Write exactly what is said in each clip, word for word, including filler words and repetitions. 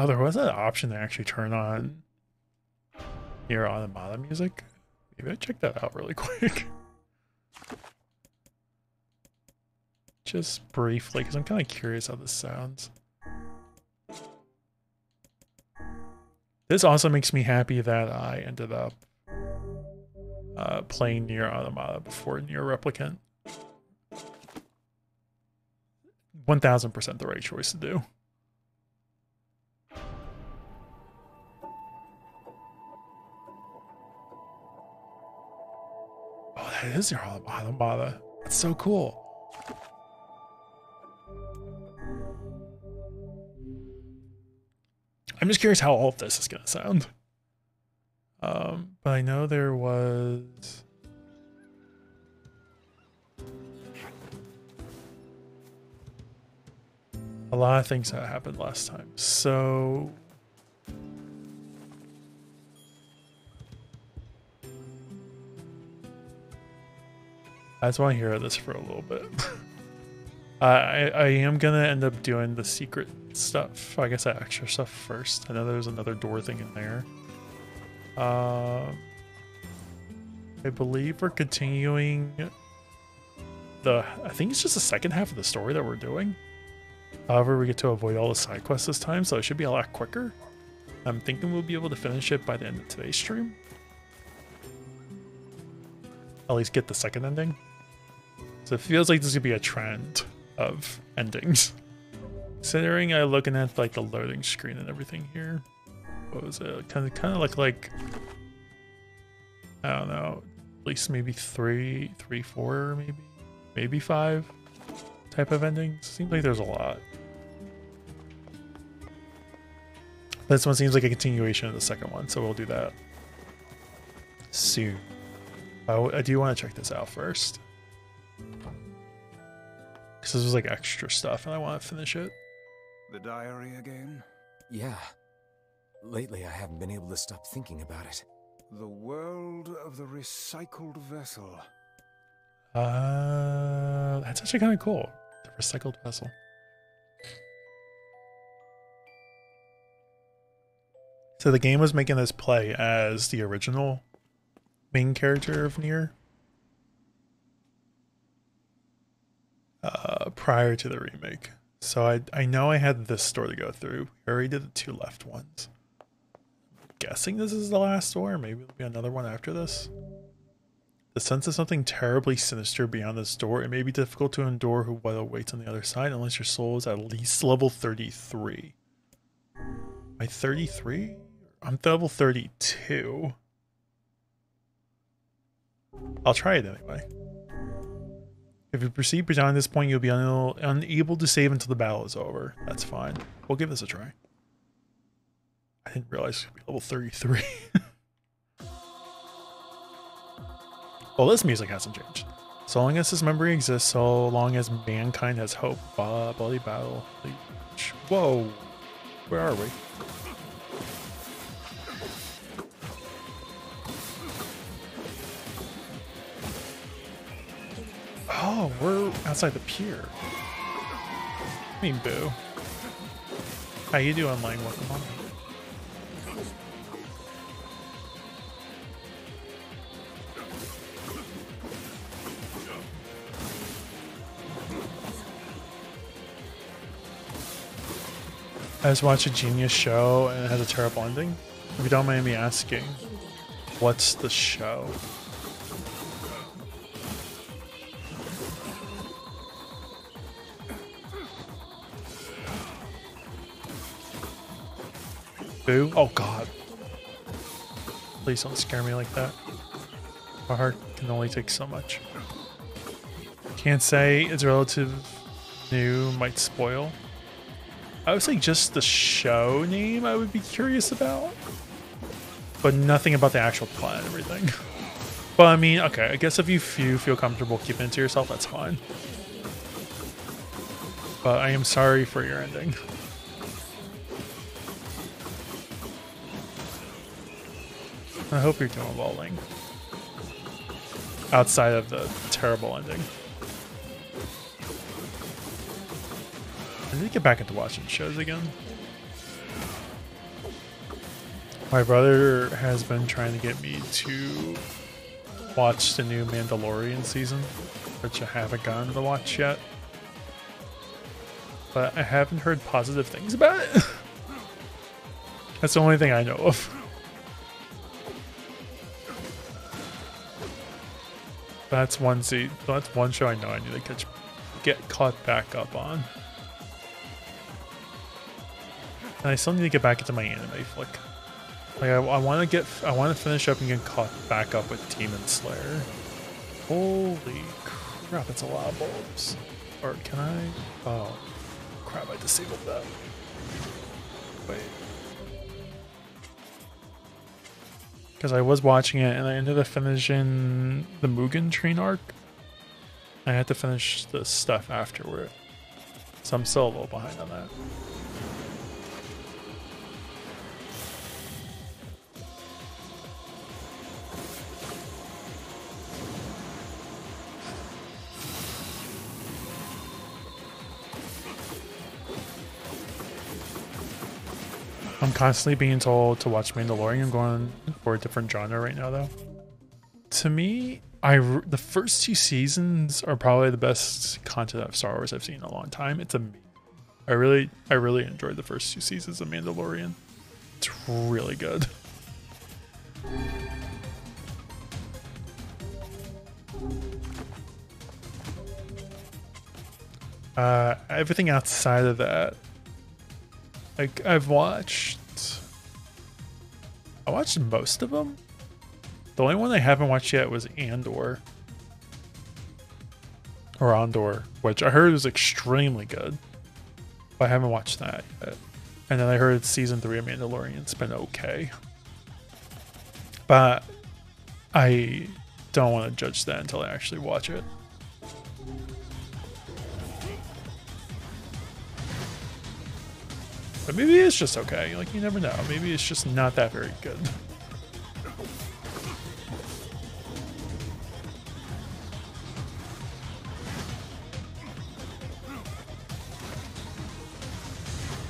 Oh, there was an option to actually turn on NieR Automata music. Maybe I check that out really quick. Just briefly, because I'm kind of curious how this sounds. This also makes me happy that I ended up uh, playing NieR Automata before NieR Replicant. one thousand percent the right choice to do. Oh, that is NieR Automata. That's so cool. I'm just curious how all of this is going to sound. Um, but I know there was... a lot of things that happened last time. So... I just want to hear this for a little bit. Uh, I, I am going to end up doing the secret stuff. I guess that extra stuff first. I know there's another door thing in there. Uh, I believe we're continuing the... I think it's just the second half of the story that we're doing. However, we get to avoid all the side quests this time, so it should be a lot quicker. I'm thinking we'll be able to finish it by the end of today's stream. At least get the second ending. So it feels like this could be a trend of endings. Considering I'm looking at like the loading screen and everything here. What was it? Kind of, kind of look like, I don't know, at least maybe three, three, four, maybe, maybe five type of endings. Seems like there's a lot. This one seems like a continuation of the second one, so we'll do that soon. I, I do want to check this out first. Because this was like extra stuff and I want to finish it. The diary again? Yeah. Lately I haven't been able to stop thinking about it. The world of the recycled vessel. Uh, that's actually kind of cool. The recycled vessel. So the game was making this play as the original main character of NieR. Uh, prior to the remake. So I I know I had this door to go through. I already did the two left ones. I'm guessing this is the last door. Maybe there'll be another one after this. The sense of something terribly sinister beyond this door. It may be difficult to endure what awaits on the other side unless your soul is at least level thirty-three. Am I thirty-three? I'm level thirty-two. I'll try it anyway. If you proceed beyond this point, you'll be un unable to save until the battle is over. That's fine. We'll give this a try. I didn't realize it would be level thirty-three. Well, this music hasn't changed. So long as this memory exists, so long as mankind has hope. Bah, bloody battle. Whoa. Where are we? Oh, we're outside the pier. I mean, boo. How you doing, Lang? Welcome on. I just watched a genius show and it has a terrible ending. If you don't mind me asking, what's the show? Oh god. Please don't scare me like that. My heart can only take so much. Can't say it's relative new, might spoil. I would say just the show name I would be curious about. But nothing about the actual plot and everything. But I mean, okay, I guess if you feel comfortable keeping it to yourself, that's fine. But I am sorry for your ending. I hope you're doing well, Lang. Outside of the terrible ending. I need to get back into watching shows again. My brother has been trying to get me to watch the new Mandalorian season, which I haven't gotten to watch yet. But I haven't heard positive things about it. That's the only thing I know of. That's one see that's one show I know I need to catch get caught back up on. And I still need to get back into my anime flick. Like I, I wanna get I wanna finish up and get caught back up with Demon Slayer. Holy crap, that's a lot of bulbs. Or can I? Oh crap, I disabled that. Wait. Because I was watching it and I ended up finishing the Mugen Train arc. I had to finish the stuff afterward. So I'm still a little behind on that. I'm constantly being told to watch Mandalorian. I'm going for a different genre right now, though. To me, I the first two seasons are probably the best content of Star Wars I've seen in a long time. It's amazing. I really, I really enjoyed the first two seasons of Mandalorian. It's really good. Uh, everything outside of that. Like, I've watched, I watched most of them. The only one I haven't watched yet was Andor. Or Andor, which I heard was extremely good. But I haven't watched that yet. And then I heard season three of Mandalorian's been okay. But I don't want to judge that until I actually watch it. But maybe it's just okay, like you never know. Maybe it's just not that very good.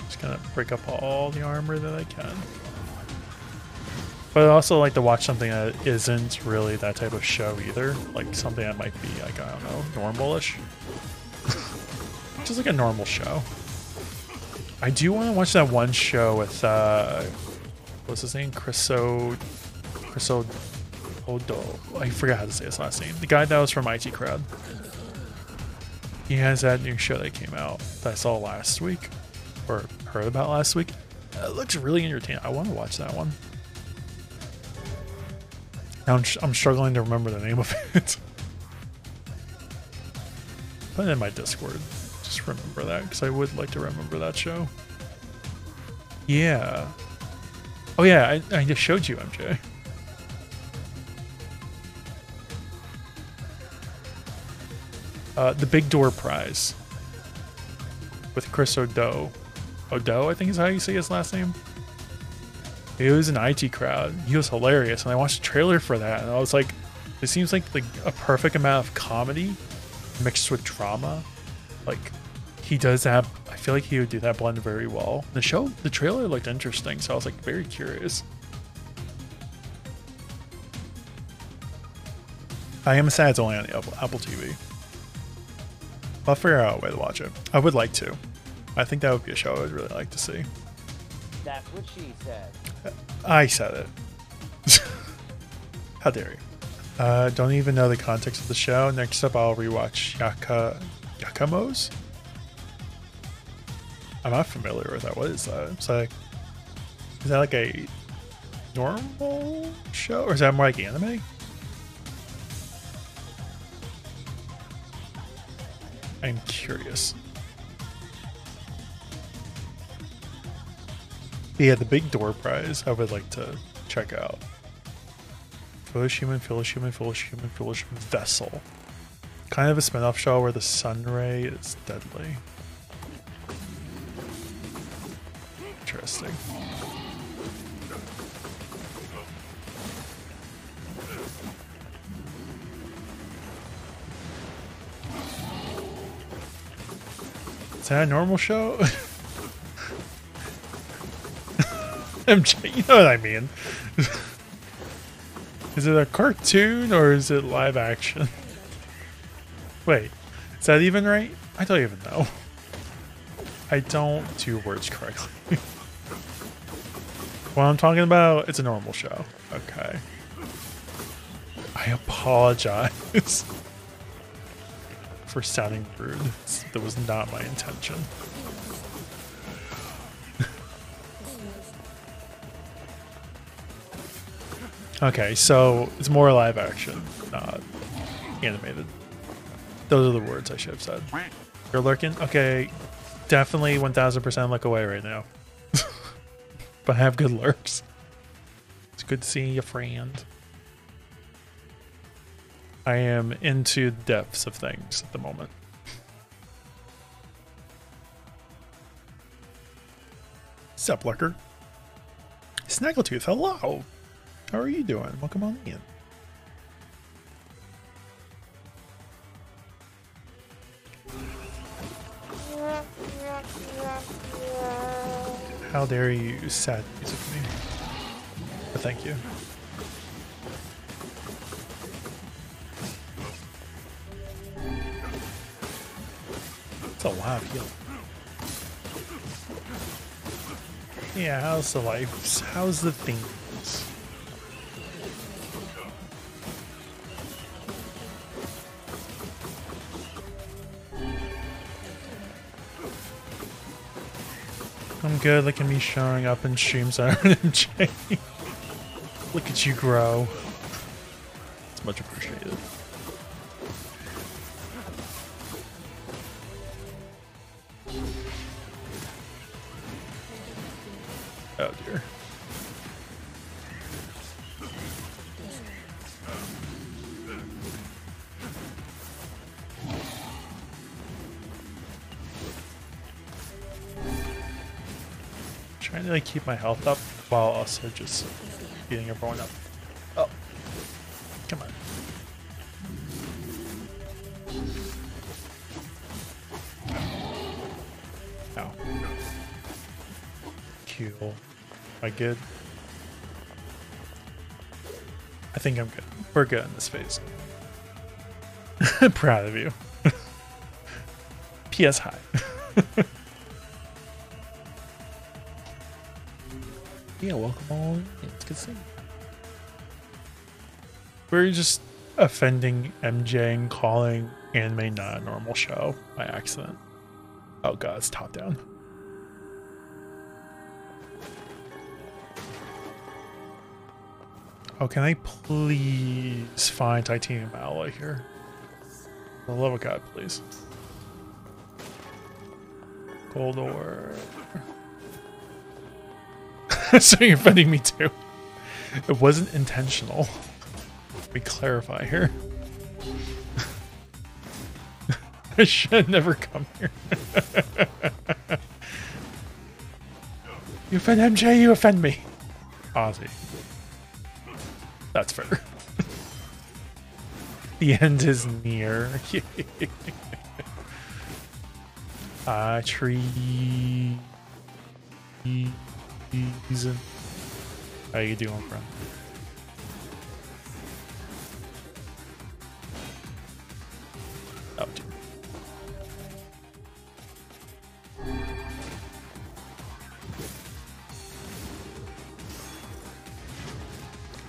Just gonna break up all the armor that I can. But I also like to watch something that isn't really that type of show either. Like something that might be like, I don't know, normal-ish. Just like a normal show. I do want to watch that one show with, uh, what's his name? Chris O'Dowd. Chris O'Dowd. I forgot how to say his last name. The guy that was from I T Crowd. He has that new show that came out that I saw last week, or heard about last week. It looks really entertaining. I want to watch that one. Now I'm, I'm struggling to remember the name of it. Put it in my Discord. Just remember that, because I would like to remember that show. Yeah. Oh yeah, I, I just showed you, M J. Uh, the Big Door Prize. With Chris O'Dowd. O'Dowd, I think is how you say his last name. He was an I T Crowd. He was hilarious, and I watched a trailer for that, and I was like, it seems like the, a perfect amount of comedy mixed with drama. Like, he does that, I feel like he would do that blend very well. The show, the trailer looked interesting, so I was like very curious. I am sad it's only on Apple, Apple T V. I'll figure out a way to watch it. I would like to. I think that would be a show I would really like to see. That's what she said. I said it. How dare you. Uh, don't even know the context of the show. Next up, I'll rewatch Yaka... Yakamos? I'm not familiar with that. What is that? It's like, is that like a normal show? Or is that more like anime? I'm curious. Yeah, the Big Door Prize I would like to check out. Foolish Human, Foolish Human, Foolish Human, Foolish Vessel. Kind of a spin-off show where the sunray is deadly. Interesting. Is that a normal show? M J, you know what I mean. Is it a cartoon or is it live action? Wait, is that even right? I don't even know. I don't do words correctly. What I'm talking about, it's a normal show. Okay. I apologize for sounding rude. That was not my intention. Okay, so it's more live action, not animated. Those are the words I should have said. You're lurking? Okay, definitely one thousand percent look away right now. But have good lurks. It's good seeing you, friend. I am into the depths of things at the moment. Sup, lurker? Snaggletooth, hello! How are you doing? Welcome on in. How dare you sad music me. But thank you. It's a live heal. Yeah, how's the life? How's the thing? I'm good. Look at me showing up in streams on M J. Look at you grow. It's much appreciated. Oh dear. Trying to like keep my health up while also just beating everyone up. Oh, come on. Ow. Cool. Am I good? I think I'm good. We're good in this phase. I'm proud of you. P S hi. Yeah, welcome all. It's good to see you. We're just offending M J and calling anime not a normal show by accident. Oh god, it's top down. Oh, can I please find Titanium Alloy here? For the love of god, please. Gold ore. So you're offending me too. It wasn't intentional. Let me clarify here. I should never come here. You offend M J, you offend me. Ozzy. That's fair. The end is near. Ah, uh, tree. Easy. How you doing, bro? Oh, dude.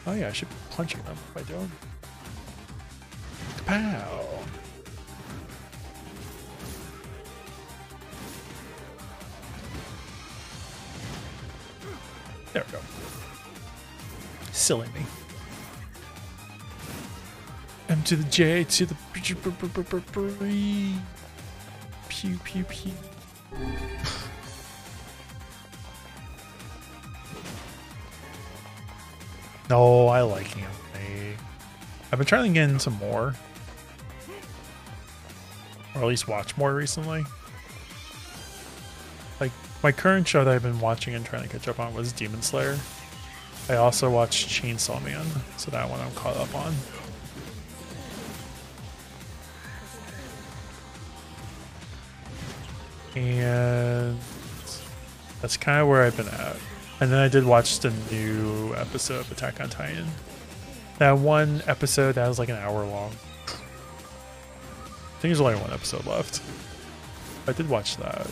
Oh yeah, I should be punching them if I don't. Pow! There we go. Silly me. M to the J to the pew pew pew. No, I like him. I've been trying to get into more, or at least watch more recently. My current show that I've been watching and trying to catch up on was Demon Slayer. I also watched Chainsaw Man, so that one I'm caught up on. And that's kind of where I've been at. And then I did watch the new episode of Attack on Titan. That one episode that was like an hour long. I think there's only one episode left. I did watch that.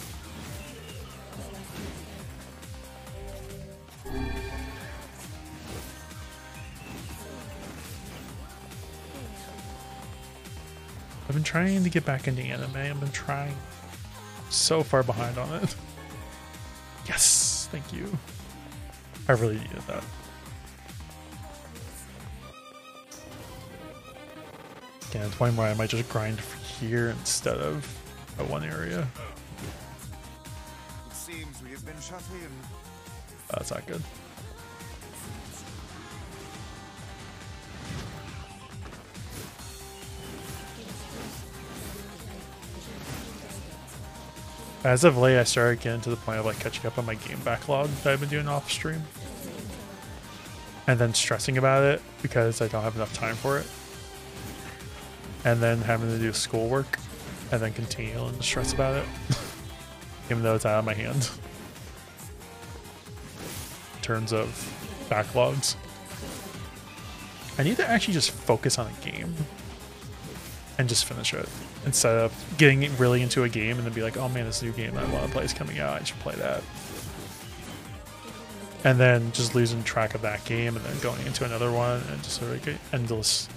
I've been trying to get back into anime. I've been trying so far behind on it. Yes, thank you. I really needed that. Again, it's one where I might just grind here instead of at one area. It seems we have been shut in. That's not good. As of late, I started getting to the point of like catching up on my game backlog that I've been doing off stream. And then stressing about it because I don't have enough time for it. And then having to do schoolwork and then continuing to stress about it. Even though it's out of my hand. In terms of backlogs. I need to actually just focus on a game. And just finish it. Instead of getting really into a game and then be like, oh man, this new game that I want to play is coming out, I should play that. And then just losing track of that game and then going into another one and just sort of like an endless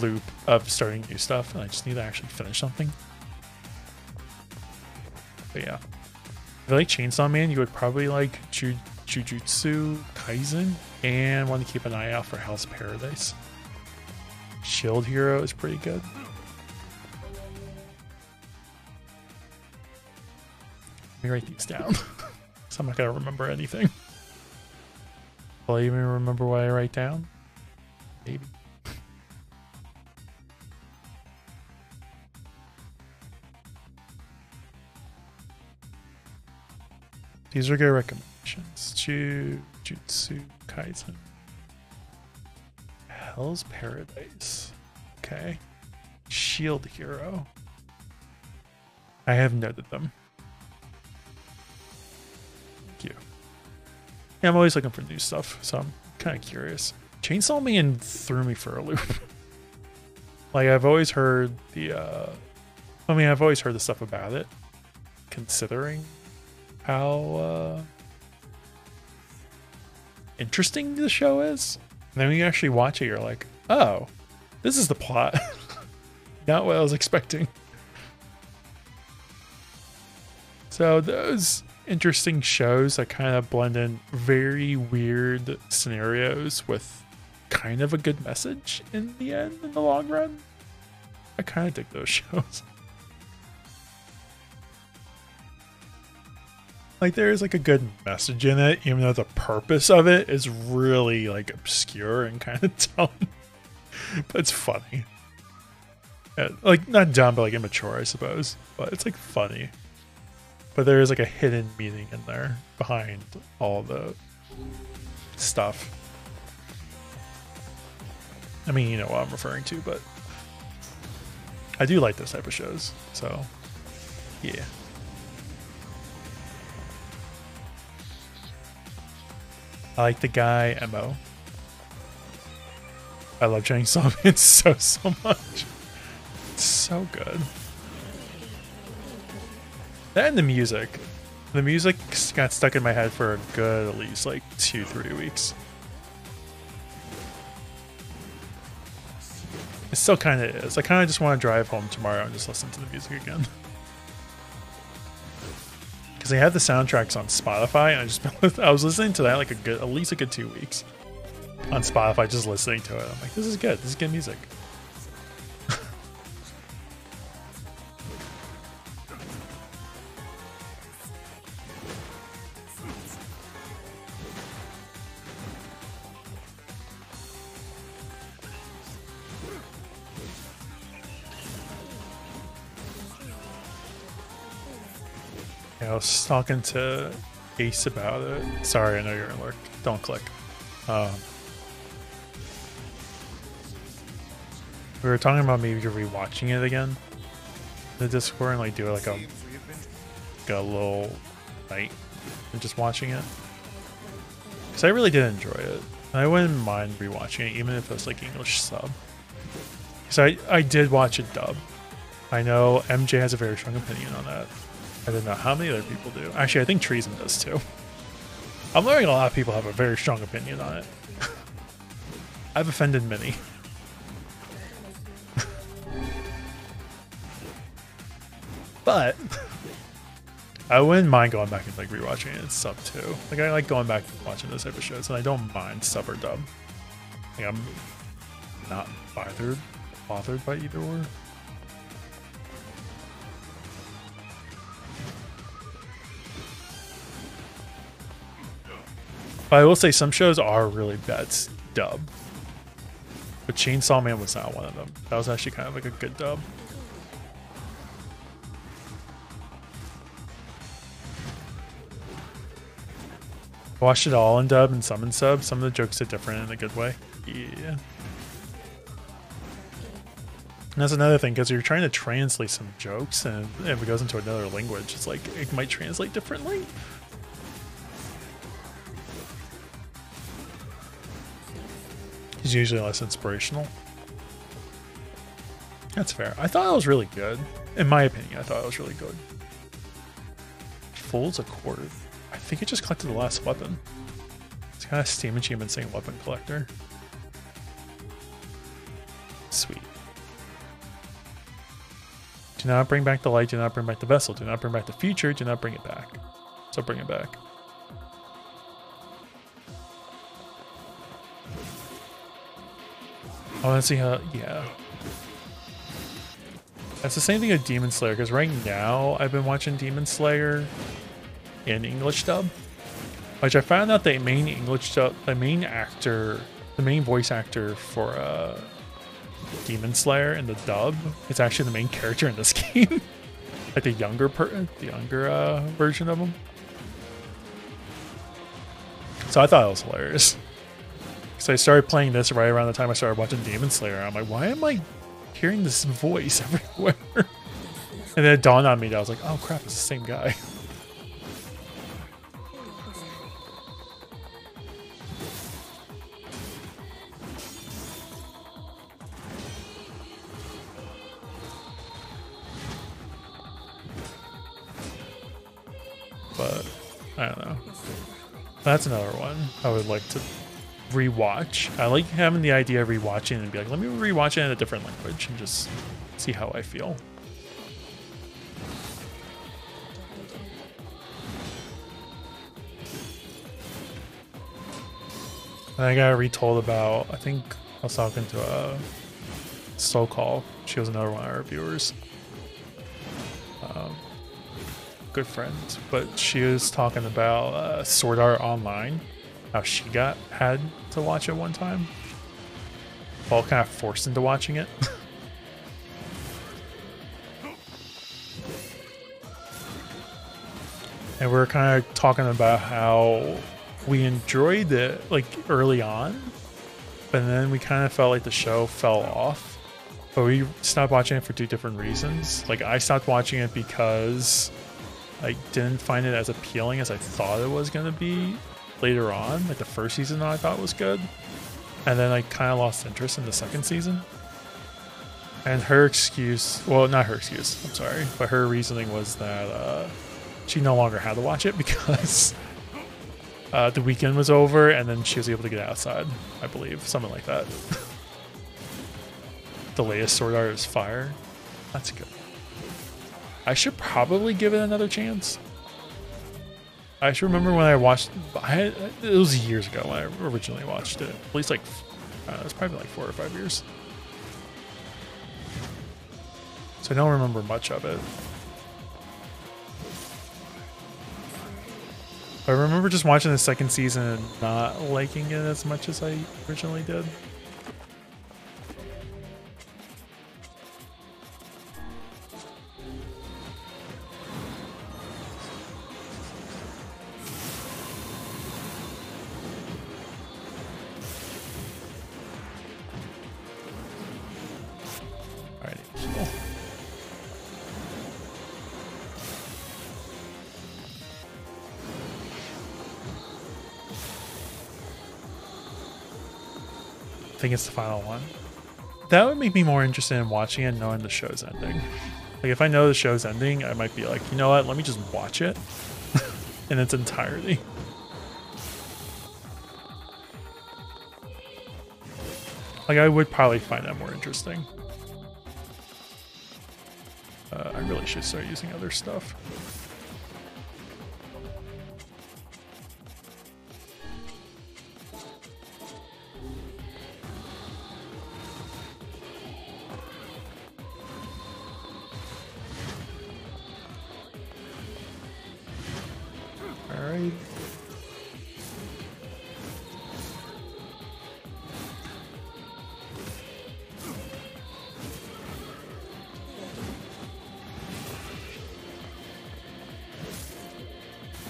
loop of starting new stuff. And I just need to actually finish something. But yeah. If you like Chainsaw Man, you would probably like Ju Jujutsu Kaisen and want to keep an eye out for Hell's Paradise. Shield Hero is pretty good. Let me write these down. So I'm not gonna remember anything. Will I even remember what I write down? Maybe. These are good recommendations. Jujutsu Kaisen. Hell's Paradise. Okay. Shield Hero. I have noted them. Thank you. Yeah, I'm always looking for new stuff, so I'm kind of curious. Chainsaw Man threw me for a loop. Like, I've always heard the, uh... I mean, I've always heard the stuff about it. Considering how, uh... interesting the show is. And then when you actually watch it, you're like, oh, this is the plot. Not what I was expecting. So those interesting shows that kind of blend in very weird scenarios with kind of a good message in the end, in the long run. I kind of dig those shows. Like, there is like a good message in it, even though the purpose of it is really like obscure and kind of dumb. But it's funny. Yeah, like, not dumb, but like immature, I suppose. But it's like funny. But there is like a hidden meaning in there behind all the stuff. I mean, you know what I'm referring to, but I do like those type of shows. So, yeah. I like the guy M O. I love Chainsaw Man so, so much. It's so good. That and the music. The music got stuck in my head for a good, at least, like, two, three weeks. It still kind of is. I kind of just want to drive home tomorrow and just listen to the music again. They have the soundtracks on Spotify, and I just been, I was listening to that like a good, at least a good two weeks on Spotify, just listening to it. I'm like, this is good. This is good music. I was talking to Ace about it. Sorry, I know you're in work. Don't click. Um, we were talking about maybe rewatching it again. The Discord and like do like a, like a little night and just watching it. because I really did enjoy it. I wouldn't mind rewatching it, even if it was like English sub. Because I, I did watch it dub. I know M J has a very strong opinion on that. I don't know how many other people do. Actually, I think Treason does too. I'm learning a lot of people have a very strong opinion on it. I've offended many. But I wouldn't mind going back and like rewatching it in sub too. Like I like going back and watching those type of shows, and I don't mind sub or dub. Like I'm not bothered bothered by either or. But I will say some shows are really bad dub. But Chainsaw Man was not one of them. That was actually kind of like a good dub. I watched it all in dub and some in sub. Some of the jokes are different in a good way. Yeah. And that's another thing, because you're trying to translate some jokes, and if it goes into another language, it's like it might translate differently. It's usually less inspirational. That's fair. I thought it was really good. In my opinion, I thought it was really good. Fool's Accord. I think it just collected the last weapon. It's got a Steam achievement saying weapon collector. Sweet. Do not bring back the light. Do not bring back the vessel. Do not bring back the future. Do not bring it back. So bring it back. I want to see how, yeah. That's the same thing with Demon Slayer, because right now I've been watching Demon Slayer in English dub, which I found out the main English dub, the main actor, the main voice actor for uh, Demon Slayer in the dub is actually the main character in this game. Like the younger per the younger uh, version of him. So I thought it was hilarious. So I started playing this right around the time I started watching Demon Slayer. I'm like, why am I hearing this voice everywhere? And then it dawned on me that I was like, oh crap, it's the same guy. But I don't know. That's another one I would like to rewatch. I like having the idea of rewatching and be like, let me rewatch it in a different language and just see how I feel. And I got retold about, I think I was talking to a Soul Call. She was another one of our viewers. Um, good friends, but she was talking about uh, Sword Art Online. How she got had to watch it one time. Paul kind of forced into watching it. And we were kind of talking about how we enjoyed it like early on, but then we kind of felt like the show fell off. But we stopped watching it for two different reasons. Like I stopped watching it because I didn't find it as appealing as I thought it was going to be later on. Like the first season I thought was good, and then I kind of lost interest in the second season. And her excuse, well not her excuse, I'm sorry, but her reasoning was that uh, she no longer had to watch it because uh, the weekend was over and then she was able to get outside, I believe, something like that. The latest Sword Art is fire. That's good. I should probably give it another chance. I should remember when I watched, I, it was years ago when I originally watched it. At least like, uh, it was probably like four or five years. So I don't remember much of it. I remember just watching the second season and not liking it as much as I originally did. think it's the final one. That would make me more interested in watching it, knowing the show's ending. Like, if I know the show's ending, I might be like, you know what, let me just watch it in its entirety. Like, I would probably find that more interesting. Uh, I really should start using other stuff.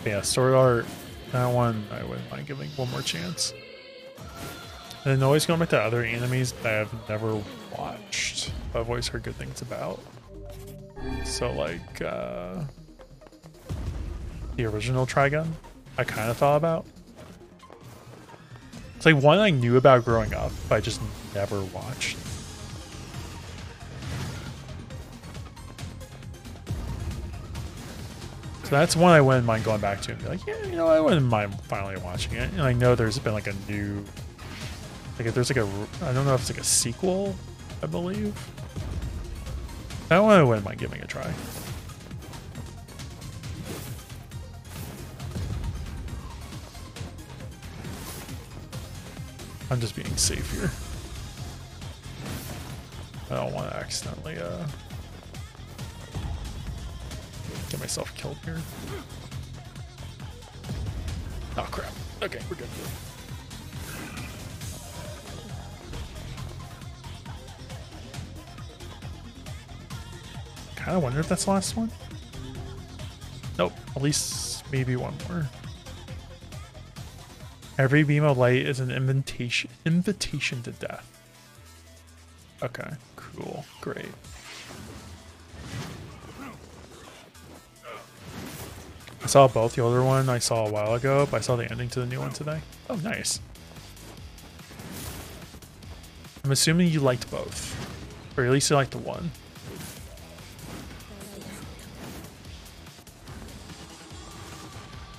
Yeah, Sword Art, that one I wouldn't mind giving one more chance. And then always going back to other animes that I've never watched, but I've always heard good things about. So like uh, the original Trigun, I kind of thought about. It's like one I knew about growing up, but I just never watched. So that's one I wouldn't mind going back to and be like, yeah, you know, I wouldn't mind finally watching it. And I know there's been like a new, like if there's like a, I don't know if it's like a sequel, I believe. That one I wouldn't mind giving a try. I'm just being safe here. I don't want to accidentally, uh, get myself killed here. Oh crap. Okay, we're good. Kinda wonder if that's the last one. Nope, at least maybe one more. Every beam of light is an invitation invitation to death. Okay, cool, great. I saw both. The older one I saw a while ago, but I saw the ending to the new one today. Oh, nice. I'm assuming you liked both. Or at least you liked the one.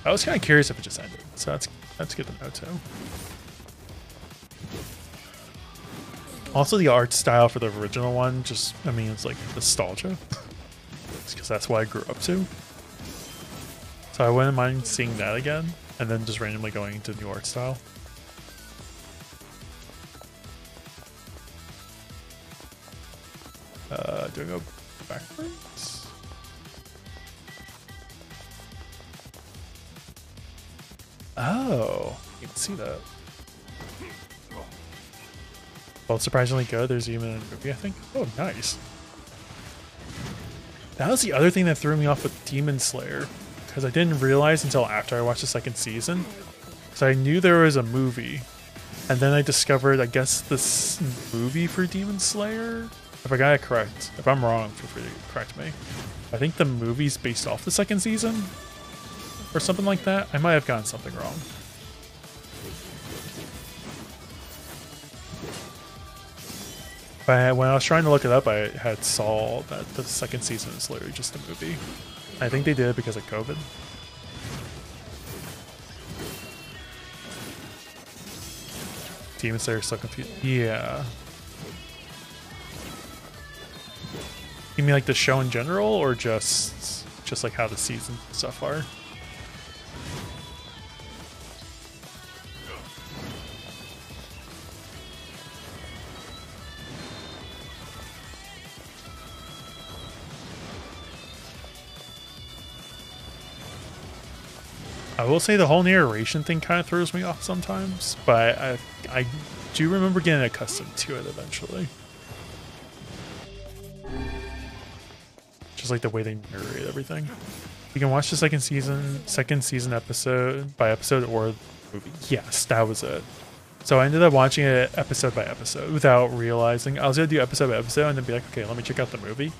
I was kind of curious if it just ended, so that's, that's good to know too. Also, the art style for the original one, just, I mean, it's like nostalgia. It's because that's what I grew up to. So I wouldn't mind seeing that again, and then just randomly going into new art style. Uh, do I go backwards? Oh, you can see that. Well, surprisingly good. There's even a movie, I think. Oh, nice. That was the other thing that threw me off with Demon Slayer. Because I didn't realize until after I watched the second season. So I knew there was a movie. And then I discovered, I guess, this movie for Demon Slayer? If I got it correct. If I'm wrong, feel free to correct me. I think the movie's based off the second season? Or something like that? I might have gotten something wrong. But when I was trying to look it up, I had saw that the second season is literally just a movie. I think they did it because of COVID. Demon Slayer is so confused. Yeah. You mean like the show in general, or just just like how the season stuff are? I will say the whole narration thing kind of throws me off sometimes, but I, I do remember getting accustomed to it eventually. Just like the way they narrate everything. You can watch the second season, second season episode by episode or movie. Yes, that was it. So I ended up watching it episode by episode without realizing. I was going to do episode by episode and then be like, okay, let me check out the movie.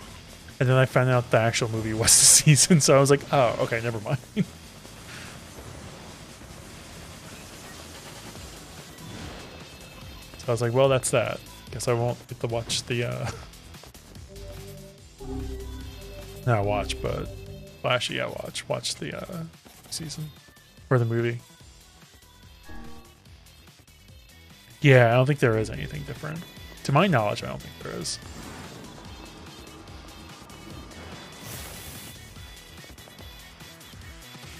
And then I found out the actual movie was the season, so I was like, oh, okay, never mind. So I was like, well, that's that. Guess I won't get to watch the, uh, not watch, but, well, actually, yeah, watch, watch the uh, season or the movie. Yeah, I don't think there is anything different. To my knowledge, I don't think there is.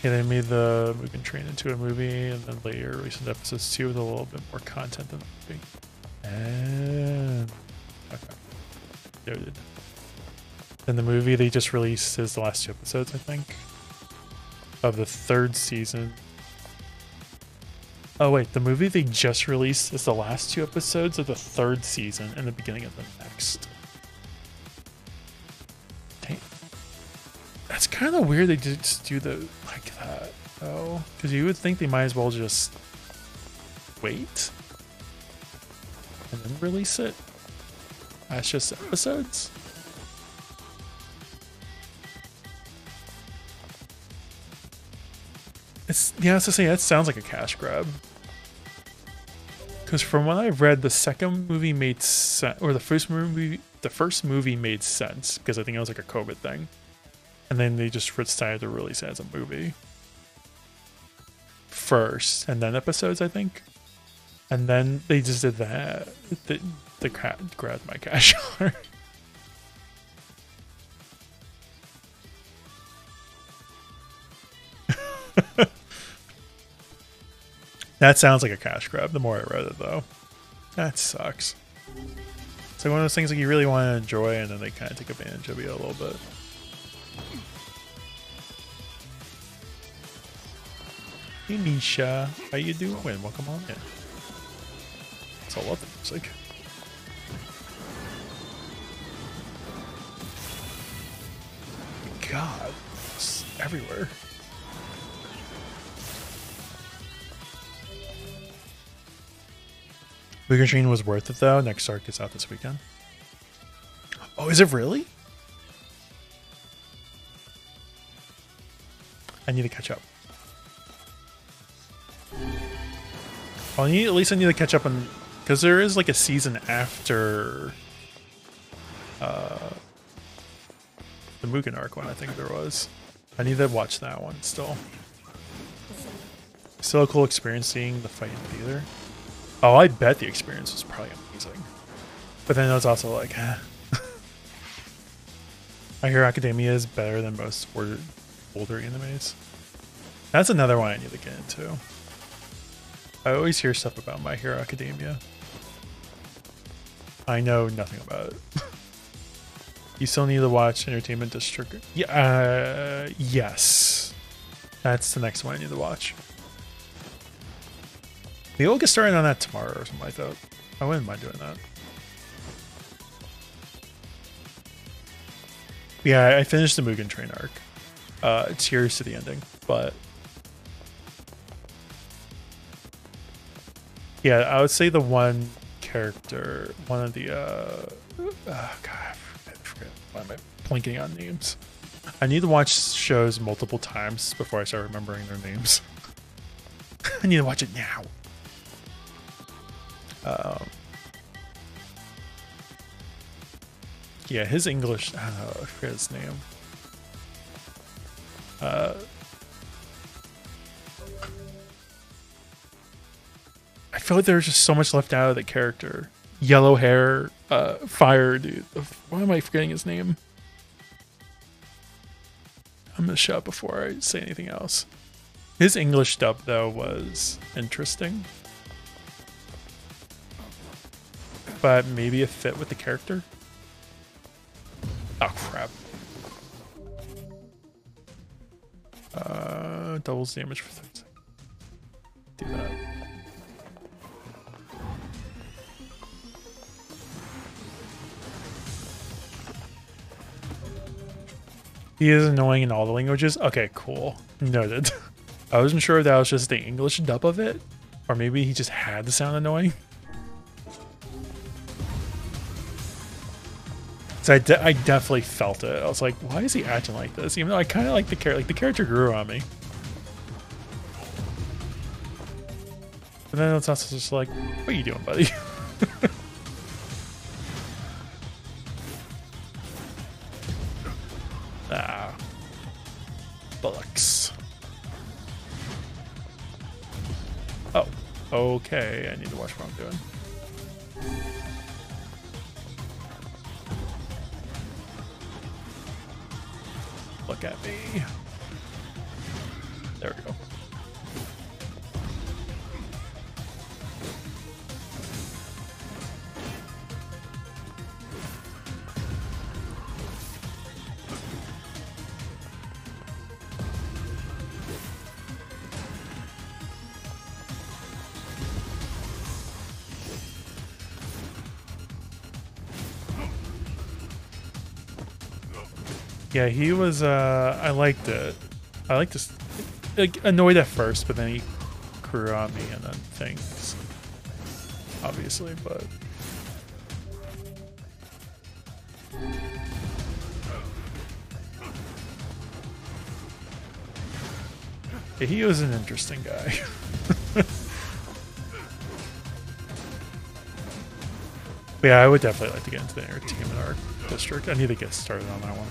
Yeah, they made the Mugen Train into a movie, and then later recent episodes too with a little bit more content than the movie. And okay, noted. Then the movie they just released is the last two episodes, I think, of the third season. Oh wait, the movie they just released is the last two episodes of the third season and the beginning of the next. It's kind of weird they just do the like that though, because you would think they might as well just wait and then release it as just episodes. It's yeah, I was to say that sounds like a cash grab, because from what I've read, the second movie made sense, or the first movie, the first movie made sense because I think it was like a COVID thing. And then they just decided to release it as a movie first, and then episodes, I think. And then they just did that. The, the cat grabbed my cash card. That sounds like a cash grab. The more I read it, though, that sucks. It's like one of those things that you really want to enjoy, and then they kind of take advantage of you a little bit. Hey Nisha, how you doing? Welcome on in. So I love the music. God, it's everywhere. Mugen Train was worth it though. Next arc is out this weekend. Oh, is it really? I need to catch up. I need, at least I need to catch up on, because there is like a season after uh, the Mugen arc one, I think there was. I need to watch that one still. Still a cool experience seeing the fight in the theater. Oh, I bet the experience was probably amazing. But then it was also like, eh. My Hero Academia is better than most older, older animes. That's another one I need to get into. I always hear stuff about My Hero Academia. I know nothing about it. You still need to watch Entertainment District. Yeah, uh, yes. That's the next one I need to watch. Maybe we'll get started on that tomorrow or something like that. I wouldn't mind doing that. Yeah, I finished the Mugen Train arc. Uh, it's cheers to the ending, but yeah, I would say the one character, one of the, uh, oh God, I forget, why am I blinking on names? I need to watch shows multiple times before I start remembering their names. I need to watch it now. Um, yeah, his English, I don't know, I forget his name. Uh... I feel like there's just so much left out of the character. Yellow hair, uh, fire dude. Why am I forgetting his name? I'm gonna shut up before I say anything else. His English dub though was interesting, but maybe it fit with the character. Oh crap! Uh, doubles damage for thirty seconds. Do that. He is annoying in all the languages. Okay, cool. Noted. I wasn't sure if that was just the English dub of it, or maybe he just had to sound annoying. So I, de I definitely felt it. I was like, why is he acting like this? Even though I kind of like the character. Like the character grew on me. But then it's also just like, what are you doing, buddy? Ah. Bullocks. Oh. Okay, I need to watch what I'm doing. Look at me. There we go. Yeah, he was, uh, I liked it. I liked this, like, annoyed at first, but then he grew on me and then things, obviously, but. Yeah, he was an interesting guy. But yeah, I would definitely like to get into the Entertainment District. I need to get started on that one.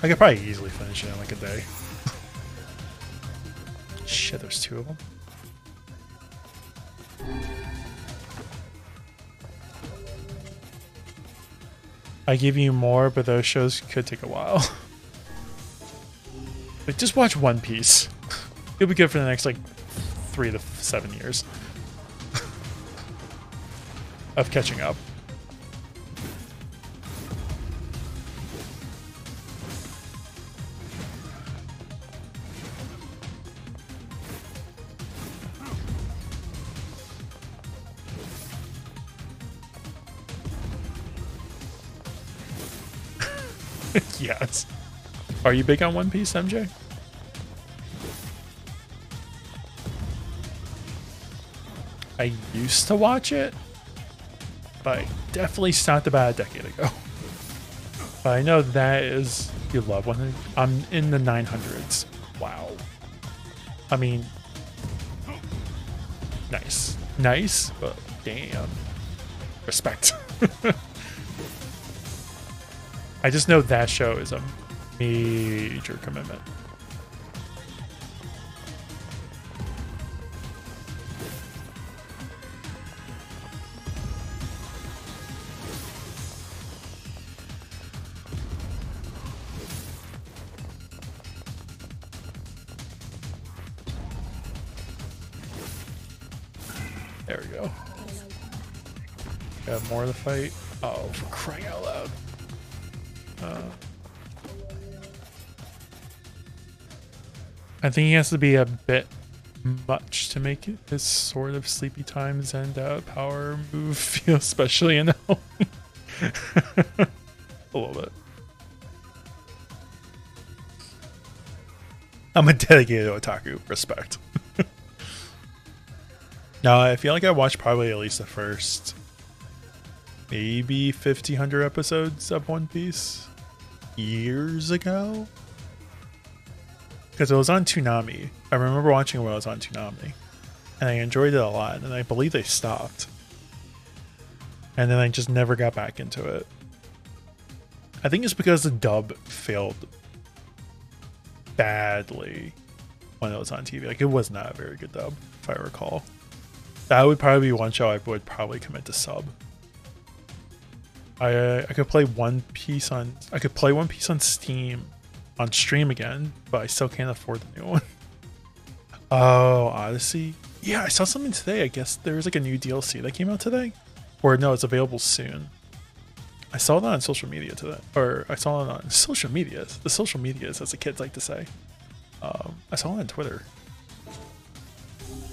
I could probably easily finish it in like a day. Shit, there's two of them. I give you more, but those shows could take a while. Like, just watch One Piece. It'll be good for the next like three to seven years of catching up. Yes. Are you big on One Piece, M J? I used to watch it, but I definitely stopped about a decade ago. But I know that is your loved one. I'm in the nine hundreds. Wow. I mean, nice. Nice, but damn. Respect. I just know that show is a major commitment. There we go. Got more of the fight. Oh, for crying out loud. Uh, I think he has to be a bit much to make it this sort of sleepy times and uh, power move feel, especially in the home. A little bit. I'm a dedicated otaku. Respect. Now, I feel like I watched probably at least the first maybe fifteen hundred episodes of One Piece years ago, because it was on Toonami. I remember watching it when I was on Toonami, and I enjoyed it a lot, and I believe they stopped, and then I just never got back into it. I think it's because the dub failed badly when it was on T V. Like, it was not a very good dub, if I recall. That would probably be one show I would probably commit to sub. I uh, I could play One Piece on I could play One Piece on Steam, on stream again, but I still can't afford the new one. Oh, Odyssey. Yeah, I saw something today. I guess there was like a new D L C that came out today, or no, it's available soon. I saw that on social media today, or I saw it on social media. The social medias, as the kids like to say. Um, I saw it on Twitter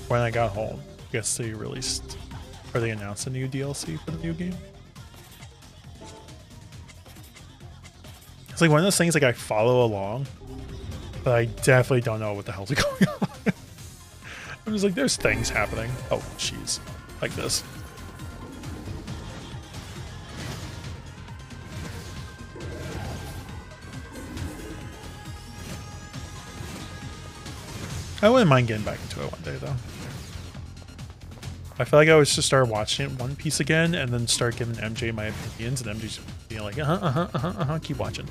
when I got home. I guess they released, or they announced a new D L C for the new game. It's like one of those things, like, I follow along, but I definitely don't know what the hell's going on. I'm just like, there's things happening. Oh, jeez. Like this. I wouldn't mind getting back into it one day, though. I feel like I always just start watching One Piece again and then start giving M J my opinions, and M J's being like, uh-huh, uh-huh, uh-huh, uh-huh, keep watching.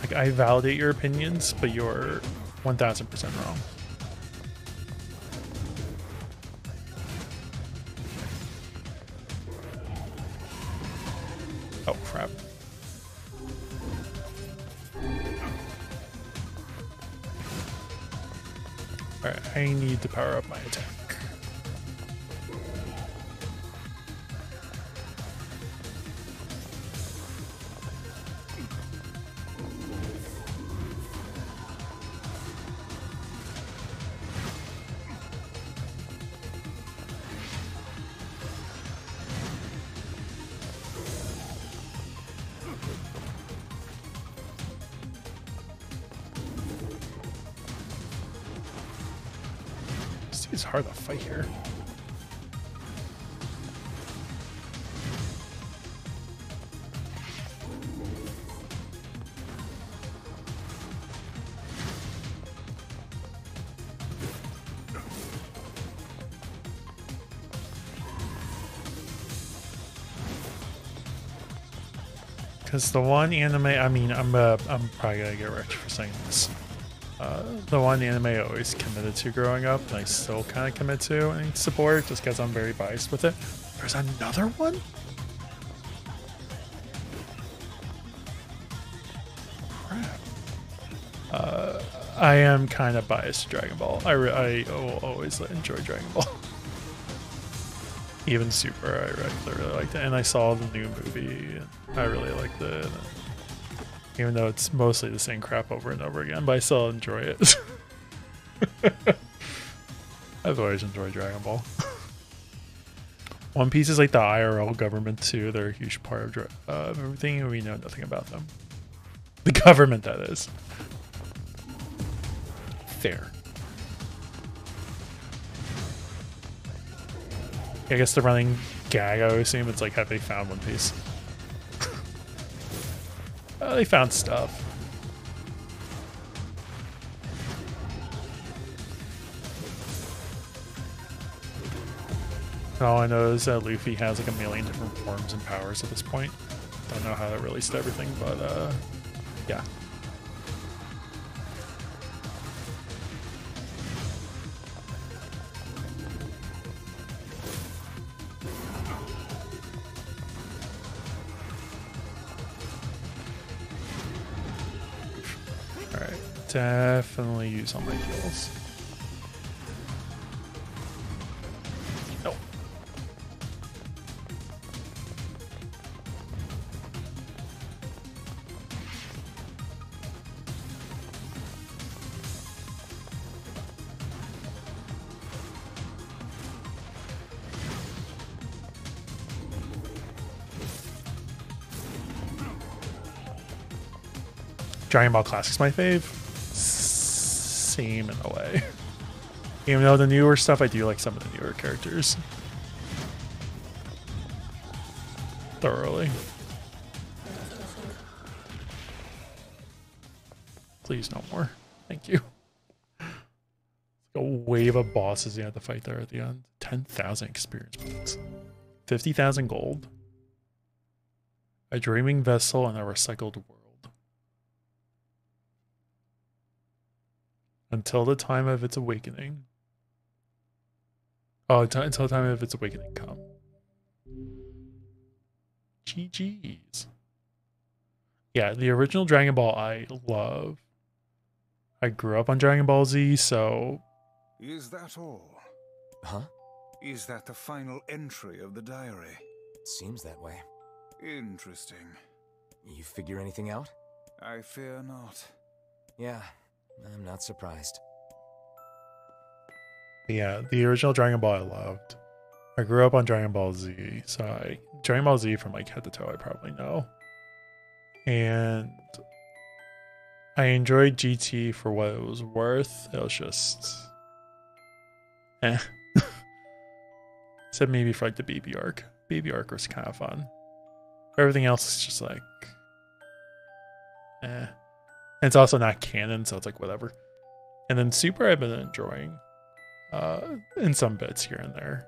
Like, I validate your opinions, but you're one thousand percent wrong. Oh, crap. Alright, I need to power up my attack. It's hard to fight here. Because the one anime, I mean, I'm uh, I'm probably gonna get wrecked for saying this. Uh, the one anime I always committed to growing up, and I still kind of commit to and support just because I'm very biased with it. There's another one? Crap. Uh, I am kind of biased to Dragon Ball. I, re I will always enjoy Dragon Ball. Even Super, I really, really liked it. And I saw the new movie. I really liked it. Even though it's mostly the same crap over and over again, but I still enjoy it. I've always enjoyed Dragon Ball. One Piece is like the I R L government too. They're a huge part of uh, everything, and we know nothing about them. The government, that is. Fair. I guess the running gag I always assume it's like, have they found One Piece? Oh, they found stuff. All I know is that Luffy has like a million different forms and powers at this point. Don't know how that relates to everything, but uh, yeah. Definitely use all my heals. No. Dragon Ball Classic's my fave. Same in a way. Even though the newer stuff, I do like some of the newer characters. Thoroughly. Please, no more. Thank you. It's like a wave of bosses you have to fight there at the end. ten thousand experience points. fifty thousand gold. A dreaming vessel and a recycled world. Until the time of its awakening. Oh, t until the time of its awakening come. G Gs. Yeah, the original Dragon Ball I love. I grew up on Dragon Ball Z, so... Is that all? Huh? Is that the final entry of the diary? Seems that way. Interesting. You figure anything out? I fear not. Yeah. I'm not surprised. Yeah, the original Dragon Ball I loved. I grew up on Dragon Ball Z, so I, Dragon Ball Z from like head to toe I probably know. And I enjoyed G T for what it was worth. It was just... Eh. Except maybe for like the B B arc. B B arc was kind of fun. Everything else is just like... Eh. And it's also not canon, so it's like whatever. And then Super I've been enjoying uh, in some bits here and there.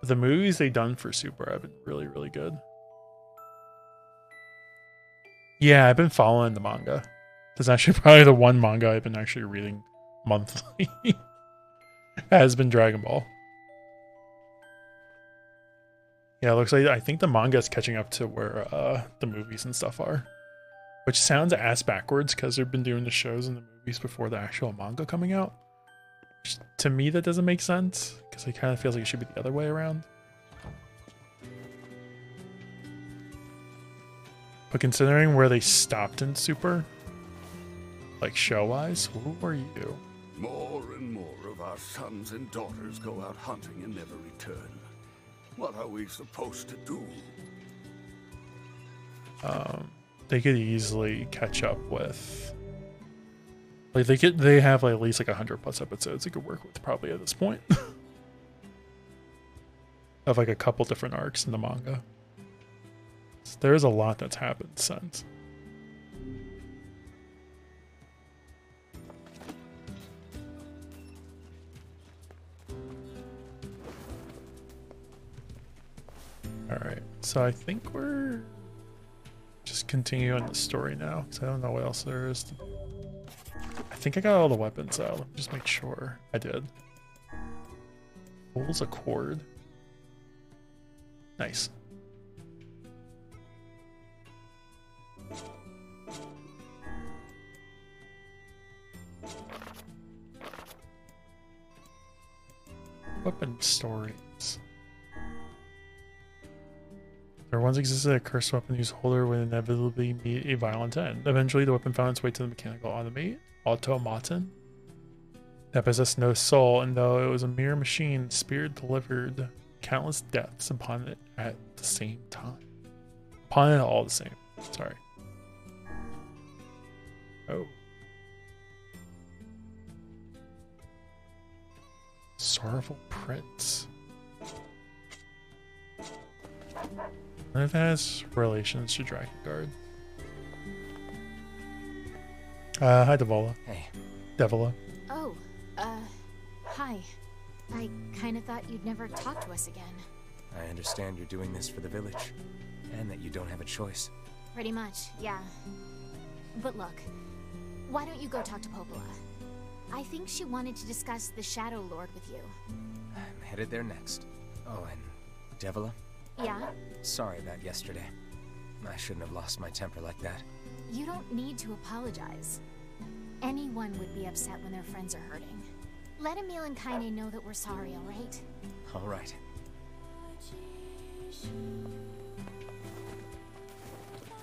But the movies they've done for Super have been really, really good. Yeah, I've been following the manga. That's actually probably the one manga I've been actually reading monthly. Has been Dragon Ball. Yeah, it looks like I think the manga is catching up to where uh, the movies and stuff are. Which sounds ass backwards because they've been doing the shows and the movies before the actual manga coming out. Which, to me, that doesn't make sense because it kind of feels like it should be the other way around. But considering where they stopped in Super, like show-wise, who are you? More and more of our sons and daughters go out hunting and never return. What are we supposed to do? Um, they could easily catch up with. Like they could, they have like at least like a hundred plus episodes they could work with probably at this point. Of like a couple different arcs in the manga. There's a lot that's happened since. Alright, so I think we're just continue on the story now, because I don't know what else there is to... I think I got all the weapons out. Let me just make sure. I did. Pulls a cord. Nice. Weapon stories. There once existed a cursed weapon whose holder would inevitably meet a violent end. Eventually, the weapon found its way to the mechanical automate, automaton that possessed no soul, and though it was a mere machine, the spirit delivered countless deaths upon it at the same time. Upon it all the same. Sorry. Oh. Sorrowful Prince. And it has relations to Dragon Guard. Uh, hi, Devola. Hey. Devola. Oh, uh, hi. I kind of thought you'd never talk to us again. I understand you're doing this for the village, and that you don't have a choice. Pretty much, yeah. But look, why don't you go talk to Popola? I think she wanted to discuss the Shadow Lord with you. I'm headed there next. Oh, and Devola? Yeah? Sorry about yesterday. I shouldn't have lost my temper like that. You don't need to apologize. Anyone would be upset when their friends are hurting. Let Emil and Kainé know that we're sorry, alright? Alright.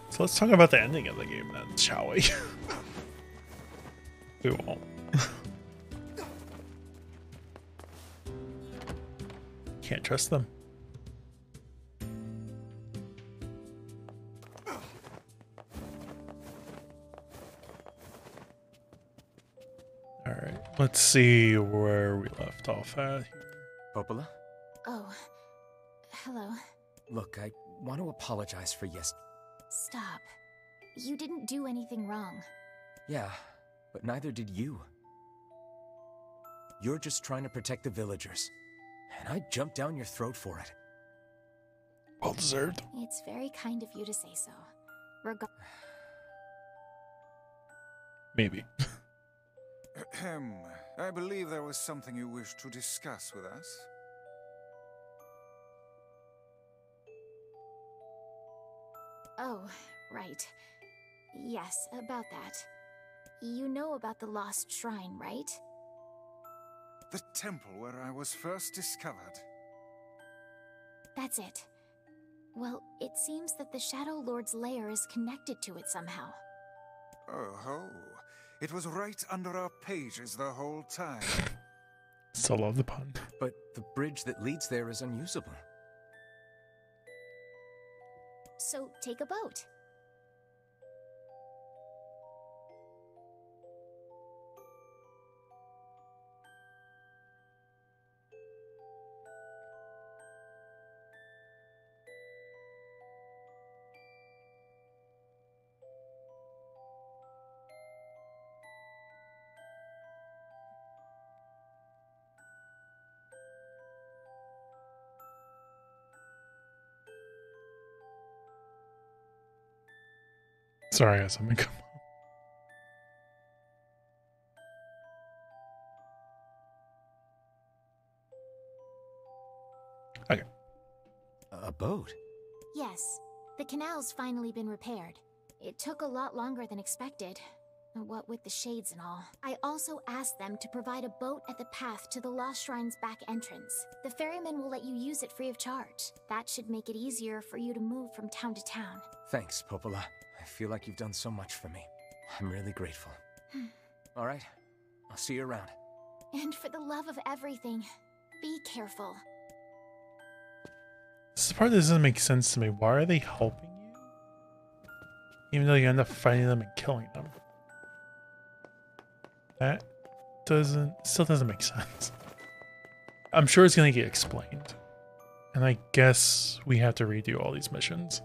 So let's talk about the ending of the game then, shall we? We won't. Can't trust them. All right, let's see where we left off at. Popola? Oh, hello. Look, I want to apologize for yes. Stop. You didn't do anything wrong. Yeah, but neither did you. You're just trying to protect the villagers. And I'd jump down your throat for it. Well deserved. It's very kind of you to say so. Reg Maybe. I believe there was something you wished to discuss with us. Oh, right. Yes, about that. You know about the lost shrine, right? The temple where I was first discovered. That's it. Well, it seems that the Shadow Lord's lair is connected to it somehow. Oh ho. It was right under our pages the whole time. Still love the pun. But the bridge that leads there is unusable. So take a boat. Sorry, I had something come up. Okay. A boat? Yes. The canal's finally been repaired. It took a lot longer than expected. What with the shades and all. I also asked them to provide a boat at the path to the Lost Shrine's back entrance. The ferryman will let you use it free of charge. That should make it easier for you to move from town to town. Thanks, Popola. I feel like you've done so much for me. I'm really grateful. All right, I'll see you around. And for the love of everything, be careful. This part doesn't make sense to me. Why are they helping you? Even though you end up fighting them and killing them. That doesn't, still doesn't make sense. I'm sure it's going to get explained. And I guess we have to redo all these missions.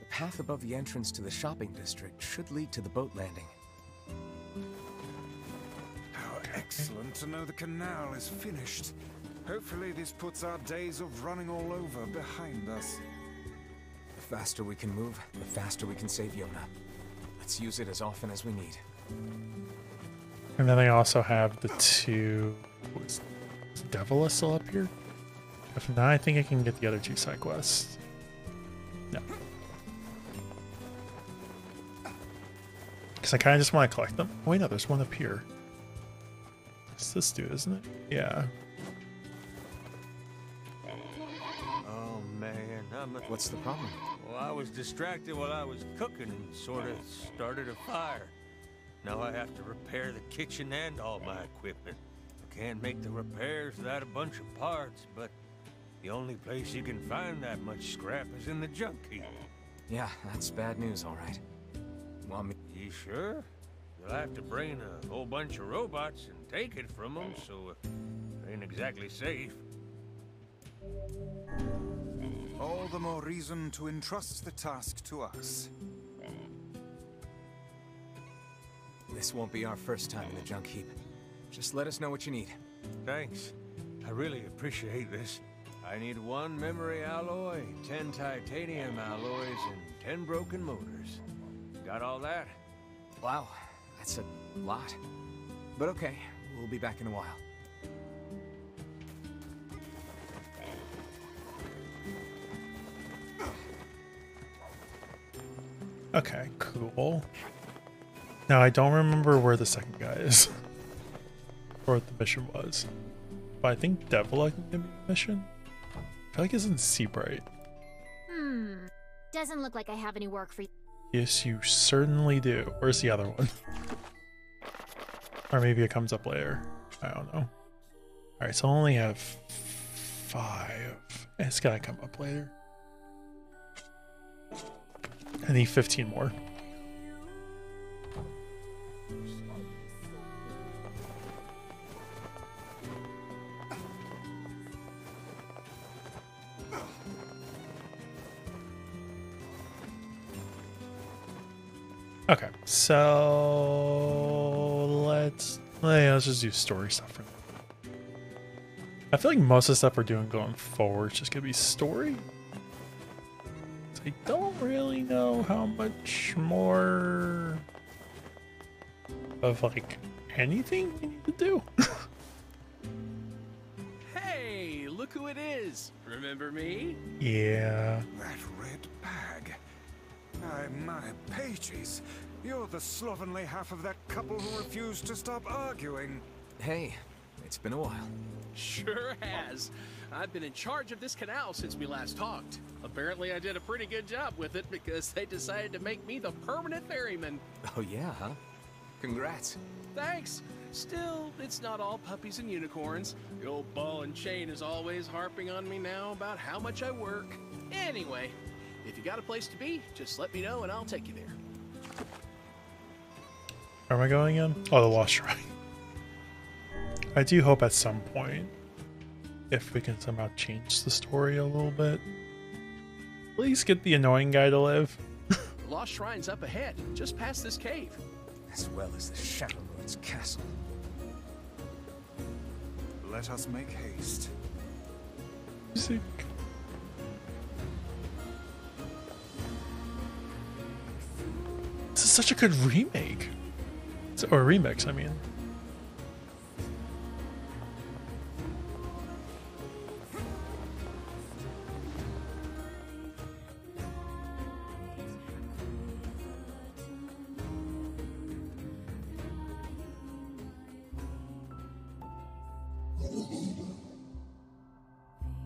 The path above the entrance to the shopping district should lead to the boat landing. How excellent to know the canal is finished. Hopefully this puts our days of running all over behind us. The faster we can move, the faster we can save Yonah. Let's use it as often as we need. And then they also have the two... Is, is Devola still up here? If not, I think I can get the other two side quests. No. Because I kind of just want to collect them. Oh, wait, no, there's one up here. It's this dude, isn't it? Yeah. Oh, man. I'm a... What's the problem? I was distracted while I was cooking and sort of started a fire. Now I have to repair the kitchen and all my equipment. Can't make the repairs without a bunch of parts, but the only place you can find that much scrap is in the junk heap. Yeah, that's bad news, all right. Want me? You sure? You'll have to bring a whole bunch of robots and take it from them, so it ain't exactly safe. All the more reason to entrust the task to us. This won't be our first time in the junk heap. Just let us know what you need. Thanks. I really appreciate this. I need one memory alloy, ten titanium alloys, and ten broken motors. Got all that? Wow, that's a lot. But okay, we'll be back in a while. Okay, cool. Now, I don't remember where the second guy is. Or what the mission was. But I think Devola can give me a mission. I feel like it's in Seabright. Hmm. Doesn't look like I have any work for you. Yes, you certainly do. Where's the other one? Or maybe it comes up later. I don't know. Alright, so I only have five. It's gotta come up later. I need fifteen more. Okay, so let's yeah, let's just do story stuff for now. I feel like most of the stuff we're doing going forward is just gonna be story. I don't really know how much more of like anything we need to do. Hey, look who it is. Remember me? Yeah. That red bag. My, my pages. You're the slovenly half of that couple who refused to stop arguing. Hey, it's been a while. Sure has. I've been in charge of this canal since we last talked. Apparently I did a pretty good job with it because they decided to make me the permanent ferryman. Oh yeah, huh? Congrats. Thanks. Still, it's not all puppies and unicorns. The old ball and chain is always harping on me now about how much I work. Anyway, if you got a place to be, just let me know and I'll take you there. Where am I going in? Oh, the Lost Shrine. I do hope at some point if we can somehow change the story a little bit. Please get the annoying guy to live. The Lost Shrine's up ahead, just past this cave. As well as the Shadow Lord's castle. Let us make haste. Music. such a good remake. It's, or remix, I mean.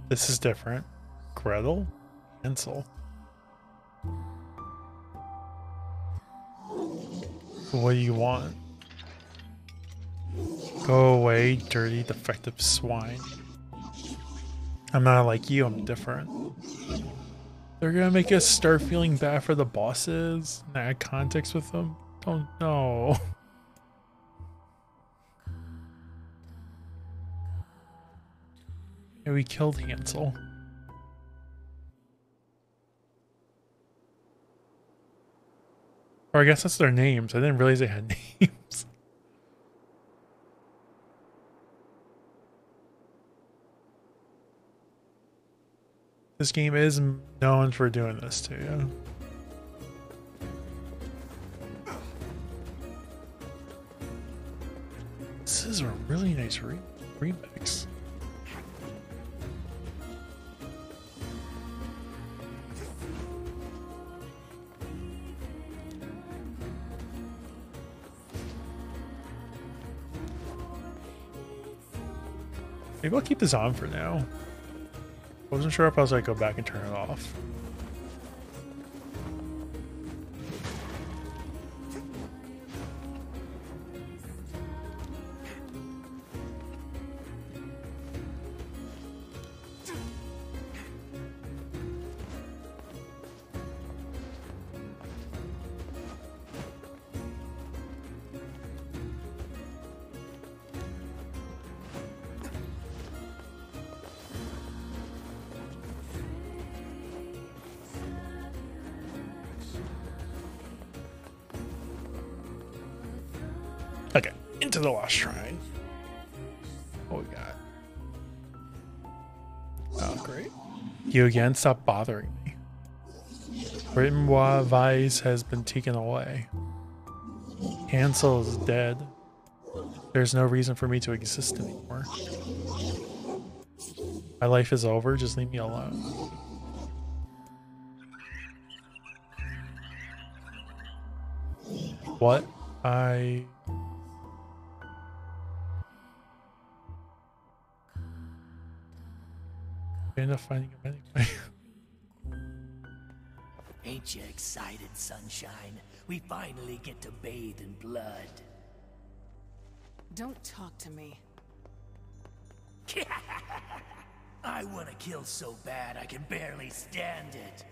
This is different. Gretel? Ansel. What do you want? Go away, dirty, defective swine. I'm not like you, I'm different. They're gonna make us start feeling bad for the bosses and add context with them? Don't know. And we killed Hansel. Or I guess that's their names. I didn't realize they had names. This game is known for doing this to you. This is a really nice re remix. Maybe I'll keep this on for now. I wasn't sure if I was like go back and turn it off. The Lost Shrine. What we got? Oh, great. You again? Stop bothering me. Written Wise has been taken away. Hansel is dead. There's no reason for me to exist anymore. My life is over. Just leave me alone. What? I... end up finding him anyway. Ain't you excited, sunshine? We finally get to bathe in blood. Don't talk to me. I want to kill so bad I can barely stand it.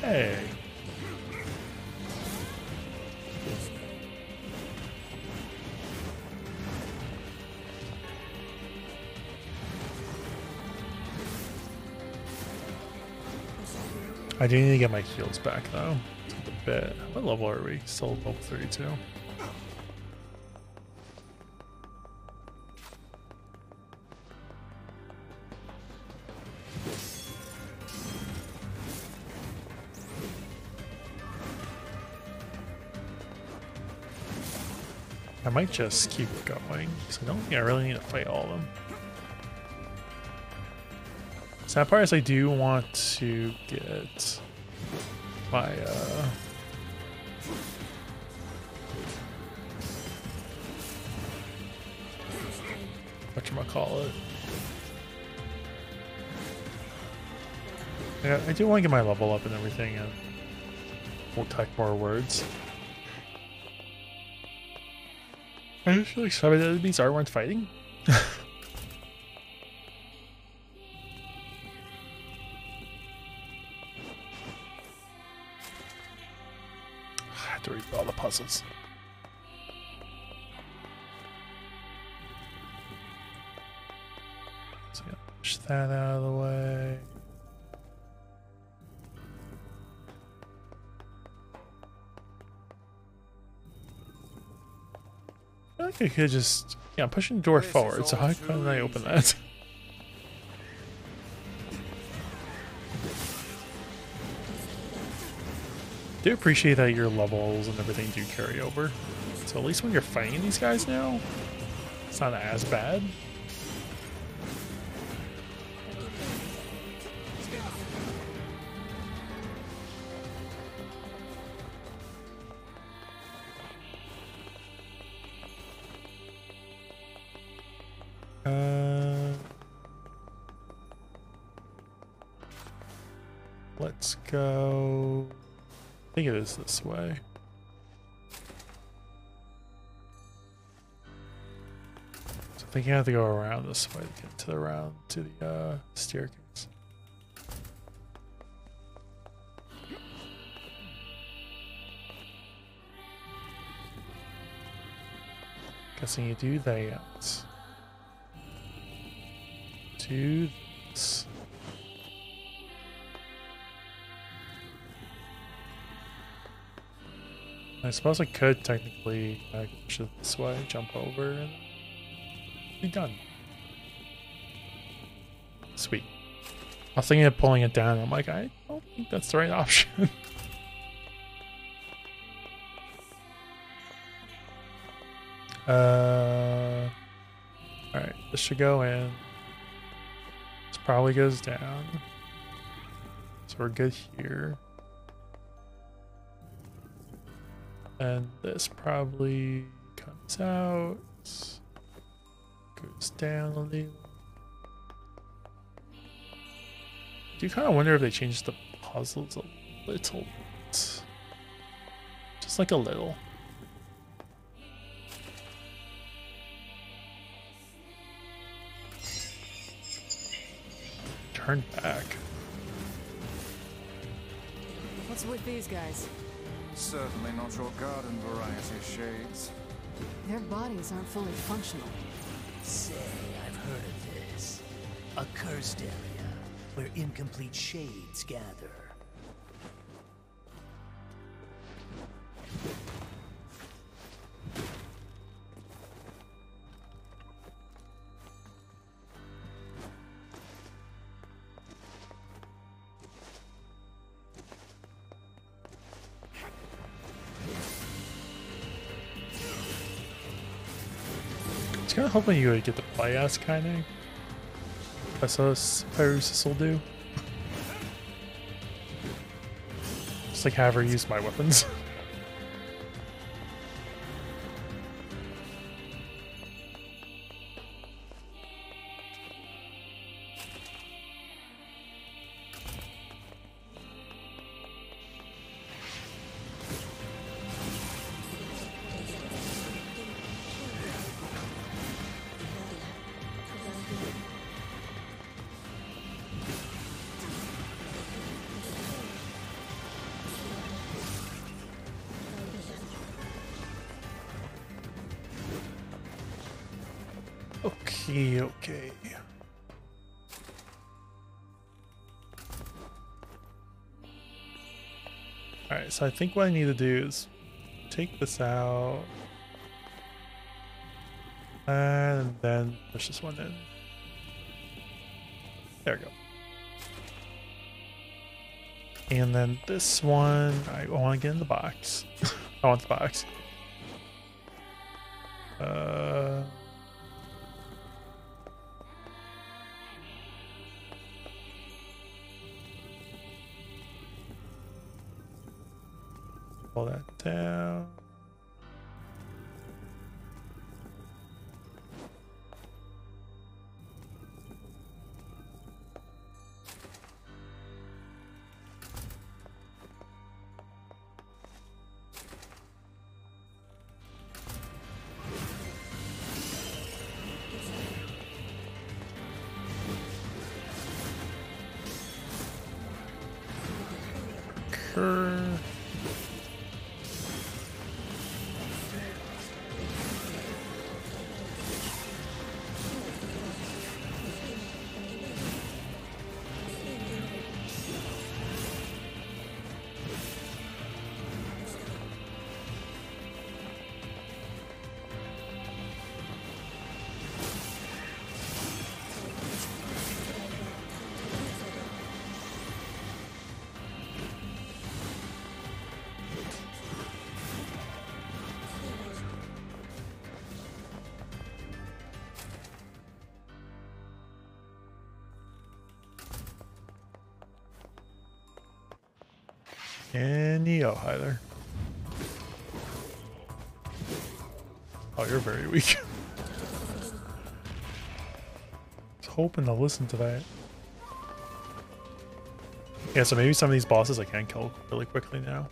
Hey. I do need to get my heals back though. It's a bit. What level are we? Still level thirty-two. I might just keep going, because I don't think I really need to fight all of them. Sad part is I do want to get my, uh... whatchamacallit. Yeah, I do want to get my level up and everything, and we'll talk more words. I just feel excited that these are weren't fighting. I have to read all the puzzles. So yeah, push that out of the way. I feel like I could just... Yeah, I'm pushing the door this forward, so how can I open that? I do appreciate that your levels and everything do carry over. So at least when you're fighting these guys now, it's not as bad. Uh, let's go... I think it is this way. So I think you have to go around this way to get to the round to the uh, staircase. Guessing you do that. Do this. I suppose I could technically uh, push it this way, jump over, and be done. Sweet. I was thinking of pulling it down, and I'm like, I don't think that's the right option. uh, Alright, this should go in. This probably goes down. So we're good here. And this probably comes out, goes down a little. Do you kind of wonder if they changed the puzzles a little bit? Just like a little. Turn back. What's with these guys? Certainly not your garden variety shades. Their bodies aren't fully functional. Say, I've heard of this. A cursed area where incomplete shades gather. I was kind of hoping you would get the play ass Kainé. I suppose this will do. Just like have her use my weapons. Okay. Alright, so I think what I need to do is take this out and then push this one in. There we go. And then this one, I want to get in the box. I want the box. Uh. Pull that down. Curve. And Neo either. Oh, you're very weak. I was hoping to listen to that. Yeah, so maybe some of these bosses I can kill really quickly now.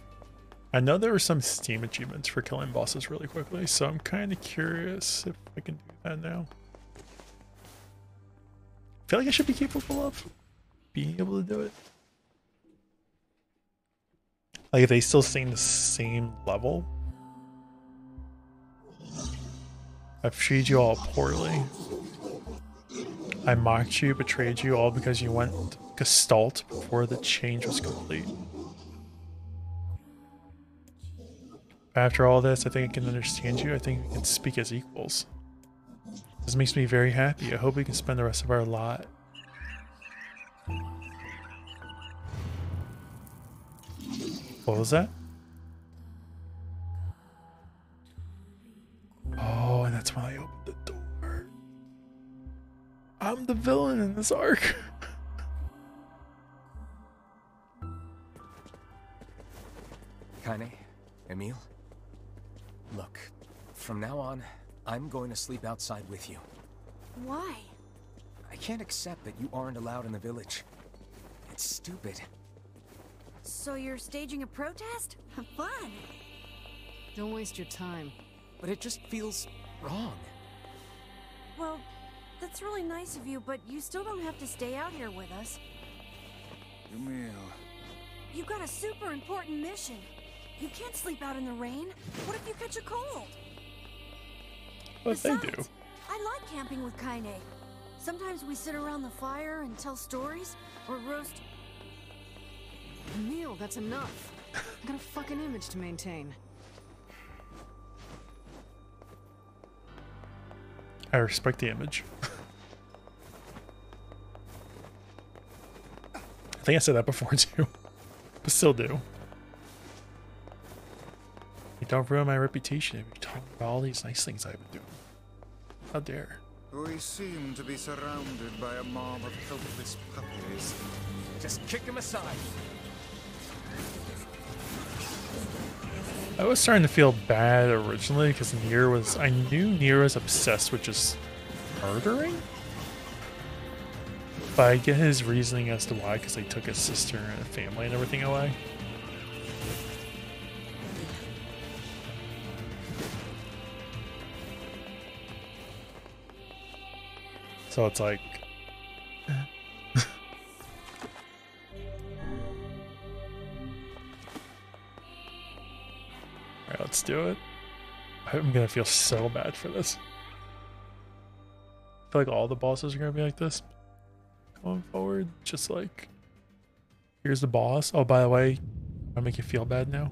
I know there were some Steam achievements for killing bosses really quickly, so I'm kind of curious if I can do that now. I feel like I should be capable of being able to do it. Like, if they still stay in the same level. I've treated you all poorly. I mocked you, betrayed you all because you went gestalt before the change was complete. After all this, I think I can understand you. I think we can speak as equals. This makes me very happy. I hope we can spend the rest of our lot. What was that? Oh, and that's when I opened the door. I'm the villain in this arc. Kainé, Emil. Look, from now on, I'm going to sleep outside with you. Why? I can't accept that you aren't allowed in the village. It's stupid. So you're staging a protest? Have fun! Don't waste your time. But it just feels wrong. Well, that's really nice of you, but you still don't have to stay out here with us. Emil. You've got a super important mission. You can't sleep out in the rain. What if you catch a cold? What Besides, they do? I like camping with Kainé. Sometimes we sit around the fire and tell stories, or roast... Emil, that's enough. I've got a fucking image to maintain. I respect the image. I think I said that before too, but still do. You don't ruin my reputation if you talk about all these nice things I've been doing. How dare. We seem to be surrounded by a mob of helpless puppies. Just kick them aside. I was starting to feel bad originally because NieR was, I knew NieR was obsessed with just murdering? But I get his reasoning as to why, because they took his sister and family and everything away. So it's like... Let's do it. I'm gonna feel so bad for this. I feel like all the bosses are gonna be like this going forward. Just like, here's the boss. Oh, by the way, I make you feel bad now.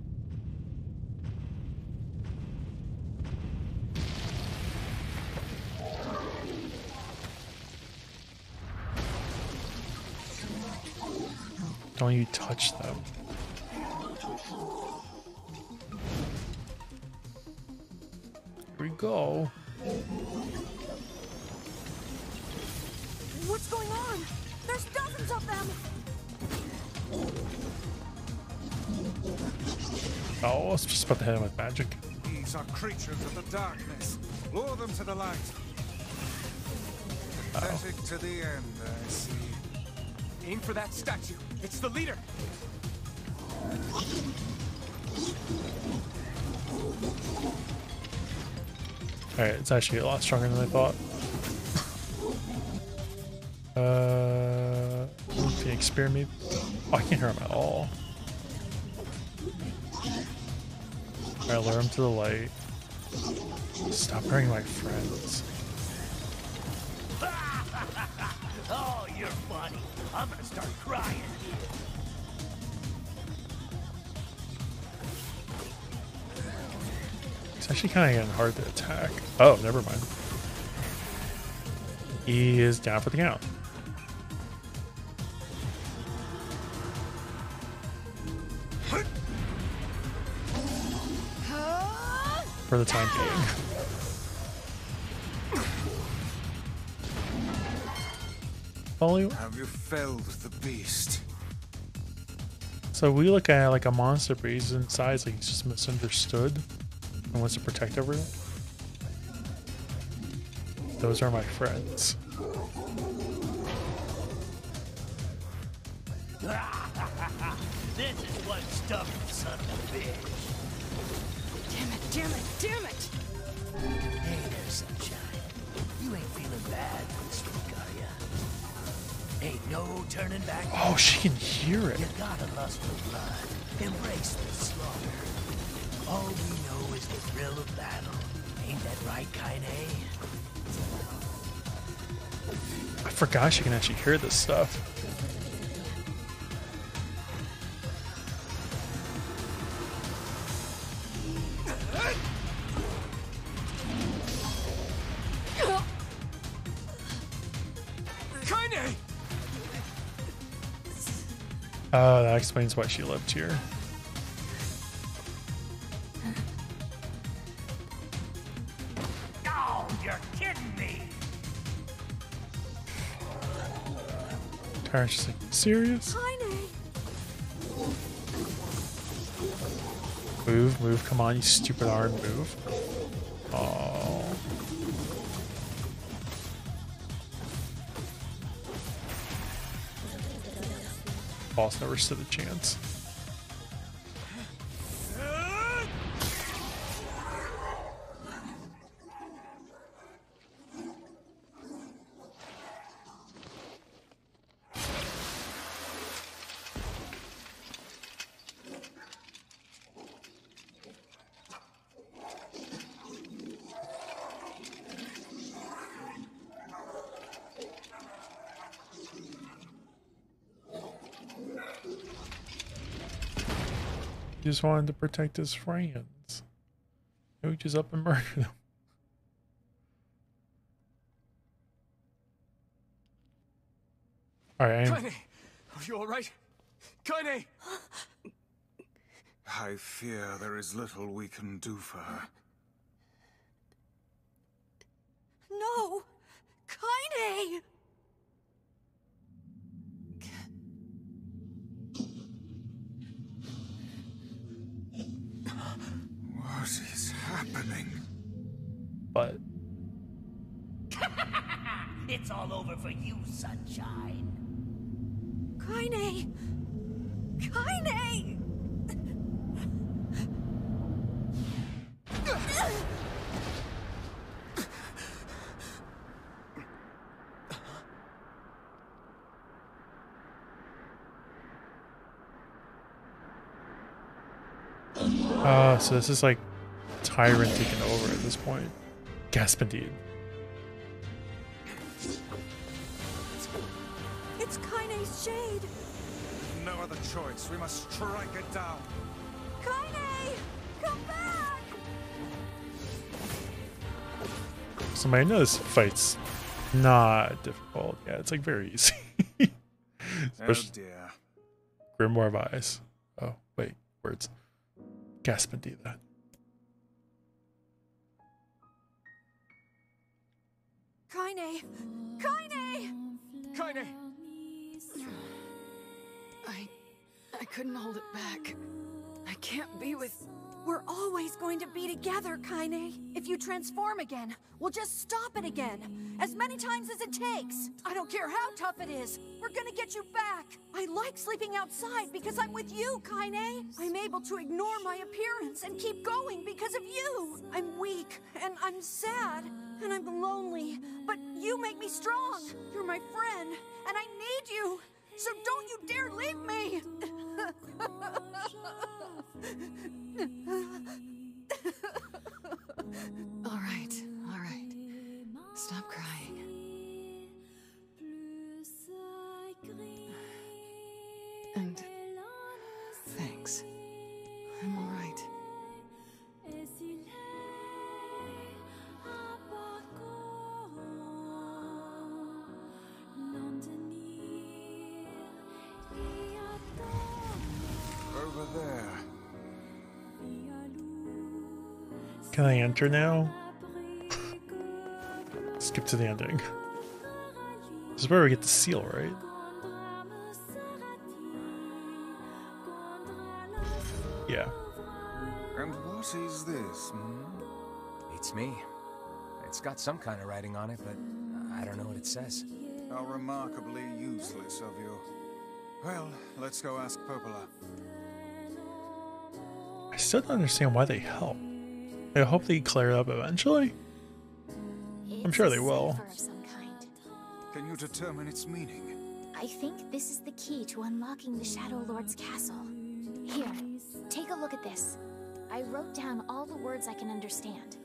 Don't you touch them. We go. What's going on? There's dozens of them. Oh, I was just about to hit him with magic. These are creatures of the darkness. Lure them to the light. Pathetic uh -oh. to the end, I see. Aim for that statue. It's the leader. Alright, it's actually a lot stronger than I thought. Uh, Phoenix Spear maybe? Oh, I can't hurt him at all. Alright, lure him to the light. Stop hurting my friends. Oh, you're funny. I'm gonna start crying. Actually kind of getting hard to attack. Oh, never mind. He is down for the count. For the time being. Follow you. Have you felled the beast? So we look at it like a monster, but he's inside, it's like he's just misunderstood and wants to protect everyone. Those are my friends. This is one stubborn son of a bitch. Damn it, damn it, damn it! Hey there, sunshine. You ain't feeling bad this week, are ya? Ain't no turning back. Oh, she can hear it. You gotta lust for blood. Embrace the slaughter. All we know is the thrill of battle. Ain't that right, Kainé? I forgot she can actually hear this stuff. Oh, that explains why she lived here. Oh, you're kidding me! Tara's just like, serious? Move, move, come on, you stupid arm, move. Oh. Boss never stood a chance. Just wanted to protect his friends. He just up and murdered them. All right. Kainé, are you all right? Kainé. I fear there is little we can do for her. No, Kainé. What is happening? But it's all over for you, sunshine. Kainé, Kainé. Uh, so this is like Tyrant taking over at this point. Gasp indeed. It's, it's Kainé's shade. No other choice. We must strike it down. Kainé, come back! So I know this fight's not difficult. Yeah, it's like very easy. Oh dear. Grimoire of Eyes. Oh wait, words. Gasp and do that. Kainé! Kainé! Kainé! I... I couldn't hold it back. I can't be with... We're always going to be together, Kainé. If you transform again, we'll just stop it again. As many times as it takes. I don't care how tough it is. We're gonna get you back. I like sleeping outside because I'm with you, Kainé. I'm able to ignore my appearance and keep going because of you. I'm weak, and I'm sad, and I'm lonely. But you make me strong. You're my friend, and I need you. So don't you dare leave me! All right, all right. Stop crying. And thanks. I'm all right. Can I enter now? Skip to the ending. This is where we get the seal, right? Yeah. And what is this? Hmm? It's me. It's got some kind of writing on it, but I don't know what it says. How remarkably useless of you. Well, let's go ask Popola. I still don't understand why they help. I hope they clear it up eventually. I'm sure they will. Can you determine its meaning? I think this is the key to unlocking the Shadow Lord's castle. Here, take a look at this. I wrote down all the words I can understand.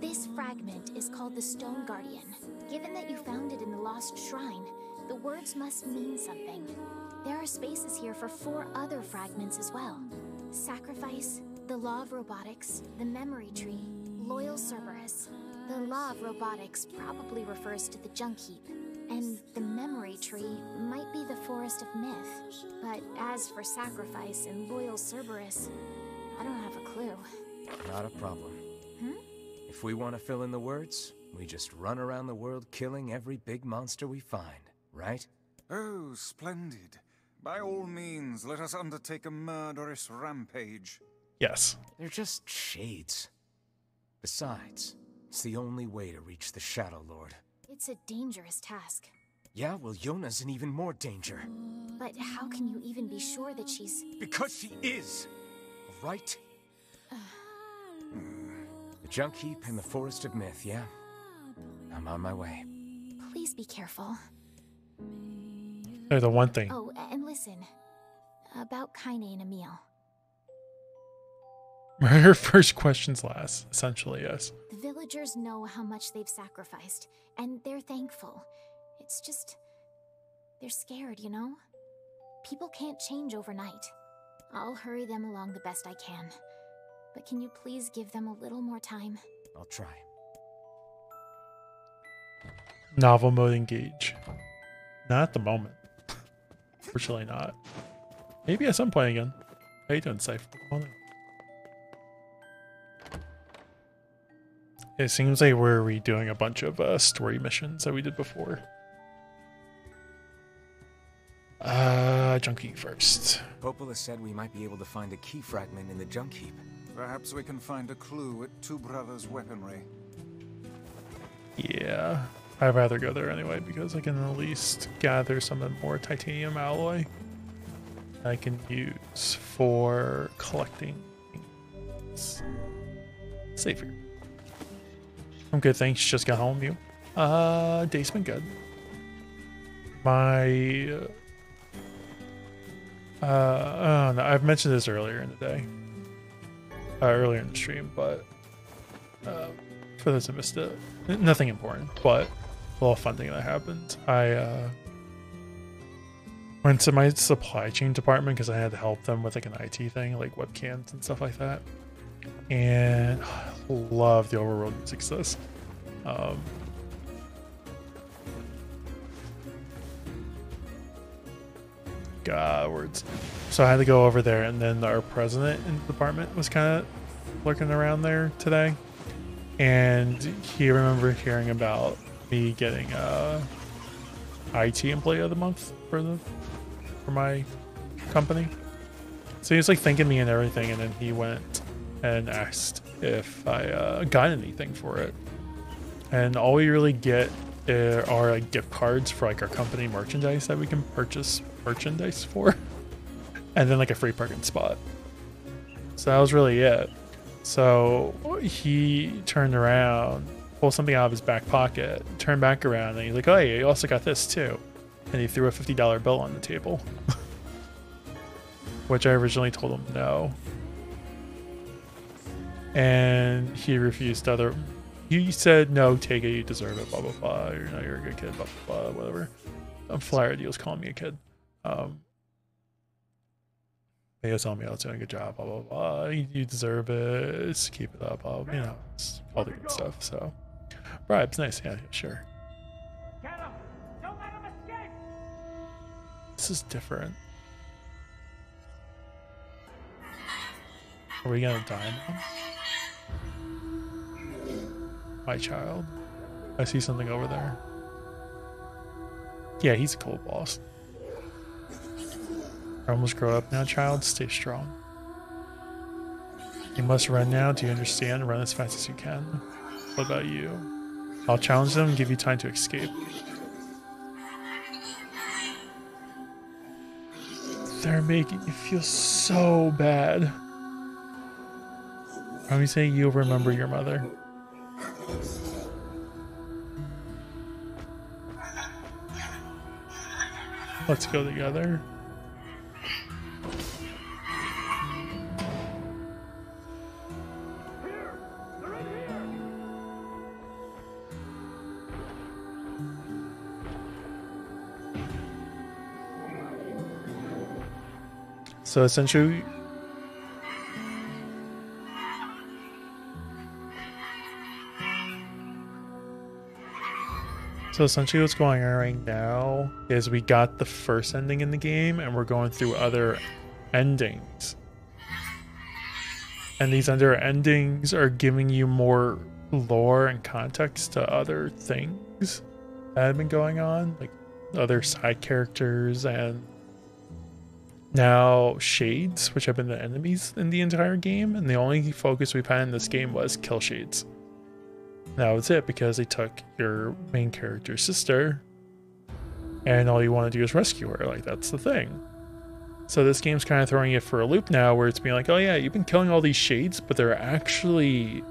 This fragment is called the Stone Guardian. Given that you found it in the Lost Shrine, the words must mean something. There are spaces here for four other fragments as well. Sacrifice, the Law of Robotics, the Memory Tree, Loyal Cerberus. The Law of Robotics probably refers to the junk heap. And the Memory Tree might be the Forest of Myth. But as for Sacrifice and Loyal Cerberus, I don't have a clue. Not a problem. Hmm? If we want to fill in the words, we just run around the world killing every big monster we find, right? Oh, splendid. By all means, let us undertake a murderous rampage. Yes. They're just shades. Besides, it's the only way to reach the Shadow Lord. It's a dangerous task. Yeah, well, Yonah's in even more danger. But how can you even be sure that she's... Because she is, right? The junk heap and the Forest of Myth, yeah? I'm on my way. Please be careful. They're the one thing. Oh, and listen. About Kainé and Emil. Her first questions last, essentially, yes. The villagers know how much they've sacrificed, and they're thankful. It's just... they're scared, you know? People can't change overnight. I'll hurry them along the best I can. But can you please give them a little more time? I'll try. Novel mode engage. Not at the moment. Fortunately not. Maybe at some point again. How you doing, Cypher? Oh, no. It seems like we're redoing a bunch of uh, story missions that we did before. Uh, junk heap first. Popola said we might be able to find a key fragment in the junk heap. Perhaps we can find a clue at Two Brothers' weaponry. Yeah, I'd rather go there anyway because I can at least gather some more titanium alloy I can use for collecting things. Save here. I'm good, thanks. Just got home, you. Uh, day's been good. My... Uh, uh no, I've mentioned this earlier in the day. Uh, earlier in the stream, but... Uh, for those who missed it, nothing important, but a little fun thing that happened. I, uh... went to my supply chain department because I had to help them with, like, an I T thing, like webcams and stuff like that. And I love the overworld music to this. Um, God, words. So I had to go over there, and then our president in the department was kind of lurking around there today. And he remembered hearing about me getting uh, I T Employee of the Month for, the, for my company. So he was like thanking me and everything, and then he went and asked if I uh, got anything for it. And all we really get uh, are like gift cards for like our company merchandise that we can purchase merchandise for. And then like a free parking spot. So that was really it. So he turned around, pulled something out of his back pocket, turned back around, and he's like, oh yeah, you also got this too. And he threw a fifty dollar bill on the table. Which I originally told him no. And he refused other. He said, no, take it, you deserve it, blah, blah, blah. You're not, you're a good kid, blah, blah, blah, whatever. I'm flyer deals calling me a kid. Um, he was telling me I was doing a good job, blah, blah, blah. You, you deserve it, just keep it up, blah, blah, you know, it's all the good stuff. So, bribes, nice, yeah, sure. Get him. Don't let him escape. This is different. Are we gonna die now? My child. I see something over there. Yeah, he's a cool boss. I almost grow up now, child. Stay strong. You must run now. Do you understand? Run as fast as you can. What about you? I'll challenge them and give you time to escape. They're making you feel so bad. I'm saying you'll remember your mother. Let's go together. So essentially, so essentially what's going on right now is we got the first ending in the game and we're going through other endings. And these other endings are giving you more lore and context to other things that have been going on, like other side characters and now shades, which have been the enemies in the entire game, and the only focus we've had in this game was kill shades. That was it, because they took your main character's sister and all you want to do is rescue her. Like, that's the thing. So this game's kind of throwing it for a loop now, where it's being like, oh yeah, you've been killing all these shades, but they're actually,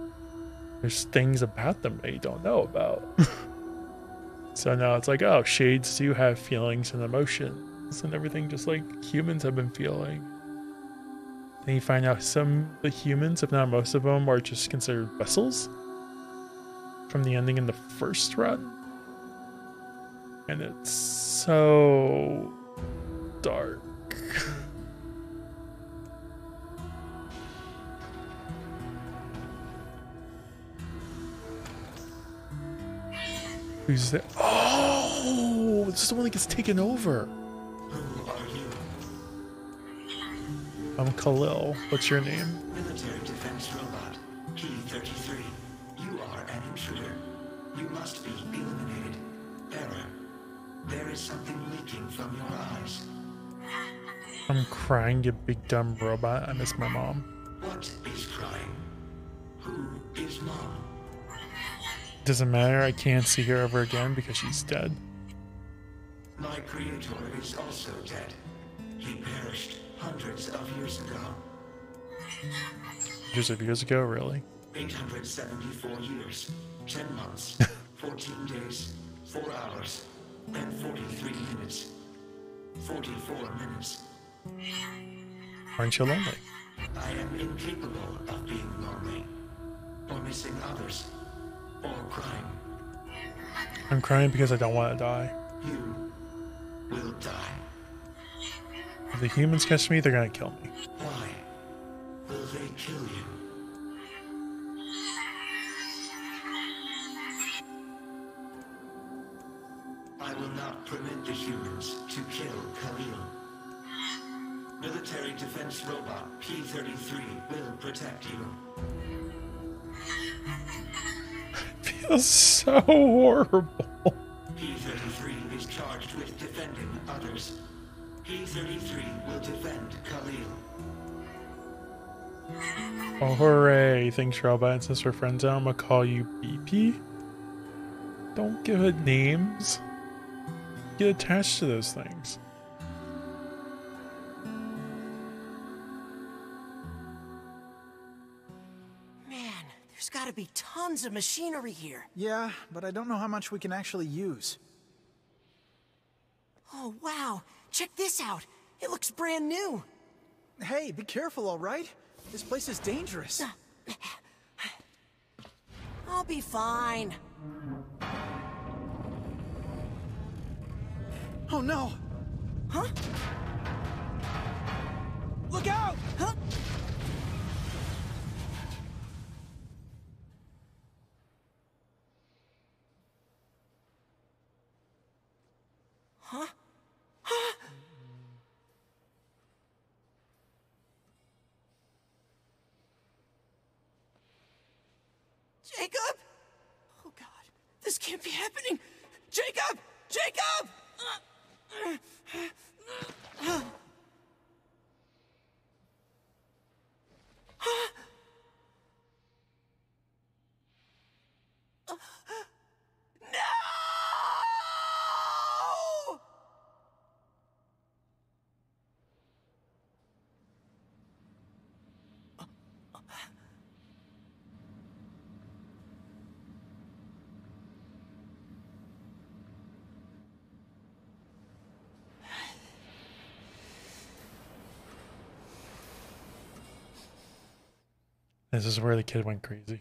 there's things about them that you don't know about. So now it's like, oh, shades do have feelings and emotions and everything, just like humans have been feeling. Then you find out some of the humans, if not most of them, are just considered vessels from the ending in the first run. And it's so dark. Who's there? Oh, it's the one that gets taken over. I'm Khalil. What's your name? Military defense robot, P thirty-three. You are an intruder. You must be eliminated. Error. There is something leaking from your eyes. I'm crying, you big dumb robot. I miss my mom. What is crying? Who is mom? Doesn't matter. I can't see her ever again because she's dead. My creator is also dead. He perished hundreds of years ago. Hundreds of years ago, really? eight hundred seventy-four years, ten months, fourteen days, four hours, and forty-three minutes. forty-four minutes. Aren't you lonely? I am incapable of being lonely, or missing others, or crying. I'm crying because I don't want to die. You will die. If the humans catch me, they're gonna kill me. Why will they kill you? I will not permit the humans to kill Khalil. Military defense robot P thirty-three will protect you. It feels so horrible. P thirty-three is charged with defending others. P thirty-three will defend Khalil. Oh, hooray. Thanks, Robot. And since we're friends now, I'm gonna call you B P. Don't give it names. Get attached to those things. Man, there's gotta be tons of machinery here. Yeah, but I don't know how much we can actually use. Oh, wow. Check this out! It looks brand new! Hey, be careful, alright? This place is dangerous. I'll be fine. Oh no! Huh? Look out! Huh? Huh? Jacob? Oh God, this can't be happening! Jacob! Jacob! No! This is where the kid went crazy.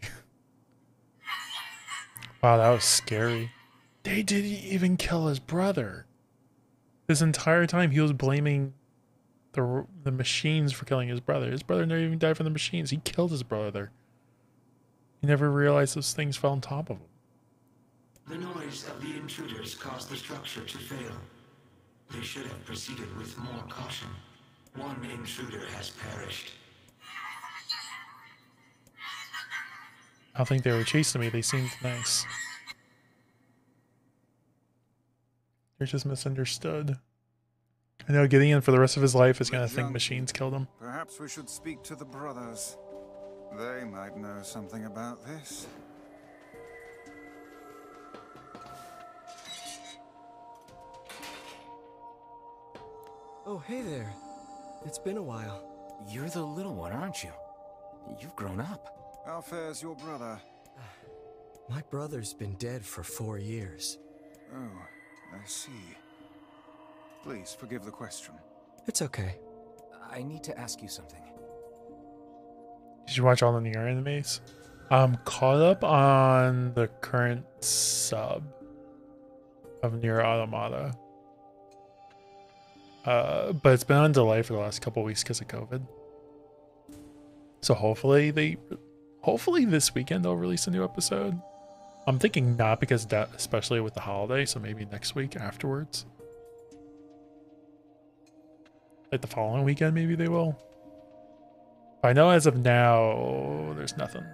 Wow, that was scary. They didn't even kill his brother. This entire time he was blaming the the machines for killing his brother. His brother never even died from the machines. He killed his brother. He never realized those things fell on top of him. The noise of the intruders caused the structure to fail. They should have proceeded with more caution. One intruder has perished. I don't think they were chasing me. They seemed nice. They're just misunderstood. I know Gideon for the rest of his life is going to think machines killed him. Perhaps we should speak to the brothers. They might know something about this. Oh, hey there. It's been a while. You're the little one, aren't you? You've grown up. How fares your brother? My brother's been dead for four years. Oh, I see. Please forgive the question. It's okay. I need to ask you something. Did you watch all the NieR animes? I'm caught up on the current sub of NieR Automata. Uh, but it's been on delay for the last couple of weeks because of COVID. So hopefully they... Hopefully this weekend they'll release a new episode. I'm thinking not because that, especially with the holiday, so maybe next week afterwards. Like the following weekend maybe they will. I know as of now, there's nothing.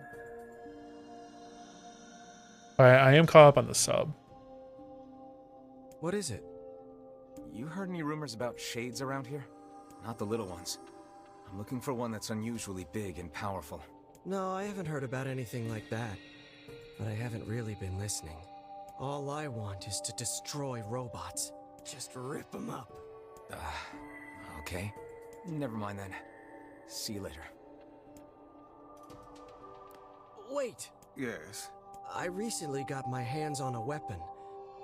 I, I am caught up on the sub. What is it? You heard any rumors about shades around here? Not the little ones. I'm looking for one that's unusually big and powerful. No, I haven't heard about anything like that, but I haven't really been listening. All I want is to destroy robots. Just rip them up. Uh, okay. Never mind then. See you later. Wait! Yes? I recently got my hands on a weapon.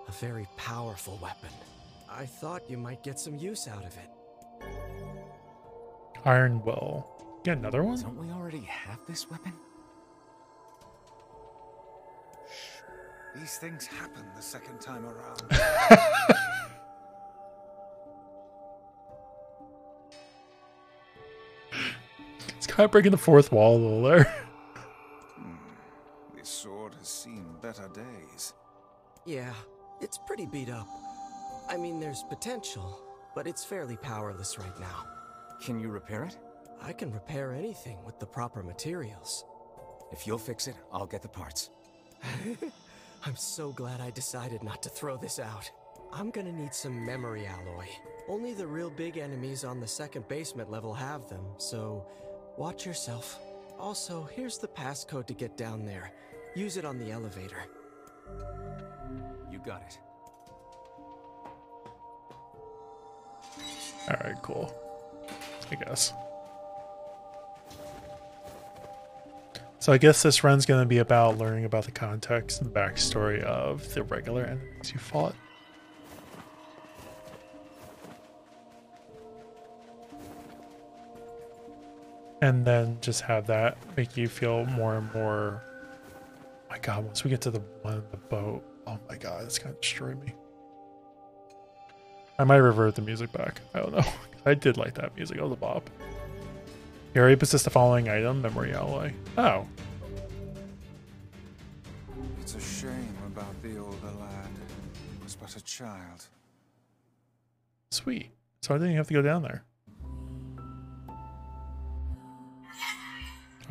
A very powerful weapon. I thought you might get some use out of it. Iron Will. Get another one? Don't we already have this weapon? Shh. These things happen the second time around. It's kind of breaking the fourth wall a little there. Hmm. This sword has seen better days. Yeah, it's pretty beat up. I mean, there's potential, but it's fairly powerless right now. Can you repair it? I can repair anything with the proper materials. If you'll fix it, I'll get the parts. I'm so glad I decided not to throw this out. I'm gonna need some memory alloy. Only the real big enemies on the second basement level have them, so watch yourself. Also, here's the passcode to get down there. Use it on the elevator. You got it. All right, cool. I guess. So I guess this run's going to be about learning about the context and backstory of the regular enemies you fought. And then just have that make you feel more and more... Oh my god, once we get to the one in the boat, oh my god, it's going to destroy me. I might revert the music back. I don't know. I did like that music. It was a bop. Your ape possesses the following item, memory alloy. Oh. It's a shame about the older lad. He was but a child. Sweet. So I didn't have to go down there.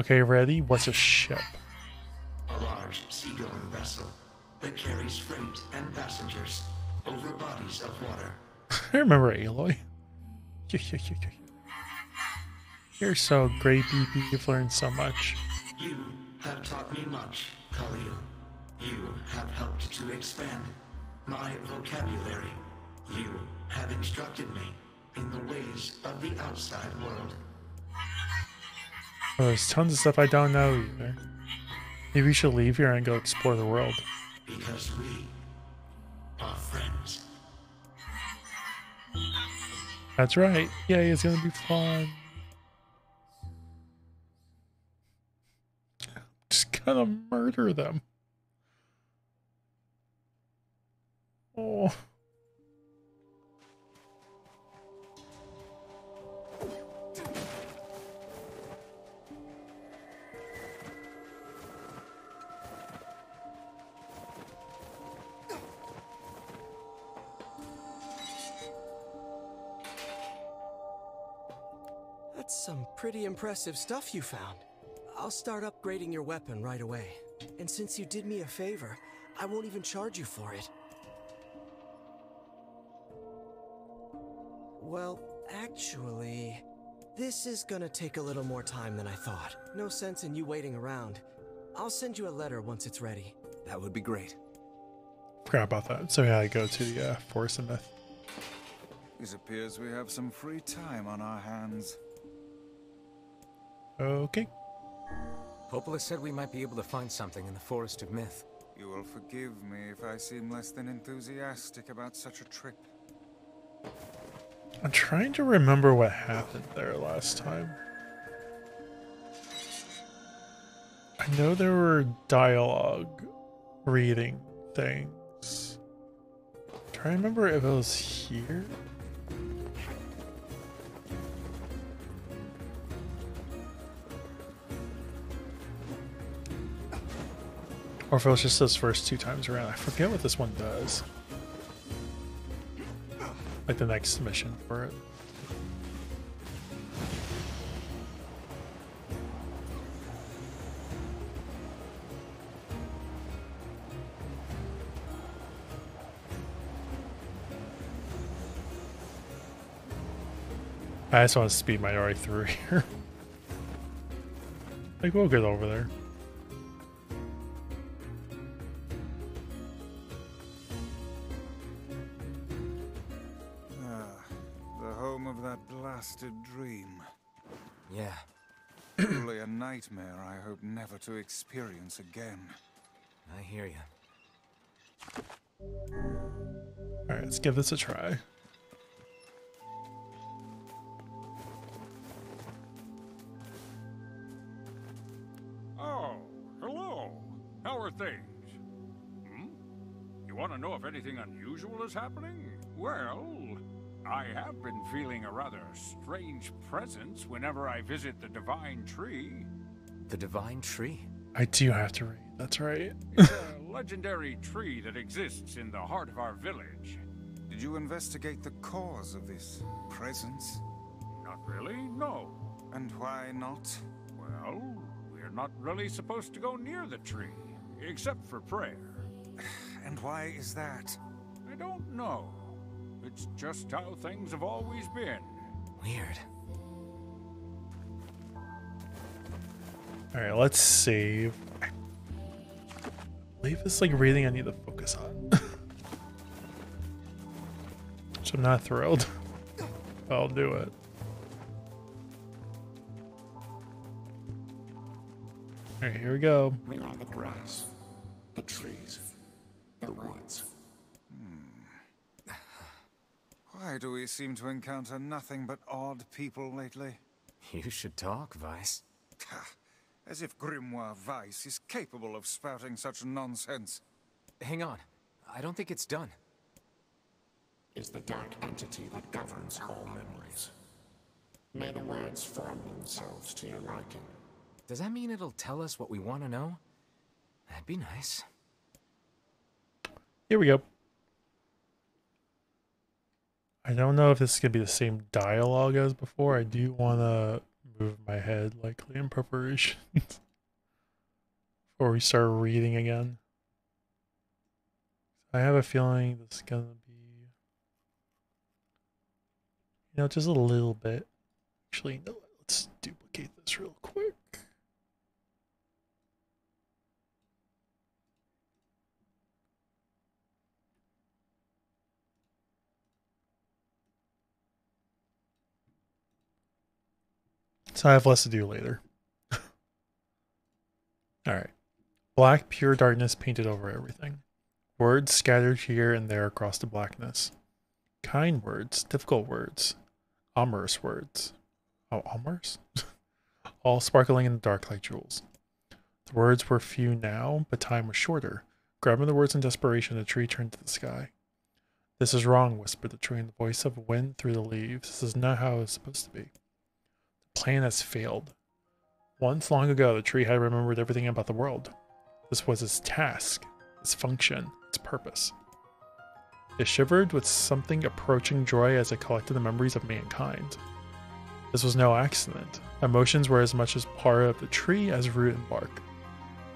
Okay, ready? What's a ship? A large seagoing vessel that carries freight and passengers over bodies of water. I remember Aloy. You're so great, B P. You've learned so much. You have taught me much, Khalil. You have helped to expand my vocabulary. You have instructed me in the ways of the outside world. Oh, there's tons of stuff I don't know either. Maybe we should leave here and go explore the world. Because we are friends. That's right. Yeah, it's gonna be fun. Just gonna murder them. Oh. That's some pretty impressive stuff you found. I'll start upgrading your weapon right away. And since you did me a favor, I won't even charge you for it. Well, actually, this is gonna take a little more time than I thought. No sense in you waiting around. I'll send you a letter once it's ready. That would be great. Forgot about that. So yeah, I go to the uh, Forest of Myth. It appears we have some free time on our hands. Okay. Popola said we might be able to find something in the Forest of Myth. You will forgive me if I seem less than enthusiastic about such a trip. I'm trying to remember what happened there last time. I know there were dialogue reading things. I'm trying to remember if it was here. Or if it was just those first two times around. I forget what this one does. Like the next mission for it. I just want to speed my way through here. Like, we'll get over there. Dream. Yeah. Truly a nightmare I hope never to experience again. I hear you. Alright, let's give this a try. Oh, hello. How are things? Hmm? You want to know if anything unusual is happening? Well, I have been feeling a rather strange presence whenever I visit the Divine Tree. The Divine Tree? I do have to read, that's right. It's a legendary tree that exists in the heart of our village. Did you investigate the cause of this presence? Not really, no. And why not? Well, we're not really supposed to go near the tree, except for prayer. And why is that? I don't know. It's just how things have always been. Weird. Alright, let's save. I believe this like reading I need to focus on. So I'm not thrilled. I'll do it. Alright, here we go. We are the grass, the trees, the woods. Why do we seem to encounter nothing but odd people lately? You should talk, Vice. As if Grimoire Vice is capable of spouting such nonsense. Hang on. I don't think it's done. Is the dark entity that governs all memories. May the words form themselves to your liking. Does that mean it'll tell us what we want to know? That'd be nice. Here we go. I don't know if this is going to be the same dialogue as before. I do want to move my head likely in preparation before we start reading again. I have a feeling this is going to be, you know, just a little bit. Actually, no, let's duplicate this real quick. so I have less to do later. All right. Black, pure darkness painted over everything. Words scattered here and there across the blackness. Kind words, difficult words, amorous words. Oh, amorous? All sparkling in the dark like jewels. The words were few now, but time was shorter. Grabbing the words in desperation, the tree turned to the sky. This is wrong, whispered the tree in the voice of wind through the leaves. This is not how it was supposed to be. The plan has failed. Once long ago, the tree had remembered everything about the world. This was its task, its function, its purpose. It shivered with something approaching joy as it collected the memories of mankind. This was no accident. Emotions were as much as part of the tree as root and bark.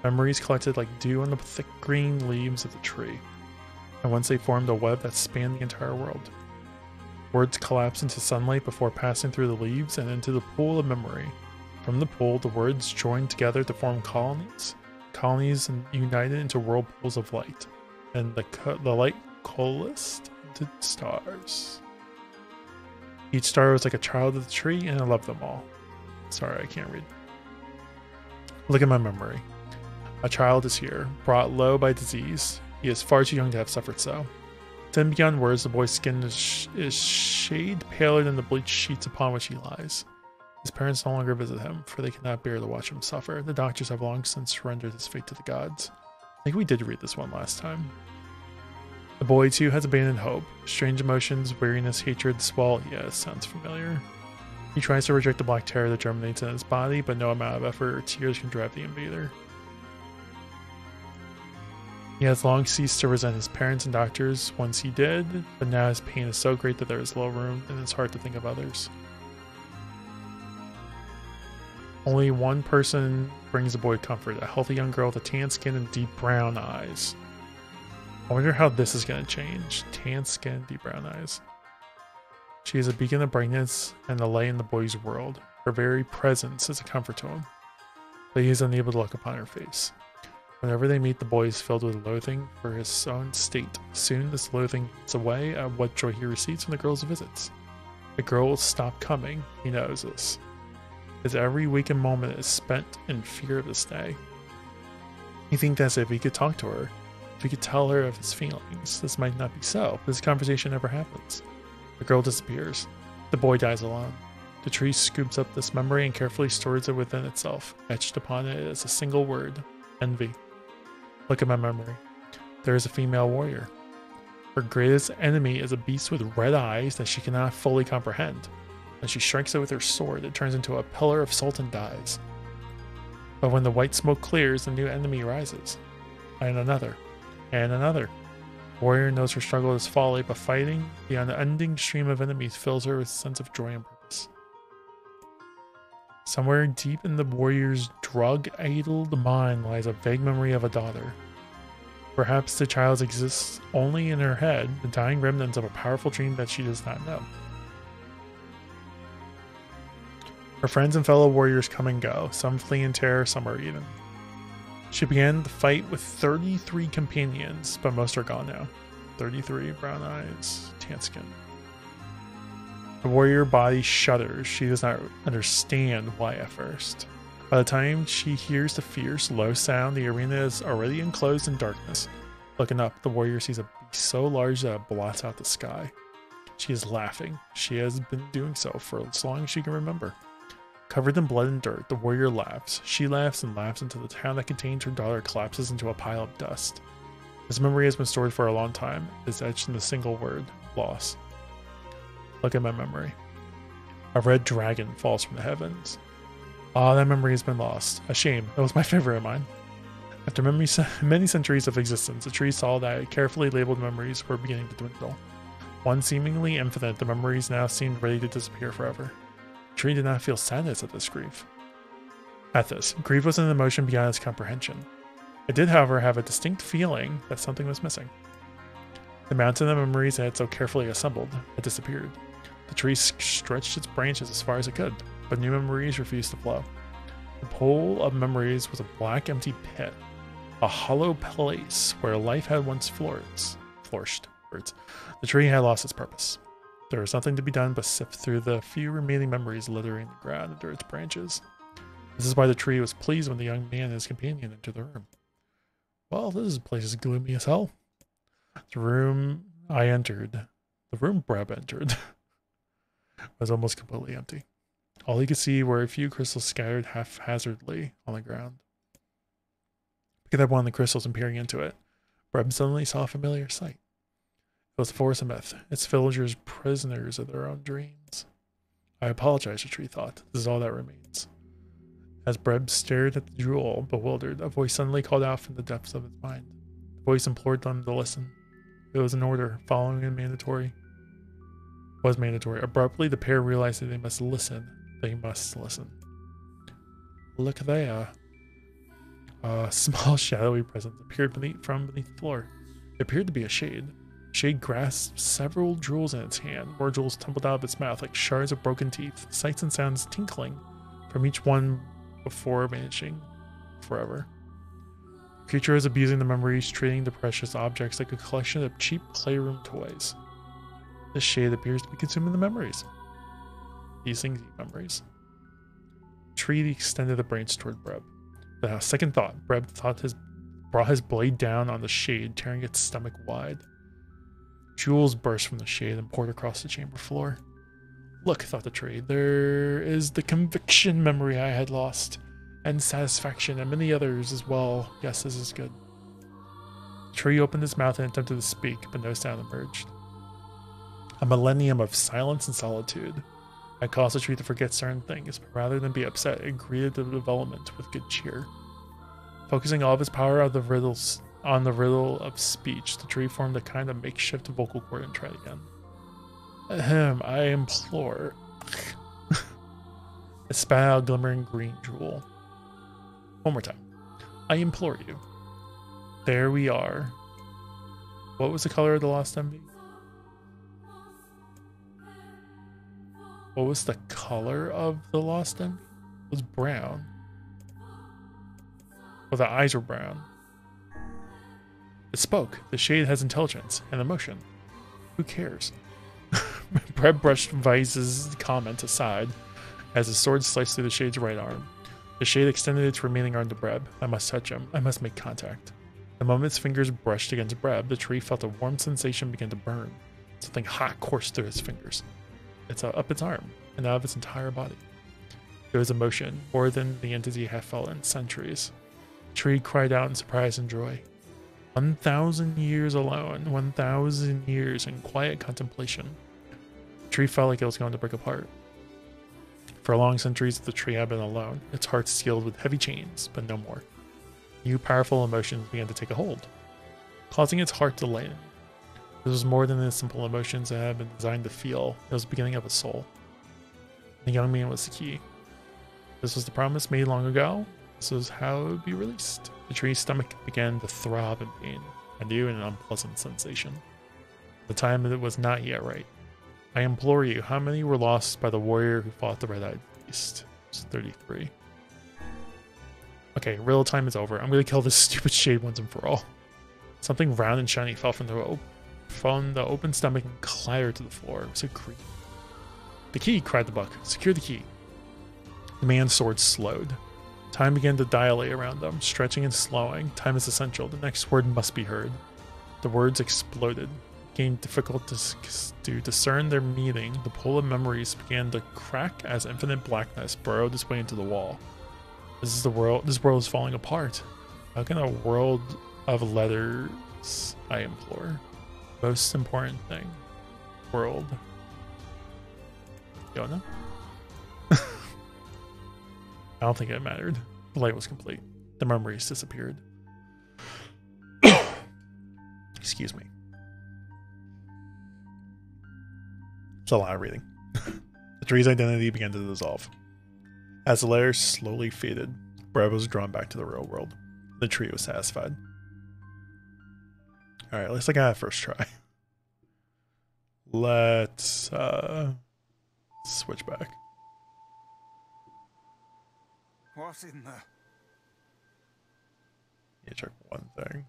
Memories collected like dew on the thick green leaves of the tree, and once they formed a web that spanned the entire world. Words collapsed into sunlight before passing through the leaves and into the pool of memory. From the pool, the words joined together to form colonies. Colonies united into whirlpools of light, and the, co the light coalesced into stars. Each star was like a child of the tree, and I loved them all. Sorry, I can't read. Look at my memory. A child is here, brought low by disease. He is far too young to have suffered so. Then beyond words, the boy's skin is, sh is shade paler than the bleached sheets upon which he lies. His parents no longer visit him, for they cannot bear to watch him suffer. The doctors have long since surrendered his fate to the gods. I think we did read this one last time. The boy, too, has abandoned hope. Strange emotions, weariness, hatred, swell. Yeah, sounds familiar. He tries to reject the black terror that germinates in his body, but no amount of effort or tears can drive the invader. He has long ceased to resent his parents and doctors. Once he did, but now his pain is so great that there is little room in his heart to think of others. Only one person brings the boy comfort, a healthy young girl with a tan skin and deep brown eyes. I wonder how this is going to change. Tan skin, deep brown eyes. She is a beacon of brightness and the light in the boy's world. Her very presence is a comfort to him, but he is unable to look upon her face. Whenever they meet, the boy is filled with loathing for his own state. Soon this loathing eats away at what joy he receives from the girl's visits. The girl will stop coming. He knows this. His every waking moment is spent in fear of this day. He thinks as if he could talk to her, if he could tell her of his feelings. This might not be so, but this conversation never happens. The girl disappears. The boy dies alone. The tree scoops up this memory and carefully stores it within itself. Etched upon it is a single word: envy. Look at my memory. There is a female warrior. Her greatest enemy is a beast with red eyes that she cannot fully comprehend. When she strikes it with her sword, it turns into a pillar of salt and dies. But when the white smoke clears, a new enemy rises. And another. And another. Warrior knows her struggle is folly, but fighting the unending stream of enemies fills her with a sense of joy and purpose. Somewhere deep in the warrior's drug-addled mind lies a vague memory of a daughter. Perhaps the child exists only in her head, the dying remnants of a powerful dream that she does not know. Her friends and fellow warriors come and go, some flee in terror, some are even. She began the fight with thirty-three companions, but most are gone now. thirty-three, brown eyes, tan skin. The warrior body shudders. She does not understand why at first. By the time she hears the fierce, low sound, the arena is already enclosed in darkness. Looking up, the warrior sees a beast so large that it blots out the sky. She is laughing. She has been doing so for as long as she can remember. Covered in blood and dirt, the warrior laughs. She laughs and laughs until the town that contains her daughter collapses into a pile of dust. This memory has been stored for a long time. It is etched in the single word, loss. Look at my memory. A red dragon falls from the heavens. Ah, that memory has been lost. A shame. It was my favorite of mine. After memory, many centuries of existence, the tree saw that carefully labeled memories were beginning to dwindle. One seemingly infinite, the memories now seemed ready to disappear forever. The tree did not feel sadness at this grief. At this, grief was an emotion beyond its comprehension. It did, however, have a distinct feeling that something was missing. The mountain of memories it had so carefully assembled had disappeared. The tree stretched its branches as far as it could, but new memories refused to flow. The pool of memories was a black, empty pit, a hollow place where life had once flourished. The tree had lost its purpose. There was nothing to be done but sift through the few remaining memories littering the ground under its branches. This is why the tree was pleased when the young man and his companion entered the room. Well, this place is gloomy as hell. The room I entered, the room Breb entered, was almost completely empty. All he could see were a few crystals scattered haphazardly on the ground. Picking up one of the crystals and peering into it, Breb suddenly saw a familiar sight. It was Forsameth, its villagers prisoners of their own dreams. I apologize, the tree thought. This is all that remains. As Breb stared at the jewel, bewildered, a voice suddenly called out from the depths of his mind. The voice implored them to listen. It was an order, following and mandatory. It was mandatory. Abruptly, the pair realized that they must listen. They must listen. Look there. A small, shadowy presence appeared beneath, from beneath the floor. It appeared to be a shade. Shade grasped several jewels in its hand. More jewels tumbled out of its mouth like shards of broken teeth, sights and sounds tinkling from each one before vanishing forever. The creature is abusing the memories, treating the precious objects like a collection of cheap playroom toys. This shade appears to be consuming the memories. These things eat memories. The tree extended the branch toward Breb. Without a second thought, Breb thought his, brought his blade down on the shade, tearing its stomach wide. Jewels burst from the shade and poured across the chamber floor. Look, thought the tree, there is the conviction memory I had lost, and satisfaction, and many others as well. Yes, this is good. The tree opened its mouth and attempted to speak, but no sound emerged. A millennium of silence and solitude. I caused the tree to forget certain things, but rather than be upset, it greeted the development with good cheer. Focusing all of its power on the riddles On the riddle of speech, the tree formed a kind of makeshift vocal cord and tried again. Ahem, I implore. It spat out a glimmering green jewel. One more time. I implore you. There we are. What was the color of the lost envy? What was the color of the lost envy? It was brown. Well, the eyes were brown. It spoke. The shade has intelligence and emotion. Who cares? Breb brushed Vice's comment aside as his sword sliced through the shade's right arm. The shade extended its remaining arm to Breb. I must touch him. I must make contact. The moment its fingers brushed against Breb, the tree felt a warm sensation begin to burn. Something hot coursed through its fingers. It's up its arm and out of its entire body. It was emotion, more than the entity had felt in centuries. The tree cried out in surprise and joy. One thousand years alone, one thousand years in quiet contemplation. The tree felt like it was going to break apart. For long centuries, the tree had been alone, its heart sealed with heavy chains, but no more. New powerful emotions began to take a hold, causing its heart to lighten. This was more than the simple emotions that had been designed to feel. It was the beginning of a soul. The young man was the key. This was the promise made long ago. This was how it would be released. The tree's stomach began to throb in pain, a new and unpleasant sensation. The time that it was not yet right. I implore you, how many were lost by the warrior who fought the red-eyed beast? It's thirty-three. Okay, real time is over. I'm gonna kill this stupid shade once and for all. Something round and shiny fell from the, op from the open stomach and clattered to the floor. It was a creep. The key, cried the buck. Secure the key. The man's sword slowed. Time began to dilate around them, stretching and slowing. Time is essential. The next word must be heard. The words exploded. It became difficult to, to discern their meaning. The pool of memories began to crack as infinite blackness burrowed its way into the wall. This is the world. This world is falling apart. How can a world of letters, I implore? Most important thing. World. Yonah? I don't think it mattered. The light was complete. The memories disappeared. Excuse me. It's a lot of reading. The tree's identity began to dissolve. As the layers slowly faded, Breb was drawn back to the real world. The tree was satisfied. Alright, at least I got a first try. Let's uh, switch back. What's in there? You check one thing.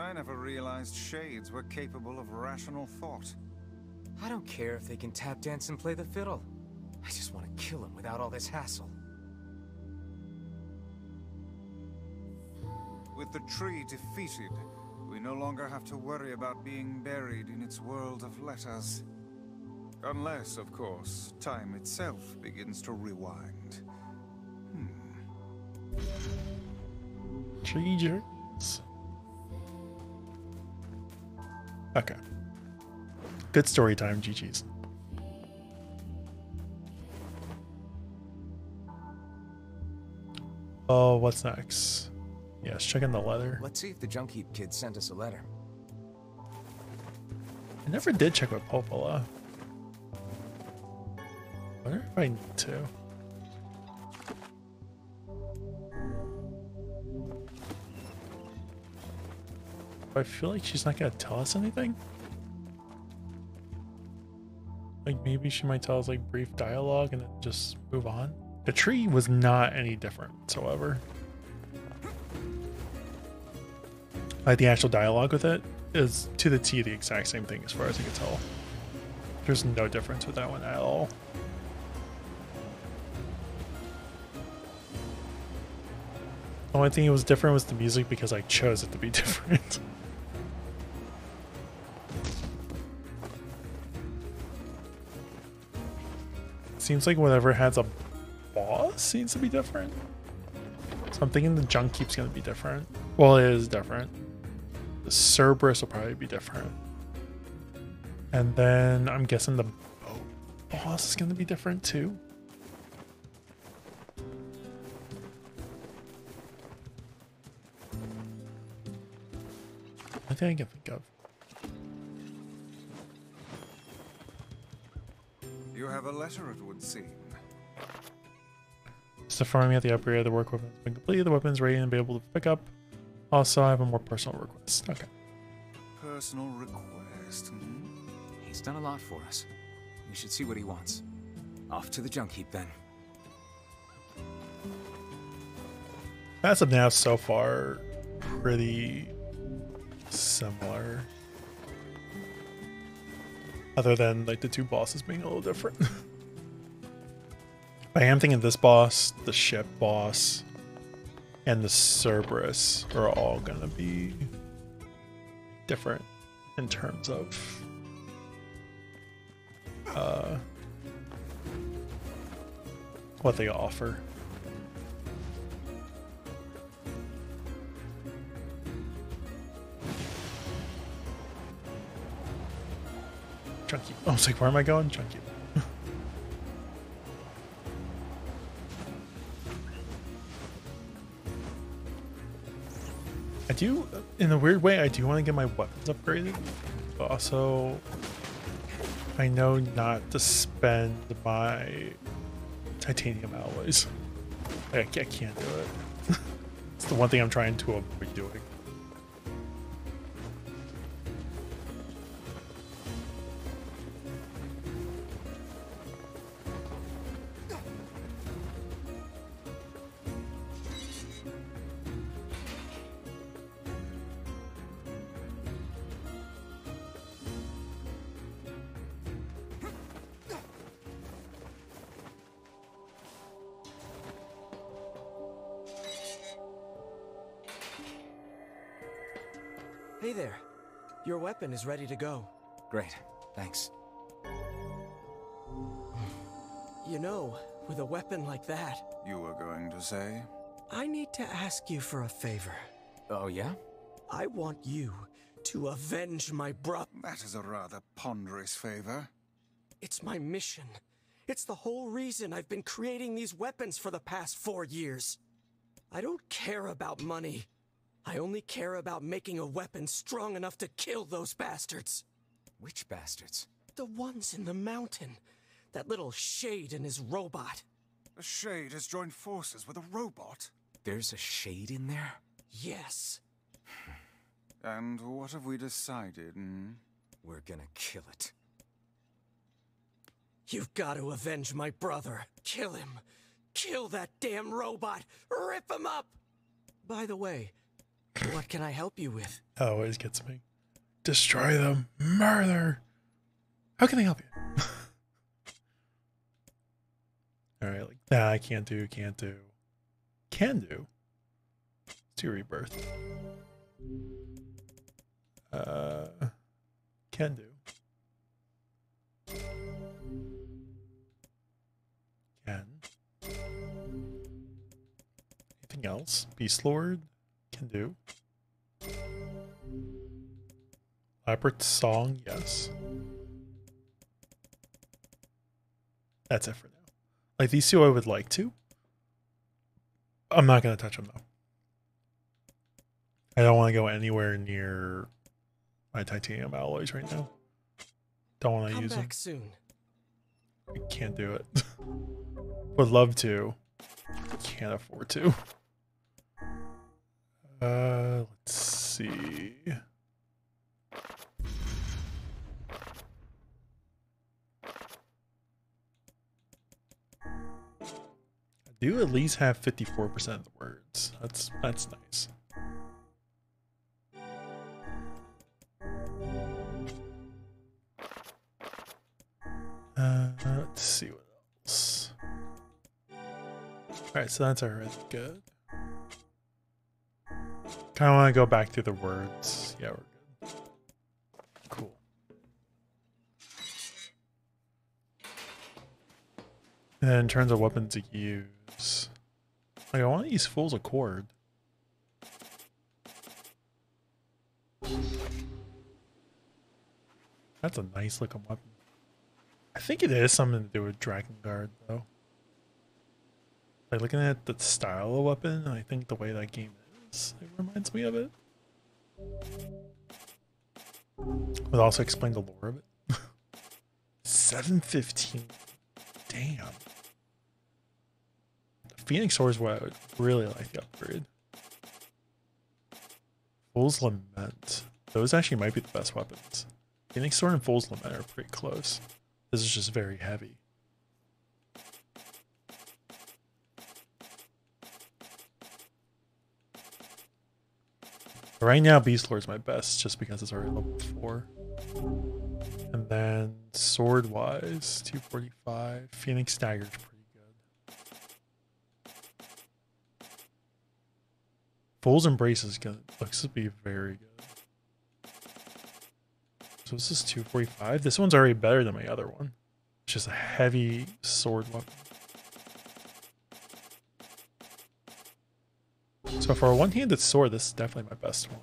I never realized shades were capable of rational thought. I don't care if they can tap dance and play the fiddle. I just want to kill them without all this hassle. With the tree defeated, we no longer have to worry about being buried in its world of letters. Unless, of course, time itself begins to rewind. Hmm. Tree jerks. Okay. Good story time, G Gs. Oh, what's next? Yeah, let's check in the leather. Let's see if the junk heap kid sent us a letter. I never did check with Popola. I wonder if I need to. I feel like she's not gonna tell us anything. Like maybe she might tell us like brief dialogue and then just move on. The tree was not any different whatsoever. Like the actual dialogue with it is to the T the exact same thing as far as I can tell. There's no difference with that one at all. The only thing that was different was the music because I chose it to be different. Seems like whatever has a boss seems to be different. So I'm thinking the junk keeps gonna be different. Well, it is different. The Cerberus will probably be different. And then I'm guessing the boss is gonna be different too. I think I can think of. You have a letter, it would seem. Just affirming at the upgrade of the work weapon has been completed. The weapon is ready and be able to pick up. Also, I have a more personal request. Okay. Personal request. Mm-hmm. He's done a lot for us. We should see what he wants. Off to the junk heap then. That's up now so far. Pretty similar, other than like the two bosses being a little different. I am thinking this boss, the ship boss, and the Cerberus are all gonna be different in terms of uh, what they offer. Chunky. I was like, where am I going? Chunky. I do, in a weird way, I do want to get my weapons upgraded, but also I know not to spend my titanium alloys. Like, I can't do it. It's the one thing I'm trying to avoid doing. Is ready to go. Great, thanks. You know, with a weapon like that... You were going to say? I need to ask you for a favor. Oh, yeah? I want you to avenge my brother. That is a rather ponderous favor. It's my mission. It's the whole reason I've been creating these weapons for the past four years. I don't care about money. I only care about making a weapon strong enough to kill those bastards. Which bastards? The ones in the mountain. That little shade and his robot. A shade has joined forces with a robot? There's a shade in there? Yes. And what have we decided? Hmm? We're gonna kill it. You've got to avenge my brother. Kill him. Kill that damn robot. Rip him up. By the way... What can I help you with? That always gets me. Destroy them. Murder. How can I help you? All right, like that. Nah, I can't do, can't do. Can do. Let's do rebirth. Uh, can do. Can. Anything else? Beast Lord. Can do. Elaborate song, yes. That's it for now. Like these two I would like to. I'm not going to touch them though. I don't want to go anywhere near my titanium alloys right now. Don't want to use them. Come back soon. I can't do it. Would love to. Can't afford to. Uh, let's see. Do at least have fifty-four percent of the words. That's that's nice. Uh, let's see what else. All right, so that's already good. Kind of want to go back through the words. Yeah, we're good. Cool. And then in terms of weapons to use. Like, I want to use Fool's Accord. That's a nice looking weapon. I think it is something to do with Dragon Guard, though. Like, looking at the style of weapon, I think the way that game is, it reminds me of it. But also explain the lore of it. seven fifteen. Damn. Phoenix Sword is what I would really like to upgrade. Fool's Lament. Those actually might be the best weapons. Phoenix Sword and Fool's Lament are pretty close. This is just very heavy. Right now, Beast Lord is my best just because it's already level four. And then sword wise, two forty-five. Phoenix Dagger is pretty. Fool's Embrace is gonna looks to be very good. So this is two forty-five. This one's already better than my other one. It's just a heavy sword weapon. So for a one-handed sword, this is definitely my best one.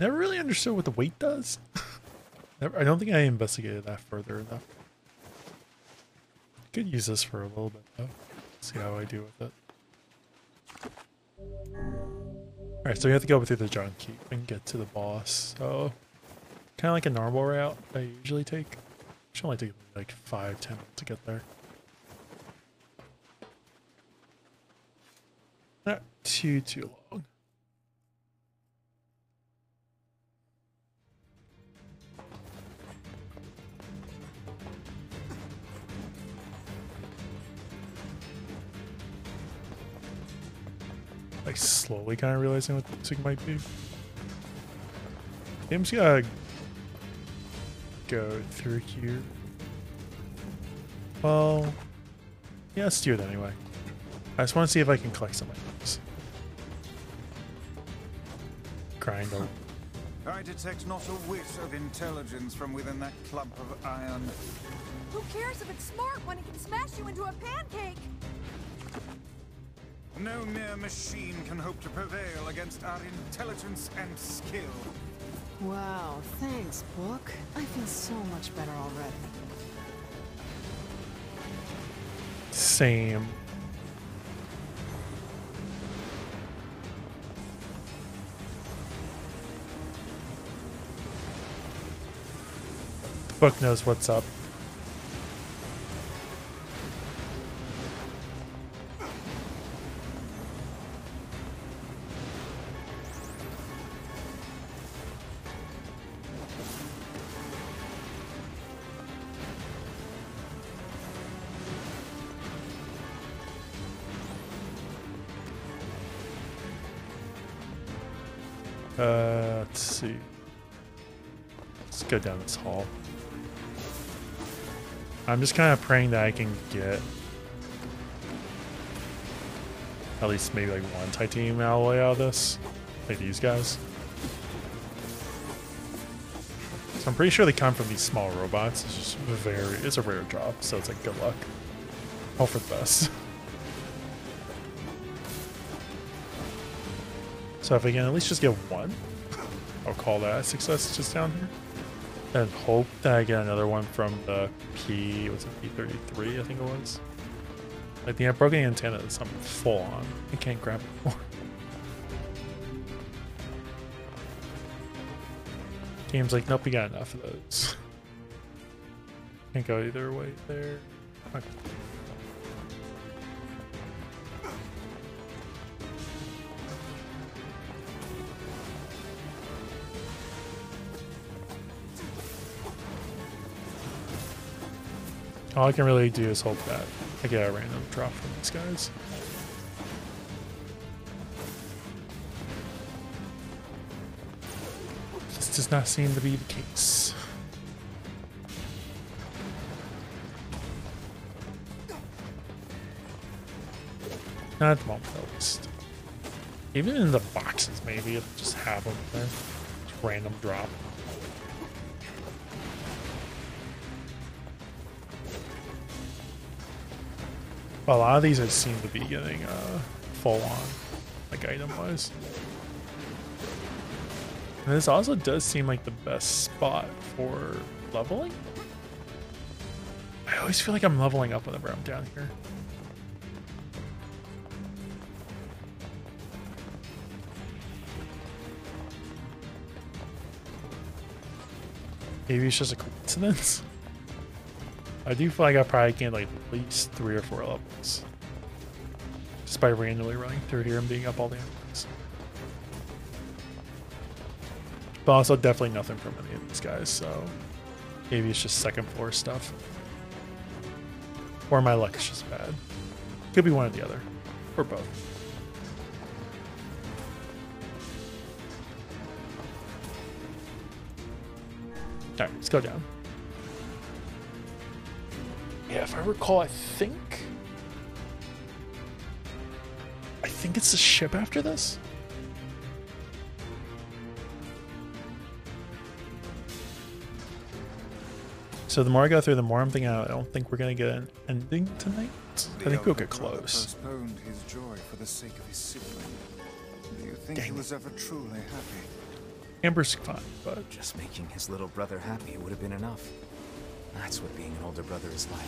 Never really understood what the weight does. Never, I don't think I investigated that further enough. Could use this for a little bit though. See how I do with it. Alright, so we have to go through the John Keep and get to the boss. So kinda like a normal route I usually take. It should only take like five, ten minutes to get there. Not too too long. Like slowly kind of realizing what the music might be. I'm just gonna go through here. Well, yeah, let's do it anyway. I just want to see if I can collect some items. Grind them. I detect not a whiff of intelligence from within that clump of iron. Who cares if it's smart when it can smash you into a pancake? No mere machine can hope to prevail against our intelligence and skill. Wow, thanks, book. I feel so much better already. Same. The book knows what's up. Uh, let's see. Let's go down this hall. I'm just kind of praying that I can get at least maybe like one titanium alloy out of this. Like these guys. So I'm pretty sure they come from these small robots. It's just very, it's a rare drop, so it's like good luck. Hope for the best. So if I can at least just get one, I'll call that a success just down here. And hope that I get another one from the P, what's it, P thirty-three, I think it was. Like the broken antenna is something full on. I can't grab it more. Game's like, nope, we got enough of those. Can't go either way there. Okay. All I can really do is hope that I get a random drop from these guys. This does not seem to be the case. Not at the moment, at least. Even in the boxes, maybe, if just have them there. Just random drop. Well, a lot of these I seem to be getting uh, full on, like item-wise. And this also does seem like the best spot for leveling. I always feel like I'm leveling up whenever I'm down here. Maybe it's just a coincidence. I do feel like I probably gained like at least three or four levels just by randomly running through here and being up all the enemies. But also definitely nothing from any of these guys, so maybe it's just second floor stuff. Or my luck is just bad. Could be one or the other. Or both. Alright, let's go down. Yeah, if I recall, I think... I think it's the ship after this? So the more I go through, the more I'm thinking, I don't think we're going to get an ending tonight. I think we'll get close. Postponed his joy for the sake of his sibling. Do you think he was ever truly happy? Amber's fine, but... Just making his little brother happy would have been enough. That's what being an older brother is like.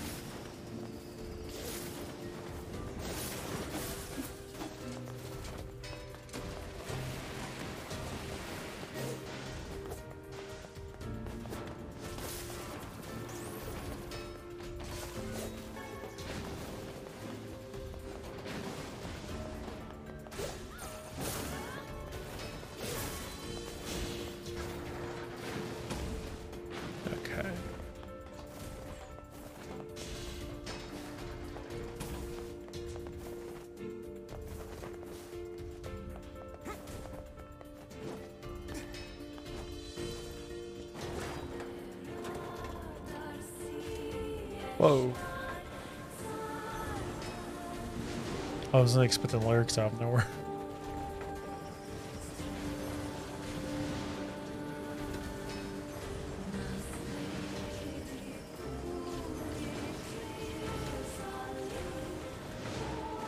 Whoa. I wasn't expecting lyrics out of nowhere.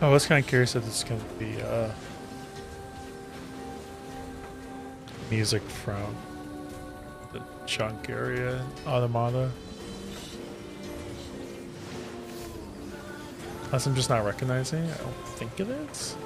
I was kind of curious if this is going to be uh, music from the chunk area in Automata. Unless I'm just not recognizing it, I don't think it is.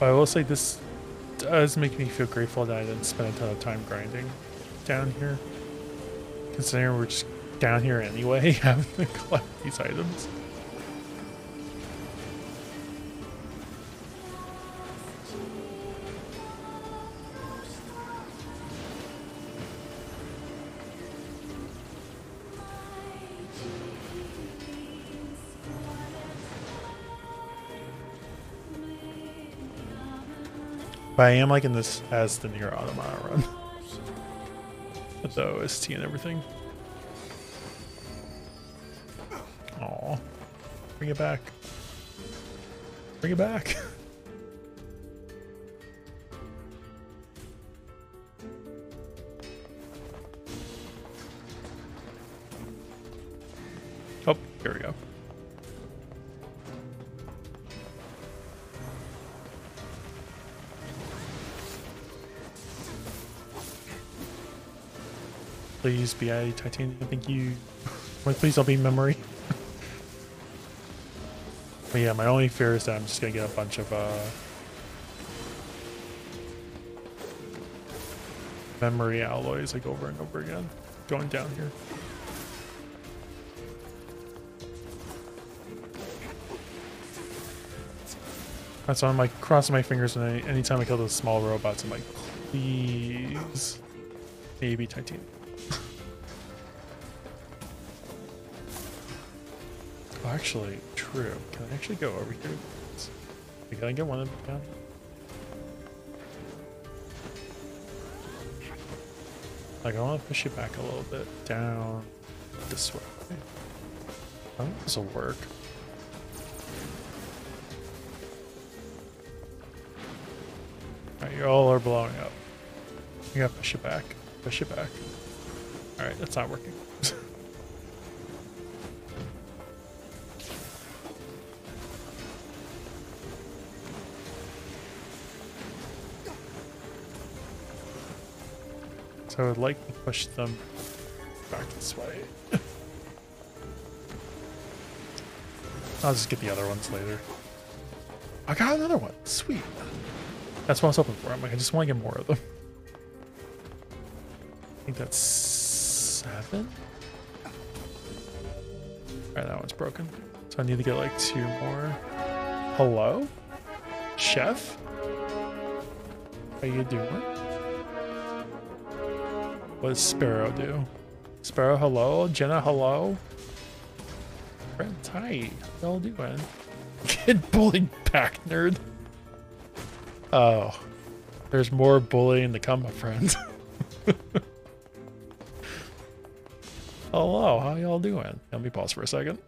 But I will say this does make me feel grateful that I didn't spend a ton of time grinding down here. Considering we're just down here anyway, having to collect these items. But I am liking this as the NieR Automata run. With the O S T and everything. Aw. Bring it back. Bring it back. Oh, here we go. Please be a titanium, thank you. Like, please don't be memory. But yeah, my only fear is that I'm just gonna get a bunch of uh, memory alloys like over and over again. Going down here. That's why I'm like crossing my fingers, and I, anytime I kill those small robots, I'm like, please, maybe titanium. Actually, true. Can I actually go over here? Can I get one of them down? Like, I want to push it back a little bit down this way. I don't think this will work. Alright, you all are blowing up. You gotta push it back. Push it back. Alright, that's not working. I would like to push them back this way. I'll just get the other ones later. I got another one. Sweet. That's what I was hoping for. I'm like, I just want to get more of them. I think that's seven. Alright, that one's broken. So I need to get like two more. Hello? Chef? How you doing? What does Sparrow do? Sparrow, hello? Jenna, hello? Brent, hi. How y'all doing? Get bullied back, nerd. Oh. There's more bullying to come, my friend. Hello, how y'all doing? Let me pause for a second.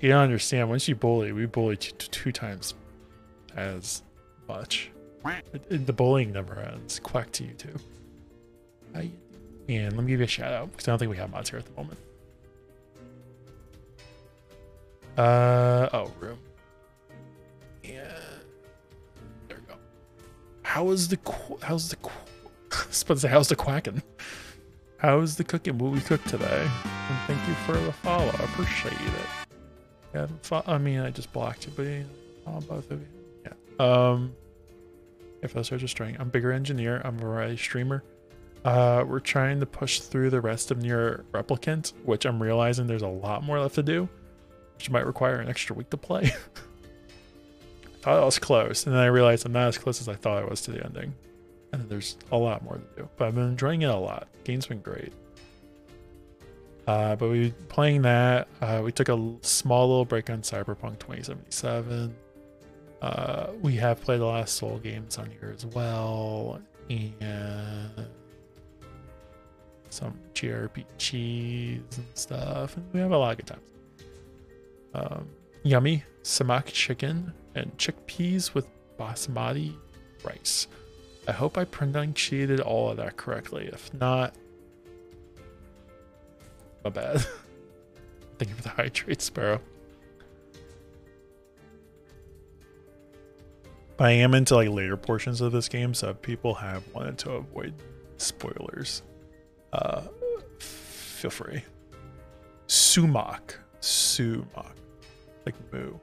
You don't understand. Once you bully, we bully t t two times as much. The bullying never ends. Quack to you too. I, and let me give you a shout out because I don't think we have mods here at the moment. Uh oh, room. Yeah, there we go. How is the qu how's the qu supposed to say how's the quacking? How's the cooking? What we cooked today? And thank you for the follow. I appreciate it. Yeah, I mean, I just blocked you, but yeah, both of you. Yeah. Um. If those are destroying, I'm BigRedEngineer. I'm a variety streamer. Uh, we're trying to push through the rest of NieR Replicant, which I'm realizing there's a lot more left to do, which might require an extra week to play. I thought I was close, and then I realized I'm not as close as I thought I was to the ending. And there's a lot more to do, but I've been enjoying it a lot. Game's been great. Uh, but we playing that. Uh, we took a small little break on Cyberpunk twenty seventy-seven. Uh, we have played the last Soul games on here as well, and some J R P Gs and stuff. And we have a lot of good times. Um, yummy samak chicken and chickpeas with basmati rice. I hope I pronunciated all of that correctly. If not, my bad. Thank you for the hydrate, Sparrow. I am into like later portions of this game, so people have wanted to avoid spoilers. Uh, feel free. Sumac, sumac, like moo.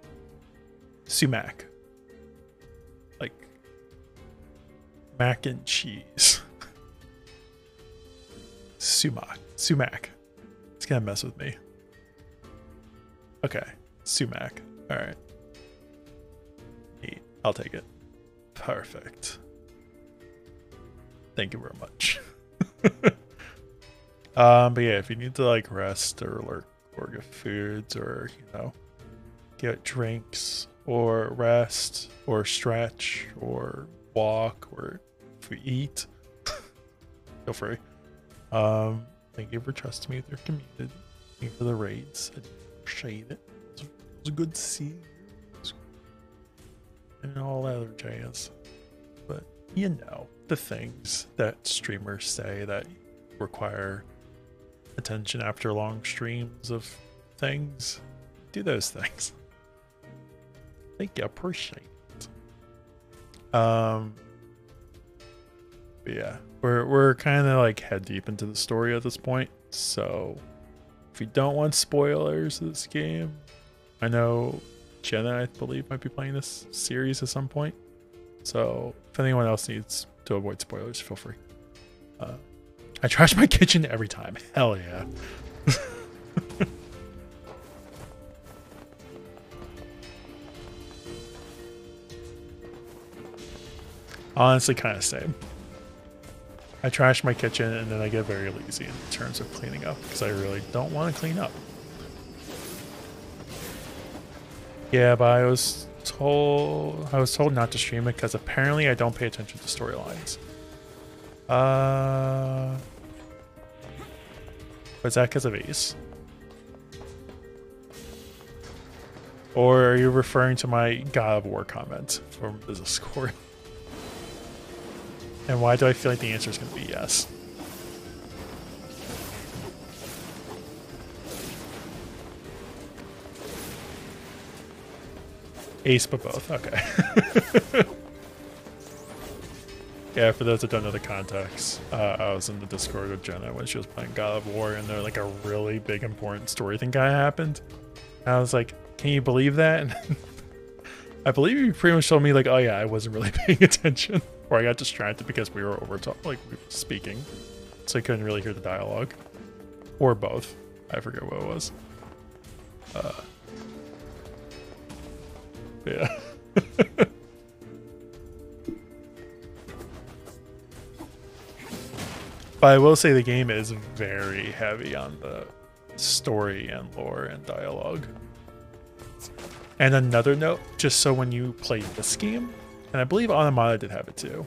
Sumac, like mac and cheese. Sumac, sumac. It's gonna mess with me. Okay, sumac. All right. I'll take it. Perfect. Thank you very much. um, but yeah, if you need to like rest or, or, or get foods or, you know, get drinks, or rest or stretch or walk, or if we eat, feel free. Um, thank you for trusting me with your community. Thank you for the raids. I appreciate it. It was good to see you. And all that other jazz. But you know, the things that streamers say that require attention after long streams of things. Do those things. Thank you, appreciate it. Um, but yeah, we're we're kind of like head deep into the story at this point. So if you don't want spoilers of this game, I know Jenna, I believe, might be playing this series at some point. So if anyone else needs to avoid spoilers, feel free. Uh, I trash my kitchen every time. Hell yeah. Honestly, kind of same. I trash my kitchen and then I get very lazy in terms of cleaning up because I really don't want to clean up. Yeah, but I was told I was told not to stream it because apparently I don't pay attention to storylines. Uh, was that because of Ace? Or are you referring to my God of War comment from the Discord? And why do I feel like the answer is going to be yes? Ace, but both. Okay. Yeah, for those that don't know the context, uh, I was in the Discord with Jenna when she was playing God of War, and there like a really big important story thing kind of happened. And I was like, "Can you believe that?" And I believe you pretty much told me like, "Oh yeah, I wasn't really paying attention." Or I got distracted because we were over talk, like we were speaking, so I couldn't really hear the dialogue, or both. I forget what it was. Uh, yeah. But I will say the game is very heavy on the story and lore and dialogue. And another note, just so when you play this game, and I believe Automata did have it too,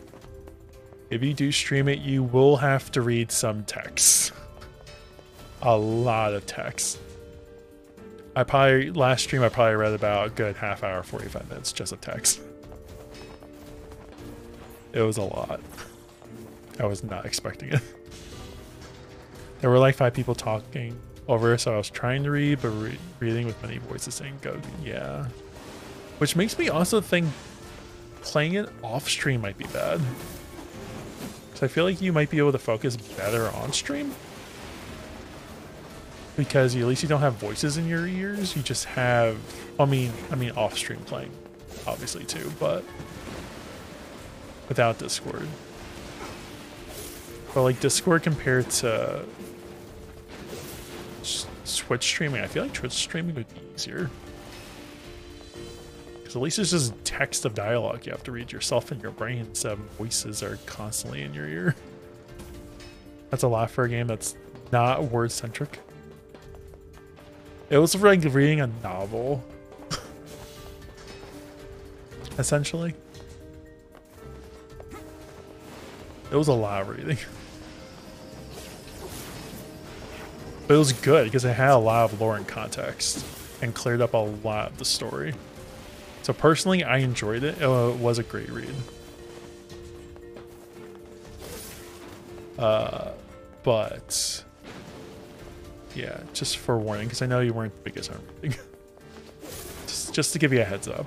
if you do stream it, you will have to read some text. A lot of text. I probably, last stream, I probably read about a good half hour, forty-five minutes just of text. It was a lot. I was not expecting it. There were like five people talking over, so I was trying to read, but re reading with many voices saying go, yeah. Which makes me also think playing it off stream might be bad. So I feel like you might be able to focus better on stream, because at least you don't have voices in your ears. You just have, I mean, I mean off stream playing, obviously too, but without Discord. But like Discord compared to Twitch streaming, I feel like Twitch streaming would be easier. Because at least it's just text of dialogue you have to read yourself in your brain, instead of voices are constantly in your ear. That's a lot for a game that's not word centric. It was like reading a novel, essentially. It was a lot of reading. But it was good because it had a lot of lore and context and cleared up a lot of the story. So personally, I enjoyed it. It was a great read. Uh, but yeah, just for warning, because I know you weren't the biggest on reading. just, just to give you a heads up.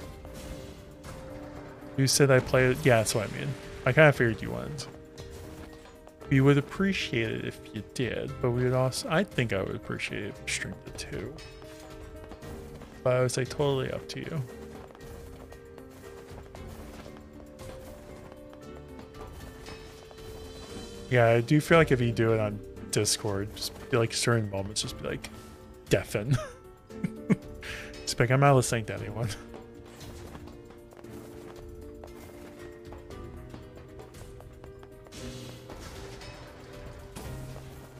You said I played it. Yeah, that's what I mean. I kind of figured you wouldn't. We would appreciate it if you did, but we would also, I think I would appreciate it if you streamed it too. But I would say totally up to you. Yeah, I do feel like if you do it on Discord, just be like certain moments, just be like, deafen. Just be like, I'm not listening to anyone.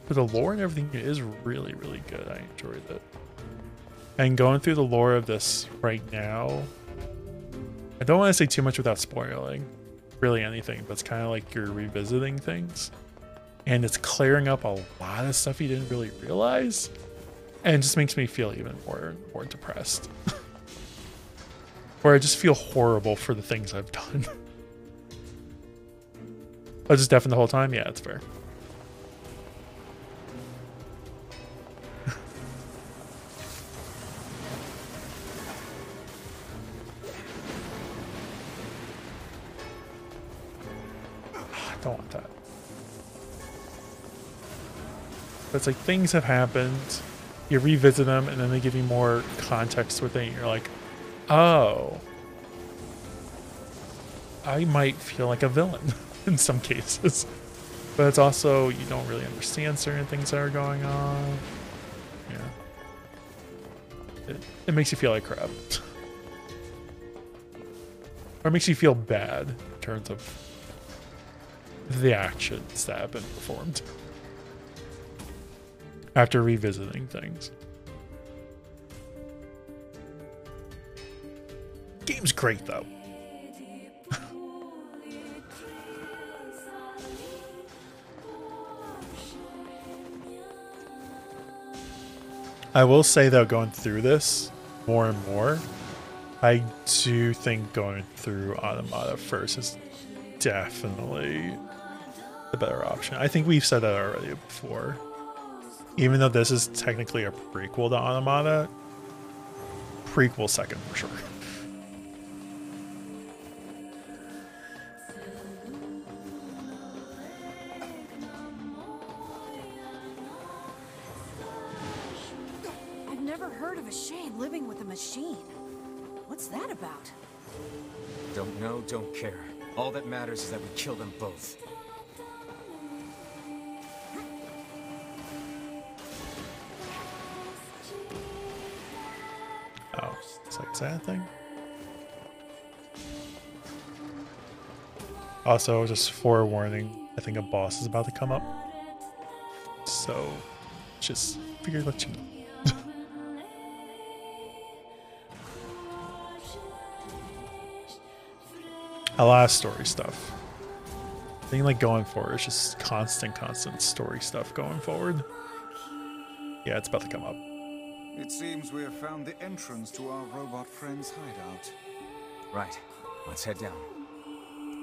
But the lore and everything is really, really good. I enjoyed it. And going through the lore of this right now I don't want to say too much without spoiling really anything, but it's kind of like you're revisiting things and it's clearing up a lot of stuff you didn't really realize, and it just makes me feel even more more depressed. Or I just feel horrible for the things I've done. I was just deafened the whole time? Yeah, that's fair. Don't want that. But it's like things have happened, you revisit them, and then they give you more context with it, and you're like, oh, I might feel like a villain in some cases. But it's also, you don't really understand certain things that are going on. Yeah. It, it makes you feel like crap. Or it makes you feel bad in terms of the actions that have been performed after revisiting things. Game's great though. I will say though, going through this more and more, I do think going through Automata first is definitely the better option. I think we've said that already before. Even though this is technically a prequel to Automata, prequel second for sure. I've never heard of a Shade living with a machine. What's that about? Don't know, don't care. All that matters is that we kill them both. Oh, it's like sad thing. Also, just forewarning, I think a boss is about to come up. So, just figured I'd let you know. A lot of story stuff. I think like going forward, it's just constant, constant story stuff going forward. Yeah, it's about to come up. It seems we have found the entrance to our robot friend's hideout. Right, let's head down.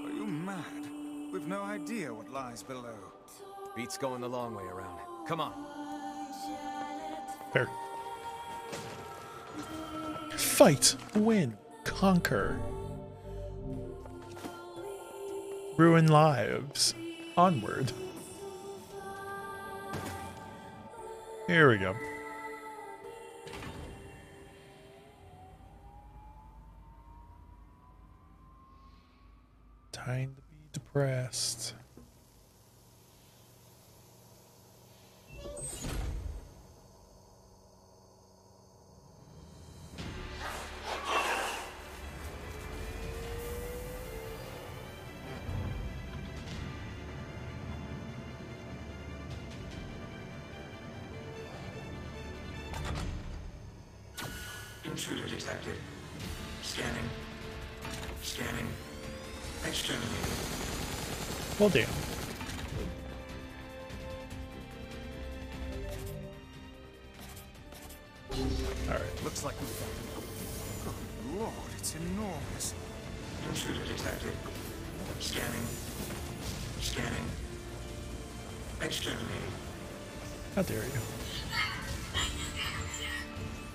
Are you mad? We've no idea what lies below. Beats going the long way around. Come on. Fair. Fight, win, conquer. Ruin lives. Onward. Here we go. Time to be depressed. Intruder detected. Scanning. Scanning. Exterminated. Well, damn. All right. Looks like we found it. Good lord, it's enormous. Intruder detected. Scanning. Scanning. Exterminated. How dare you?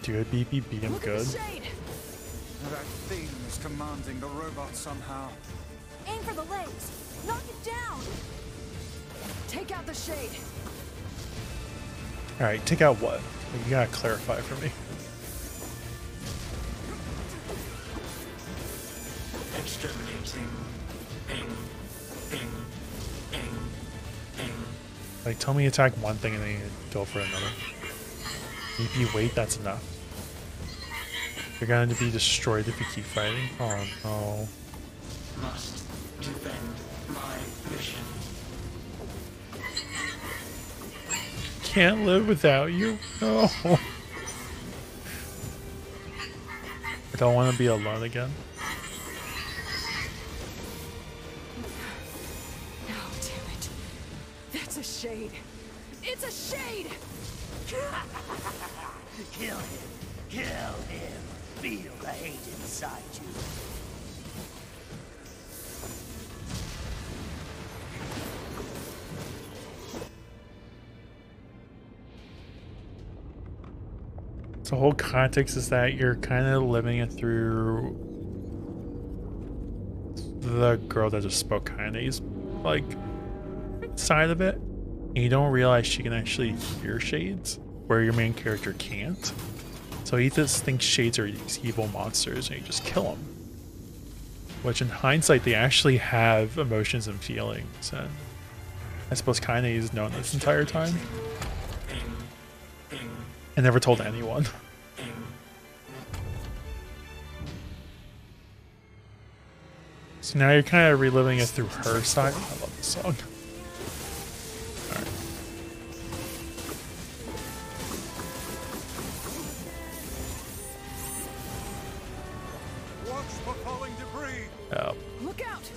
Dude, beep beep beep, I'm good. That thing is commanding the robot somehow. Aim for the legs. Knock it down. Take out the Shade. All right, take out what? You gotta clarify for me. Exterminating. Aim. Aim. Aim. Aim. Like, tell me you attack one thing and then you go for another. If you wait, that's enough. You're going to be destroyed if you keep fighting. Oh no. Must defend my mission. Can't live without you? No. I don't want to be alone again. It's a shade. It's a shade! Kill him. Kill him. Feel the hate inside you. The whole context is that you're kind of living it through the girl that just spoke, Kainé's like side of it, and you don't realize she can actually hear shades where your main character can't. So he just thinks shades are these evil monsters and you just kill them, which in hindsight they actually have emotions and feelings, and I suppose Kainé has known this entire time and never told anyone. So now you're kind of reliving it through her side. I love this song. Watch for falling debris. Oh. Look out!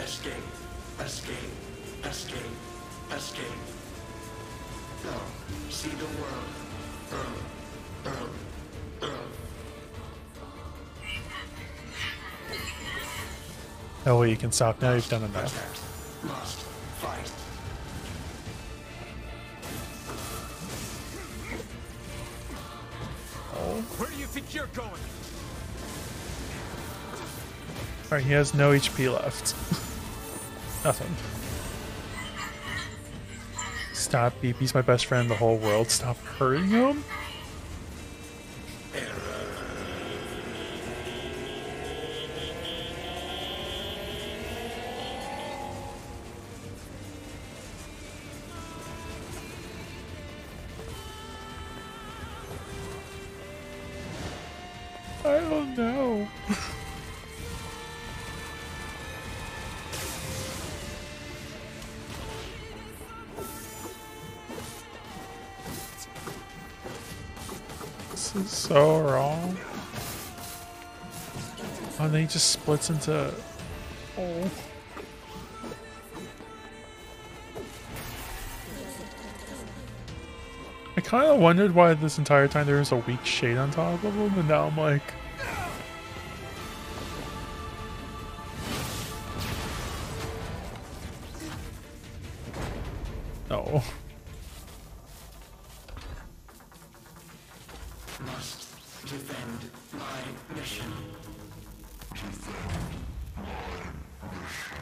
Escape! Escape! Escape! Escape! Go! See the world! Earl! Earl! Oh, well, you can stop now. You've done enough. Lost. Fight. Oh. Where do you think you're going? All right, he has no H P left. Nothing. Stop, Beep. He's my best friend in the whole world. Stop hurting him. I don't know. This is so wrong. Oh, and then he just splits into... Oh. I kind of wondered why this entire time there was a weak shade on top of him, and now I'm like... No. Must defend my mission. Defend my mission.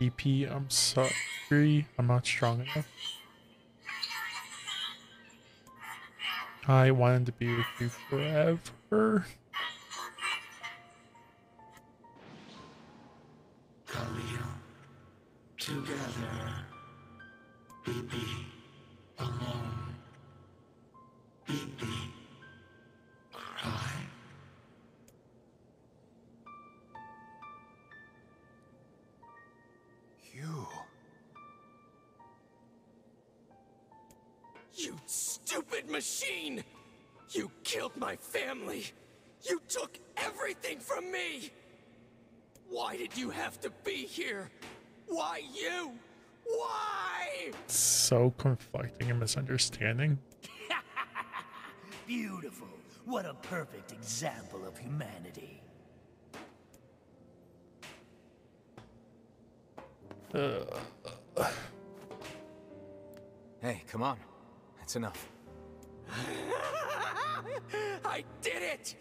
B P, I'm sorry, I'm not strong enough. I wanted to be with you forever. Khalil, together. B B, alone. B B, cry. You. You stupid machine! You killed my family! You took everything from me! Why did you have to be here? Why you? Why? So conflicting and misunderstanding. Beautiful. What a perfect example of humanity. Uh. Hey, come on. That's enough. I did it!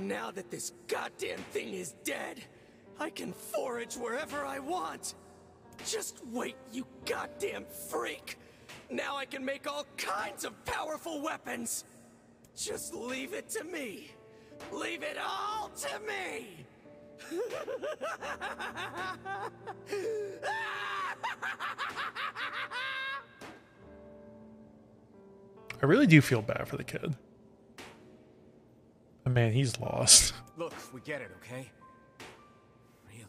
Now that this goddamn thing is dead, I can forage wherever I want! Just wait, you goddamn freak! Now I can make all kinds of powerful weapons! Just leave it to me! Leave it all to me! I really do feel bad for the kid. But man, he's lost. Look, we get it, okay? Really?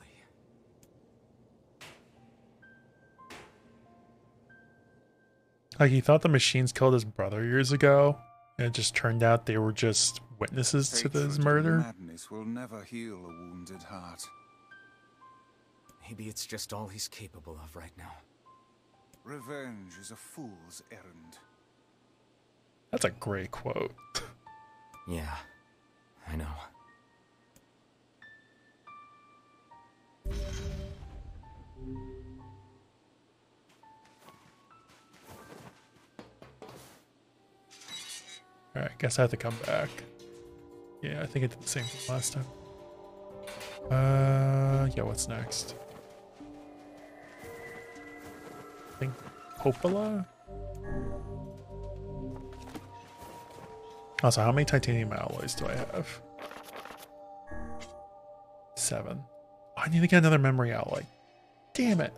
Like, he thought the machines killed his brother years ago, and it just turned out they were just witnesses to this murder. Madness will never heal a wounded heart. Maybe it's just all he's capable of right now. Revenge is a fool's errand. That's a great quote. Yeah, I know. Alright, guess I have to come back. Yeah, I think I did the same thing last time. Uh, yeah, what's next? I think Popola? Also, how many titanium alloys do I have? Seven. Oh, I need to get another memory alloy. Damn it.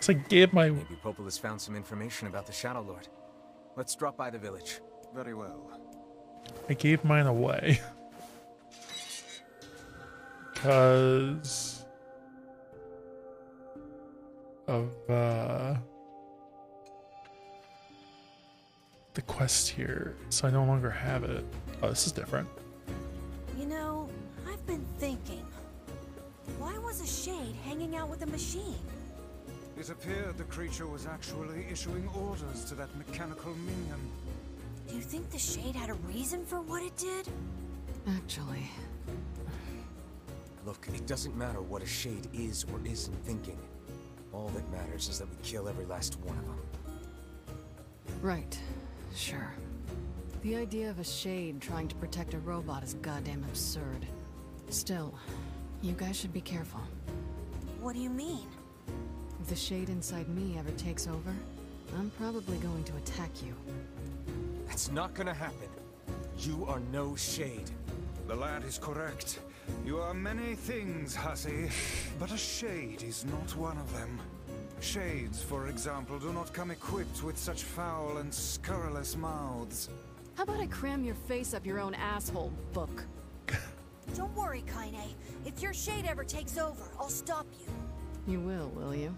So I gave my... Maybe Popol has found some information about the Shadow Lord. Let's drop by the village. Very well. I gave mine away. Because... of, uh... the quest here, so I no longer have it. Oh, this is different. You know, I've been thinking, why was a shade hanging out with a machine? It appeared the creature was actually issuing orders to that mechanical minion. Do you think the shade had a reason for what it did? Actually... Look, it doesn't matter what a shade is or isn't thinking. All that matters is that we kill every last one of them. Right. Sure. The idea of a shade trying to protect a robot is goddamn absurd. Still, you guys should be careful. What do you mean? If the shade inside me ever takes over, I'm probably going to attack you. That's not gonna happen. You are no shade. The lad is correct. You are many things, hussy, but a shade is not one of them. Shades, for example, do not come equipped with such foul and scurrilous mouths. How about I cram your face up your own asshole, book? Don't worry, Kainé. If your shade ever takes over, I'll stop you. You will, will you?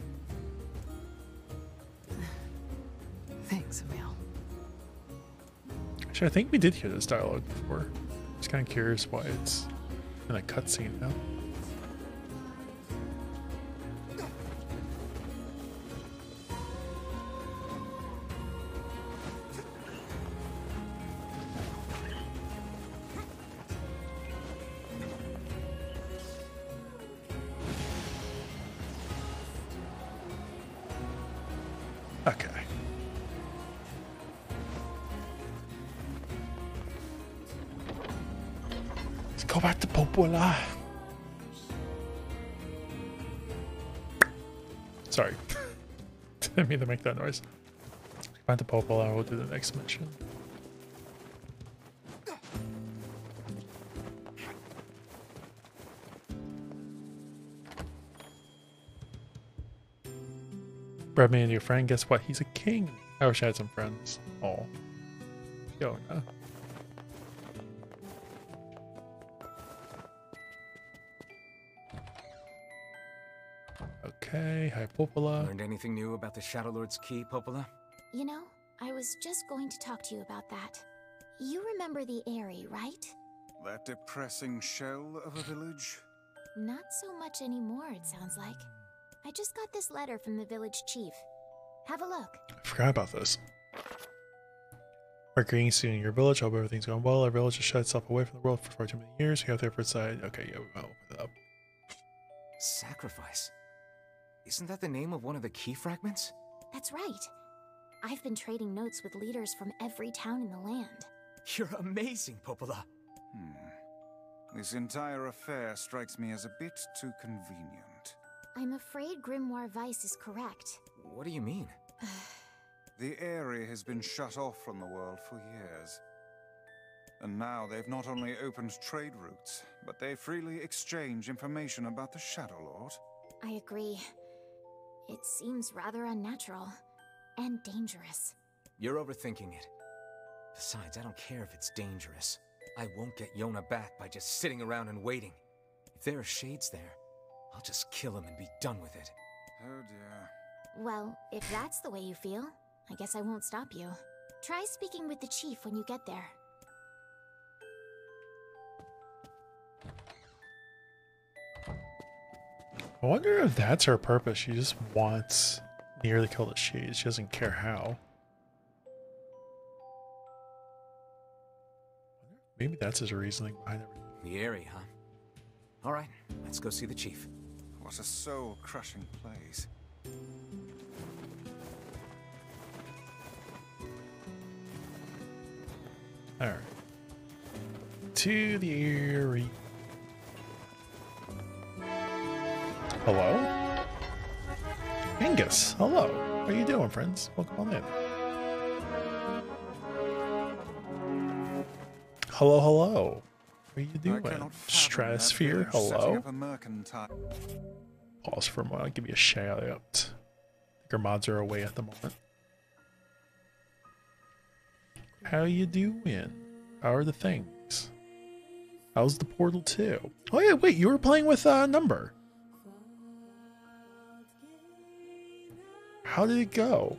Thanks, Emil. Actually, I think we did hear this dialogue before. I'm just kind of curious why it's in a cutscene now. Go back to Popola. Sorry. Didn't mean to make that noise. Go back to Popola, we'll do the next mission. Brought me into your friend, guess what? He's a king. I wish I had some friends. Oh. Yonah. Okay, hi Popola. Learned anything new about the Shadow Lord's key, Popola? You know, I was just going to talk to you about that. You remember the Aerie, right? That depressing shell of a village? Not so much anymore, it sounds like. I just got this letter from the village chief. Have a look. I forgot about this. Our greetings to you in your village. Hope everything's going well. Our village has shut itself away from the world for far too many years. We have to effort side. Okay, yeah, we'll open it up. Sacrifice? Isn't that the name of one of the key fragments? That's right. I've been trading notes with leaders from every town in the land. You're amazing, Popola. Hmm. This entire affair strikes me as a bit too convenient. I'm afraid Grimoire Vice is correct. What do you mean? The Aerie has been shut off from the world for years. And now they've not only opened trade routes, but they freely exchange information about the Shadow Lord. I agree. It seems rather unnatural and dangerous. You're overthinking it. Besides, I don't care if it's dangerous. I won't get Yonah back by just sitting around and waiting. If there are shades there, I'll just kill him and be done with it. Oh dear. Well, if that's the way you feel, I guess I won't stop you. Try speaking with the chief when you get there. I wonder if that's her purpose. She just wants NieR to kill the Shield. She doesn't care how. Maybe that's his reasoning behind everything. The area, huh? All right, let's go see the chief. What a soul-crushing place. All right, to the area. Hello? Angus, hello. How are you doing, friends? Welcome on in. Hello, hello. What are you doing? Stratosphere, hello. Pause for a moment, I'll give you a shout out. Your mods are away at the moment. How you doing? How are the things? How's the Portal two? Oh yeah, wait, you were playing with uh, Number. How did it go?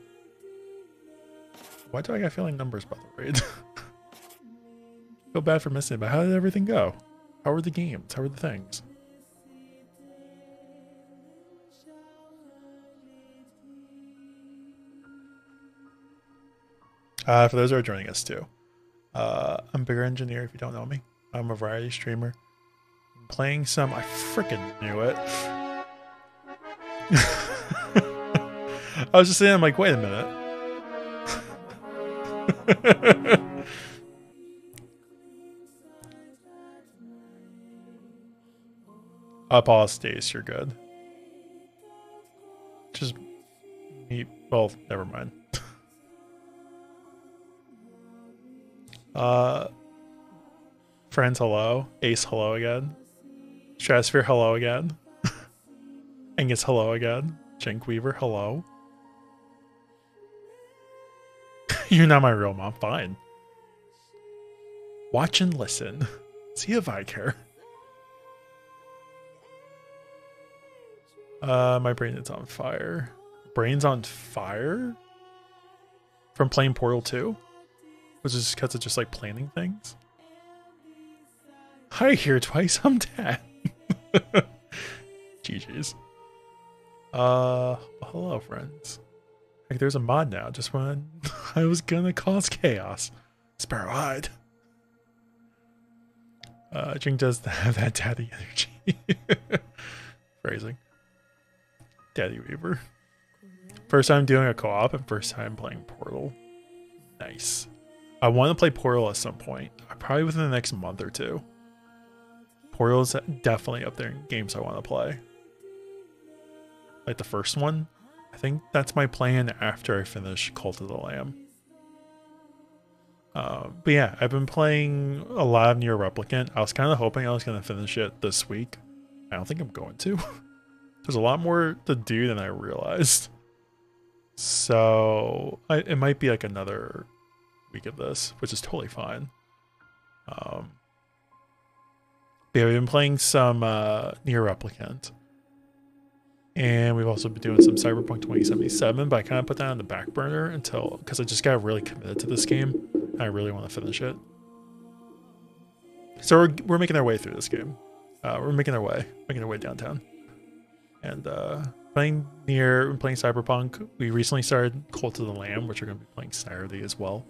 Why do I got feeling Number's about the raid? Feel bad for missing it, but how did everything go? How were the games? How were the things? Uh, for those who are joining us too, uh, I'm BigRedEngineer. If you don't know me, I'm a variety streamer. I'm playing some. I freaking knew it. I was just saying. I'm like, wait a minute. Up all stays. You're good. Just me. Well, never mind. Uh, friends, hello. Ace, hello again. Stratosphere, hello again. Angus, hello again. Jenk Weaver, hello. You're not my real mom. Fine. Watch and listen. See if I care. Uh, my brain is on fire. Brain's on fire? From playing Portal two? Which is because it's just like planning things. Hi here twice, I'm dead. G G's. Uh, hello friends. Like there's a mod now, just when I was gonna cause chaos. Sparrow hide. Uh, Jing does have that daddy energy. Phrasing. Daddy Weaver. First time doing a co-op and first time playing Portal. Nice. I want to play Portal at some point, probably within the next month or two. Portal is definitely up there in games I want to play. Like the first one, I think that's my plan after I finish Cult of the Lamb. Uh, but yeah, I've been playing a lot of NieR Replicant. I was kind of hoping I was going to finish it this week. I don't think I'm going to. There's a lot more to do than I realized. So I, it might be like another week of this, which is totally fine. Um, yeah, we've been playing some uh, NieR Replicant, and we've also been doing some Cyberpunk twenty seventy-seven, but I kind of put that on the back burner until, because I just got really committed to this game and I really want to finish it. So we're, we're making our way through this game. Uh, we're making our way, making our way downtown. And uh, playing NieR and playing Cyberpunk. We recently started Cult of the Lamb, which we're going to be playing Saturday as well.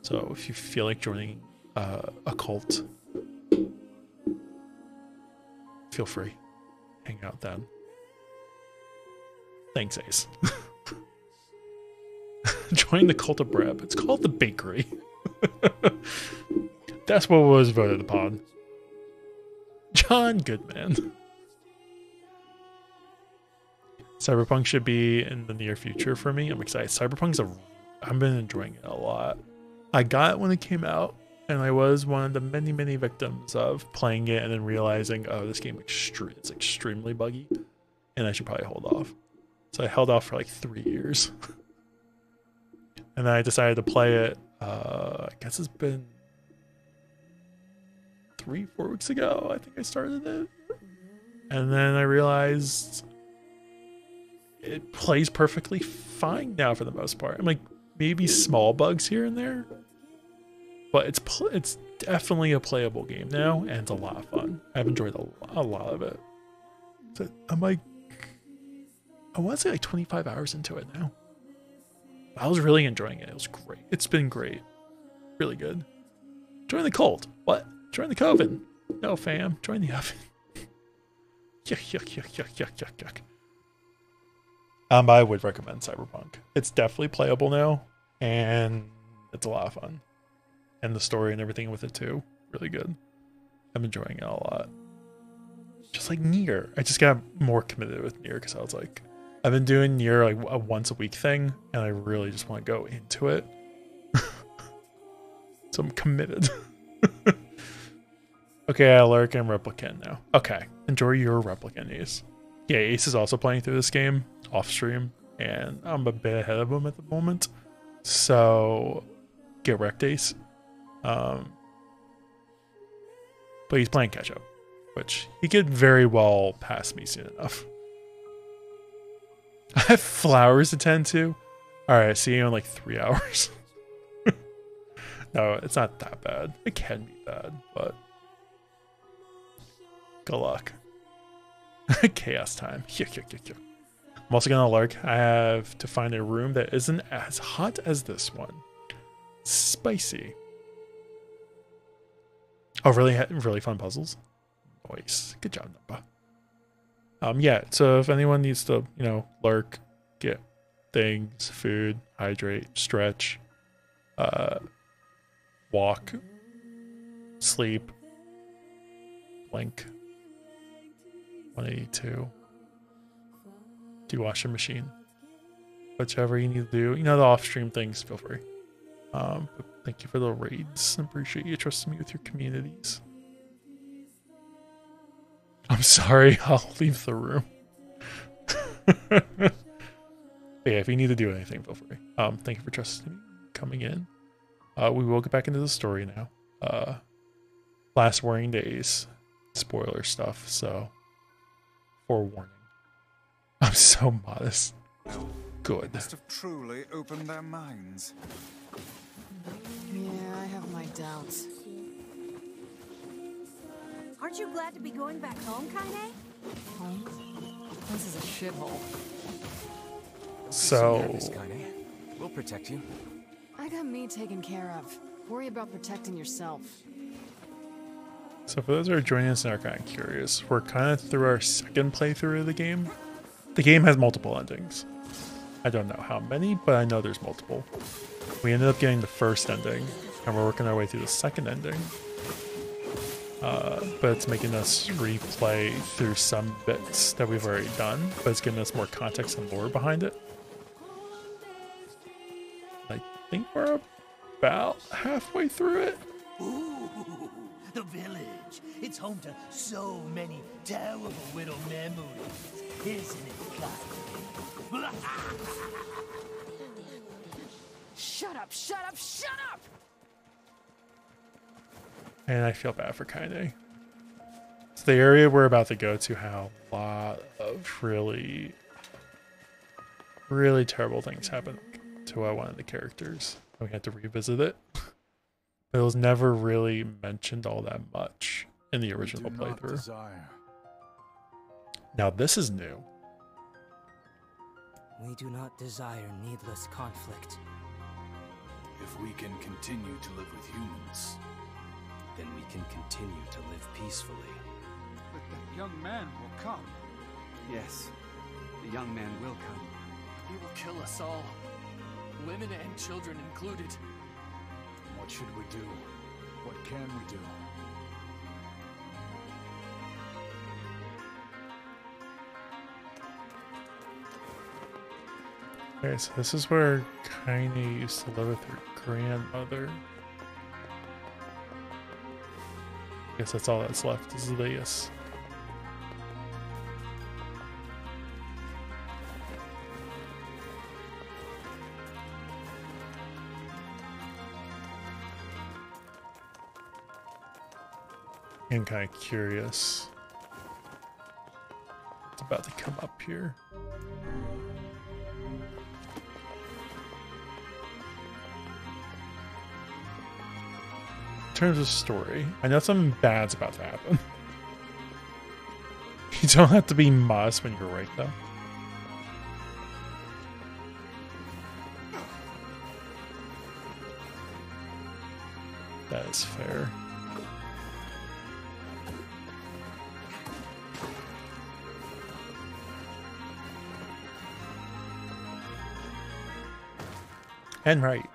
So if you feel like joining uh, a cult, feel free. Hang out then. Thanks, Ace. Join the cult of Brab. It's called the bakery. That's what was voted upon. John Goodman. Cyberpunk should be in the near future for me. I'm excited. Cyberpunk's a... I've been enjoying it a lot. I got it when it came out, and I was one of the many, many victims of playing it and then realizing, oh, this game extre- it's extremely buggy, and I should probably hold off. So I held off for like three years. And then I decided to play it, uh, I guess it's been three, four weeks ago, I think I started it. And then I realized... it plays perfectly fine now for the most part. I'm like, maybe small bugs here and there, but it's it's definitely a playable game now, and it's a lot of fun. I've enjoyed a, a lot of it. So I'm like, I want to say like twenty-five hours into it now. I was really enjoying it. It was great. It's been great. Really good. Join the cult. What? Join the coven. No, fam. Join the oven. Yuck, yuck, yuck, yuck, yuck, yuck, yuck. Um, I would recommend Cyberpunk. It's definitely playable now, and it's a lot of fun. And the story and everything with it, too. Really good. I'm enjoying it a lot. Just like NieR. I just got more committed with NieR because I was like, I've been doing NieR like a once a week thing, and I really just want to go into it. So I'm committed. Okay, I lurk and replicant now. Okay, enjoy your replicant, Ace. Yeah, Ace is also playing through this game off stream, and I'm a bit ahead of him at the moment. So get wrecked, Ace. Um, but he's playing catch up, which he could very well pass me soon enough. I have flowers to tend to. All right, see you in like three hours. No, it's not that bad. It can be bad, but good luck. Chaos time. Yuck, yuck, yuck, yuck. I'm also gonna lurk. I have to find a room that isn't as hot as this one. Spicy. Oh, really, really fun puzzles. Nice. Good job, Napa. Um, yeah. So if anyone needs to, you know, lurk, get things, food, hydrate, stretch, uh, walk, sleep, blink. one eighty-two. Do washing machine. Whichever you need to do. You know, the off-stream things, feel free. Um, thank you for the raids. I appreciate you trusting me with your communities. I'm sorry, I'll leave the room. But yeah, if you need to do anything, feel free. Um, thank you for trusting me coming in. Uh, we will get back into the story now. Uh, last worrying days. Spoiler stuff, so... Warning. I'm so modest. Good. Must have truly opened their minds. Yeah, I have my doubts. Aren't you glad to be going back home, Kainé? Home? This is a shithole. So nervous, Kainé. We'll protect you. I got me taken care of. Worry about protecting yourself. So for those who are joining us and are kind of curious, we're kind of through our second playthrough of the game. The game has multiple endings. I don't know how many, but I know there's multiple. We ended up getting the first ending, and we're working our way through the second ending. Uh, but it's making us replay through some bits that we've already done, but it's giving us more context and lore behind it. I think we're about halfway through it. Ooh. The village. It's home to so many terrible little memories. Isn't it God? Shut up, shut up, shut up! And I feel bad for Kainé. So the area we're about to go to had a lot of really, really terrible things happen to uh, one of the characters. We had to revisit it. It was never really mentioned all that much in the original playthrough. Now this is new. We do not desire needless conflict. If we can continue to live with humans, then we can continue to live peacefully. But that young man will come. Yes, the young man will come. He will kill us all, women and children included. What should we do? What can we do? Okay, so this is where Kainé used to live with her grandmother. I guess that's all that's left is Elias. I'm kind of curious. It's about to come up here. terms of story. I know something bad's about to happen. You don't have to be modest when you're right, though. That is fair. And right.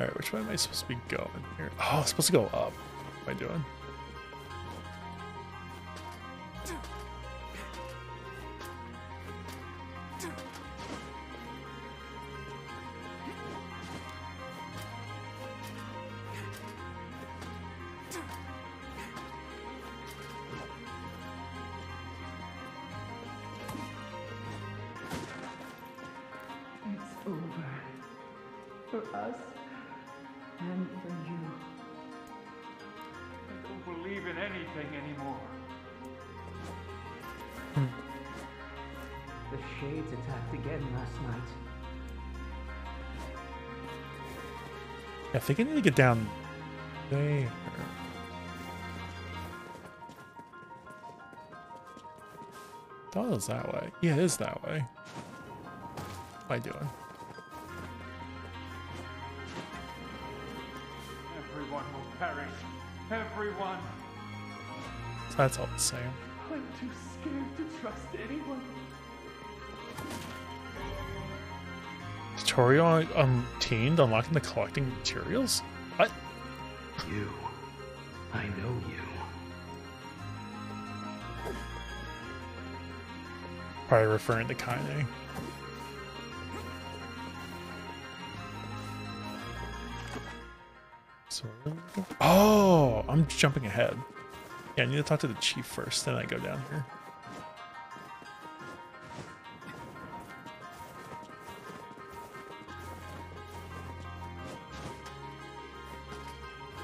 Alright, which way am I supposed to be going here? Oh, I'm supposed to go up. What am I doing? I think I need to get down there. I thought it was that way. Yeah, it is that way. What am I doing? Everyone will perish. Everyone. So that's all the same. I'm too scared to trust anyone. Tutorial on um, Teamed, unlocking the collecting materials? What? You. I know you. Probably referring to Kainé. So, oh, I'm jumping ahead. Yeah, I need to talk to the chief first, then I go down here.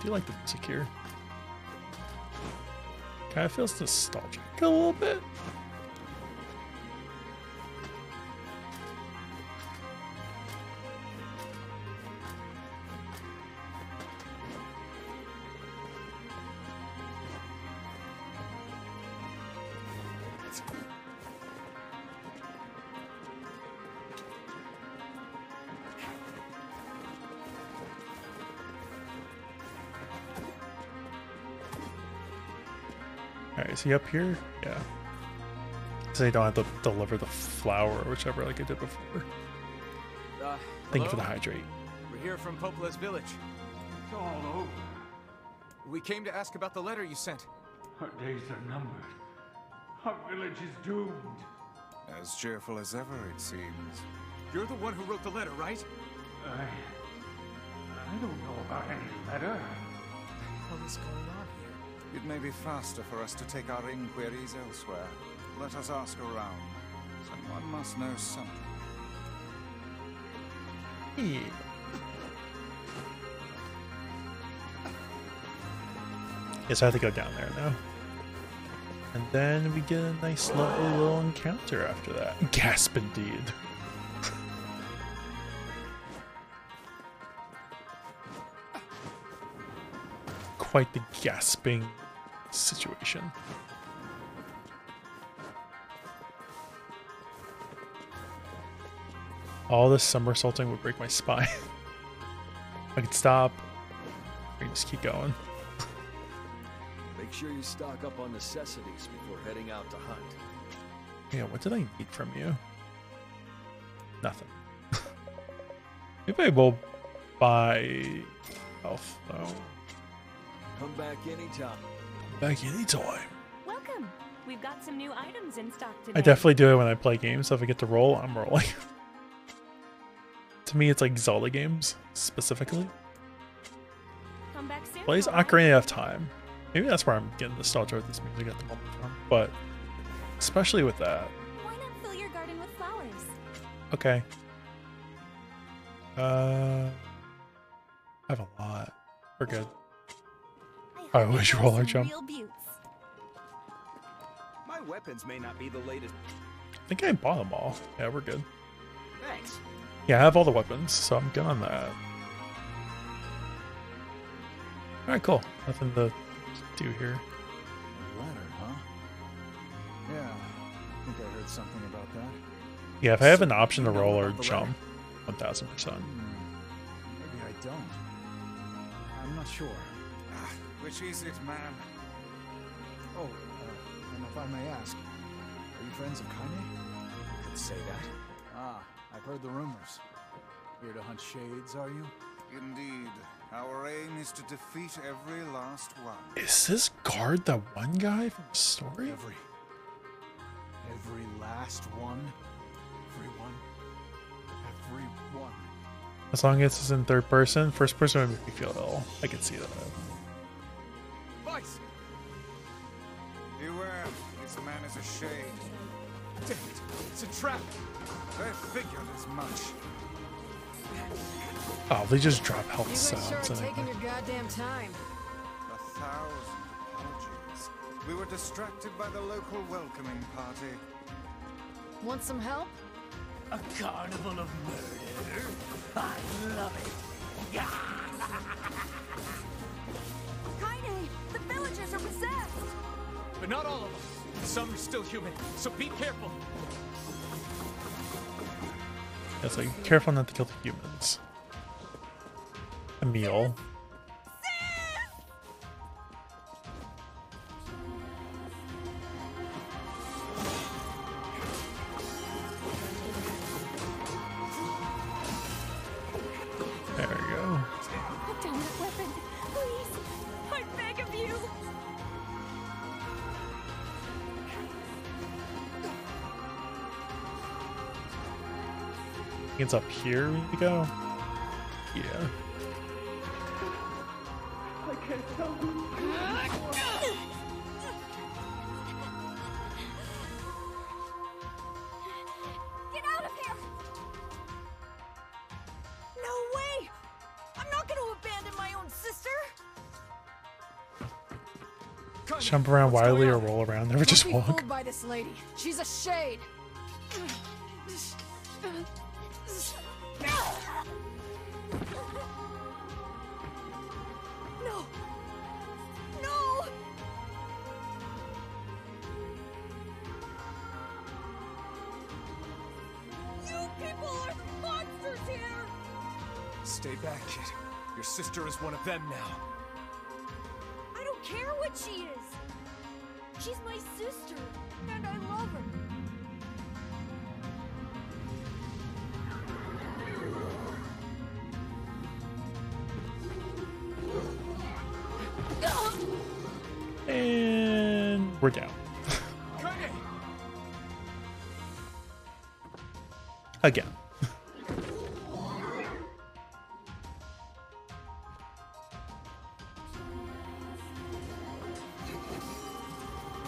I like the music here. Kind of feels nostalgic a little bit. Is he up here? Yeah. So they don't have to deliver the flour or whichever like I did before. Uh, Thank hello? you for the hydrate. We're here from Popola's village. It's all over. We came to ask about the letter you sent. Our days are numbered. Our village is doomed. As cheerful as ever, it seems. You're the one who wrote the letter, right? I... I don't know about any letter. What is going on? It may be faster for us to take our inquiries elsewhere. Let us ask around. Someone must know something. Yeah. Yes, I have to go down there now. And then we get a nice little, little encounter after that. Gasp indeed. Quite the gasping situation. All this somersaulting would break my spine. I could stop. I can just keep going. Make sure you stock up on necessities before heading out to hunt. Yeah, what did I need from you? Nothing. Maybe I will buy health though. Come back anytime. Back anytime. Welcome. We've got some new items in stock today. I definitely do it when I play games. So if I get to roll, I'm rolling. To me, it's like Zelda games specifically. Come back soon. Plays Ocarina of Time. Maybe that's where I'm getting nostalgia with this music at the moment from. But especially with that. Why not fill your garden with flowers? Okay. Uh, I have a lot. We're good. I wish roller jump. weapons may not be the latest. I think I bought them all. Yeah, we're good. Thanks. Yeah, I have all the weapons, so I'm good on that. Alright, cool. Nothing to do here. A letter, huh? Yeah, I think I heard something about that. Yeah, if I have an option to roll or jump, one thousand percent. Maybe I don't. I'm not sure. Ah, which is it, man? Oh, uh, and if I may ask, are you friends of Kainé? I could say that. Ah, I've heard the rumors. Here to hunt shades, are you? Indeed. Our aim is to defeat every last one. Is this guard the one guy from the story? Every, every last one. Everyone. Everyone. As long as it's in third person, first person would make me feel ill. I can see that. Vice. Beware! This man is a shade. Damn it! It's a trap. I figured as much. Oh, they just drop health sounds. Sure taking your goddamn time. A thousand apologies. We were distracted by the local welcoming party. Want some help? A carnival of murder. I love it. Yeah. Kainé, the villagers are possessed. But not all of them. Some are still human, so be careful. Yeah, so careful not to kill the humans. Emil. There we go. Put down that weapon, please. I beg of you. It's up here we go. Yeah. Jump around wildly or roll around. Never just walk. Don't be fooled by this lady. She's a shade. No. No. You people are monsters here. Stay back, kid. Your sister is one of them now. I don't care what she is. She's my sister, and I love her. And we're down. Again.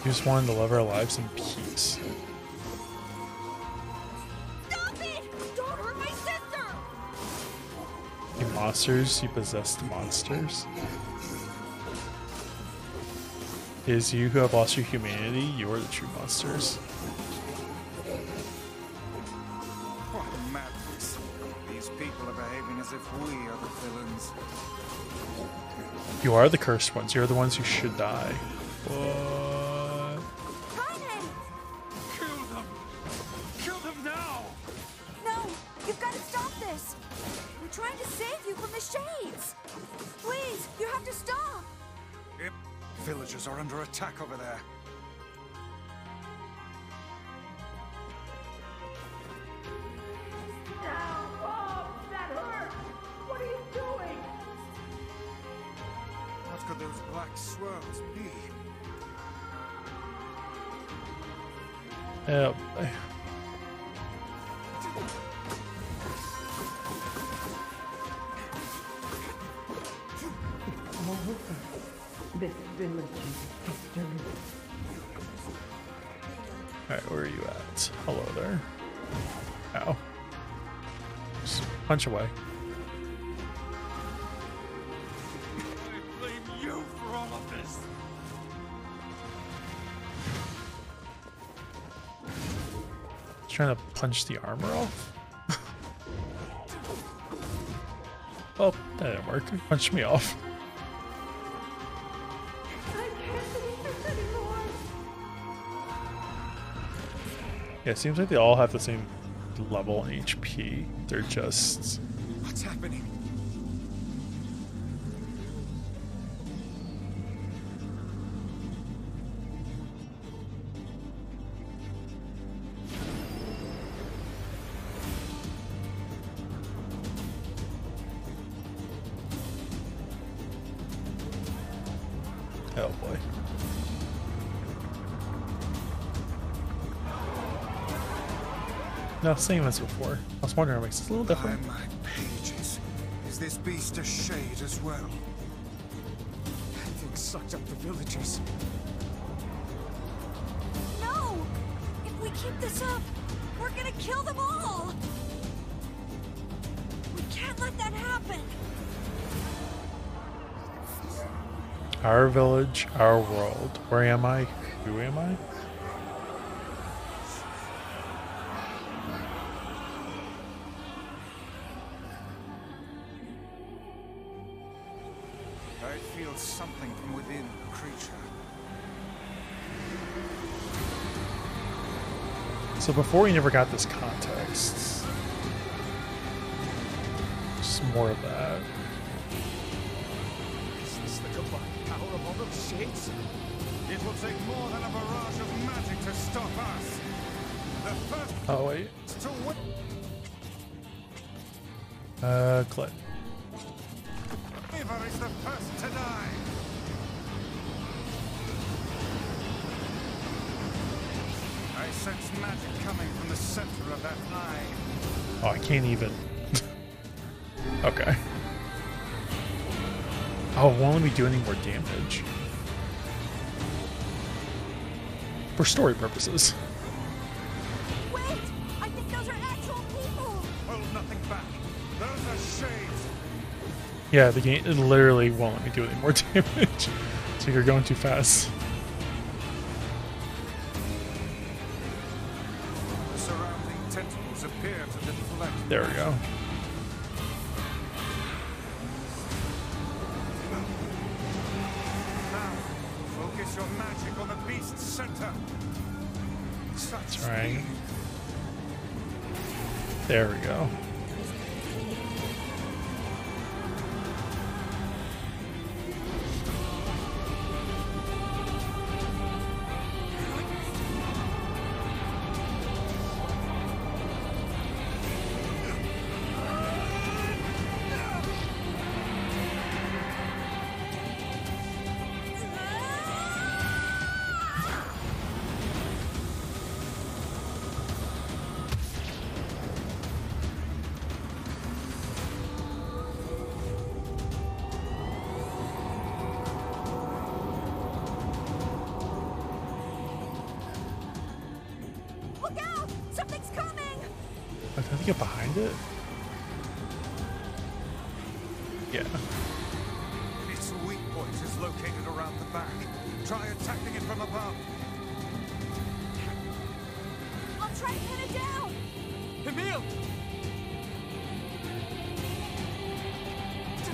We just wanted to live our lives in peace. Stop it! Don't hurt my sister! You monsters, you possessed monsters. It is you who have lost your humanity, you are the true monsters. What madness. These people are behaving as if we are the villains. You are the cursed ones, you're the ones who should die. Whoa. Are under attack over there. Now, Bob, that hurt. What are you doing? What could those black swirls be? Help. This village is history. Alright, where are you at? Hello there. Ow. Just punch away. I blame you for all of this. trying to punch the armor off? Oh, that didn't work. It punched me off. Yeah, it seems like they all have the same level in H P. They're just... What's happening? Same as before. I was wondering, it makes it a little different. By my pages, is this beast a shade as well? That thing sucked up the villagers. No! If we keep this up, we're gonna kill them all! We can't let that happen! Our village, our world. Where am I? Who am I? So before we never got this context. Just more of that. Is this the combined power of all those shades? It will take more than a barrage of magic to stop us. The first oh wait. To win. Uh clip. Ever is the first to die. I sense magic coming from the center of that line. Oh, I can't even. Okay. Oh, won't we do any more damage? For story purposes. Wait! I think those are actual people! Hold nothing back. Those are shades. Yeah, the game it literally won't let me do any more damage. So you're going too fast. There we go. Now, focus your magic on the beast's center. That's right. There we go.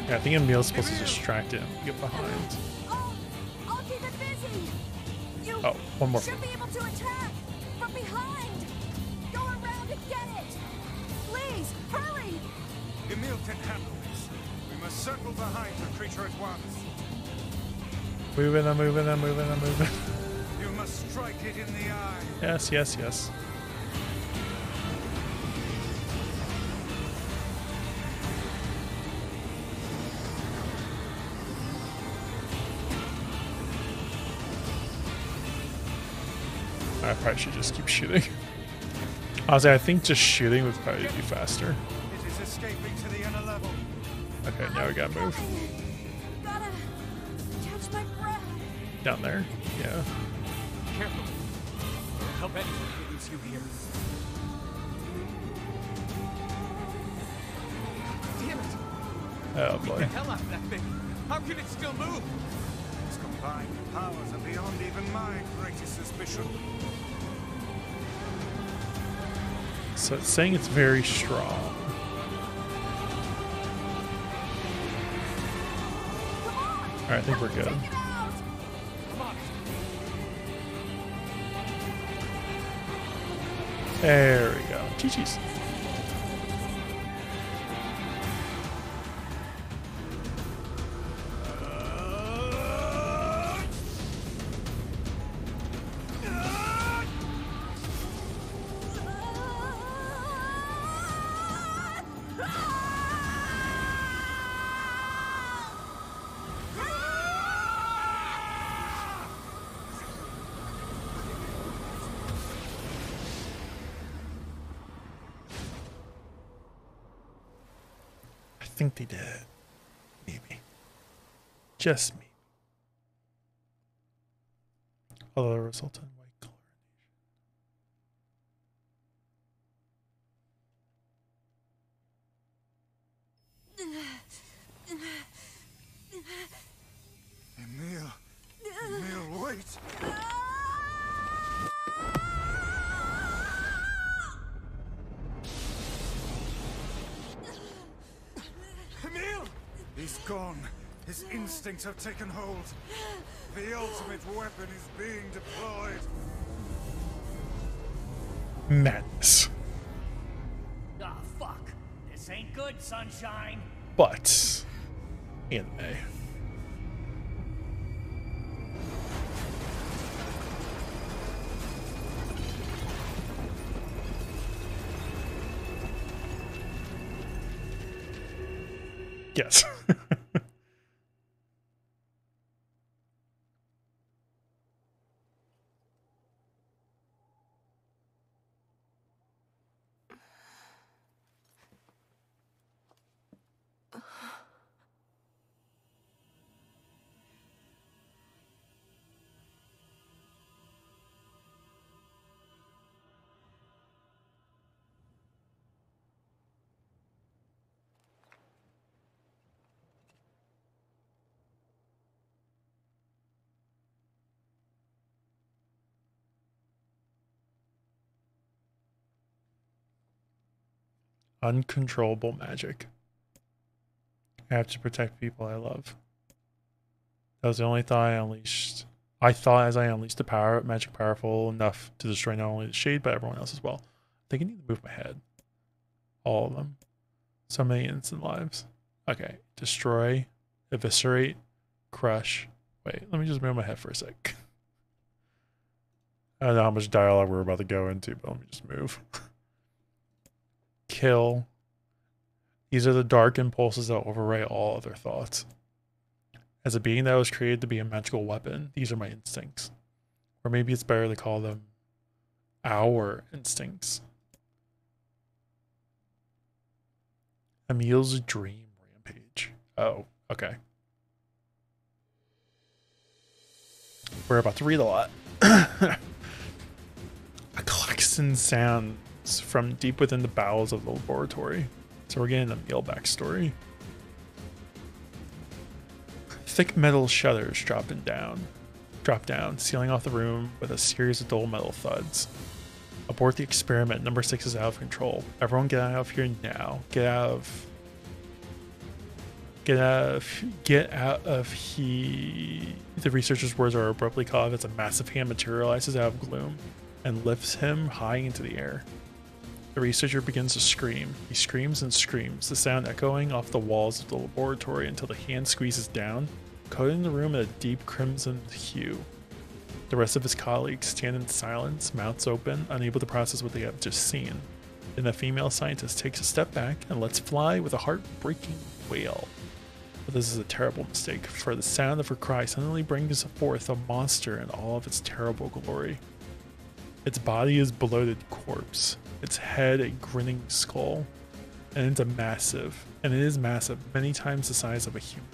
I think Emil's supposed to distract him. Get behind. Oh, I'll keep it busy. You oh, one more. Should be able to attack from behind. Go around and get it. Please, hurry. Emil can handle this. We must circle behind the creature at once. Moving, I'm moving, I'm moving, I'm moving. You must strike it in the eye. Yes, yes, yes. I probably should just keep shooting. Honestly, I think just shooting would probably be faster. It is escaping to the inner level. Okay, now we gotta move. Gotta catch my breath. Down there, yeah. Careful. Help anyone who leaves you here. Damn it! Oh boy! Beat the hell out of that thing. How can it still move? Its combined powers are beyond even my greatest suspicion. So it's saying it's very strong. All right, I think we're good. There we go. G G's. I think they did. Maybe. Just me. Although the result in white coloration. Emil. Emil, wait. He's gone. His instincts have taken hold. The ultimate weapon is being deployed. Madness. Ah, fuck. This ain't good, sunshine. But in May. Yes. Uncontrollable magic. I have to protect people I love. That was the only thought I unleashed. I thought as I unleashed the power, magic powerful enough to destroy not only the shade, but everyone else as well. I think I need to move my head. All of them. So many instant lives. Okay. Destroy, eviscerate, crush. Wait, let me just move my head for a sec. I don't know how much dialogue we're about to go into, but let me just move. Kill. These are the dark impulses that override all other thoughts. As a being that was created to be a magical weapon, these are my instincts. Or maybe it's better to call them our instincts. Emil's dream rampage. Oh, okay. We're about to read a lot. A klaxon sound from deep within the bowels of the laboratory. So we're getting the Emil backstory. Thick metal shutters dropping down, drop down, sealing off the room with a series of dull metal thuds. Abort the experiment. Number six is out of control. Everyone get out of here now. Get out of. Get out of. Get out of he. The researcher's words are abruptly cut off as a massive hand materializes out of gloom and lifts him high into the air. The researcher begins to scream. He screams and screams, the sound echoing off the walls of the laboratory until the hand squeezes down, coating the room in a deep crimson hue. The rest of his colleagues stand in silence, mouths open, unable to process what they have just seen. Then the female scientist takes a step back and lets fly with a heartbreaking wail. But this is a terrible mistake, for the sound of her cry suddenly brings forth a monster in all of its terrible glory. Its body is a bloated corpse, its head a grinning skull, and it's a massive, and it is massive, many times the size of a human.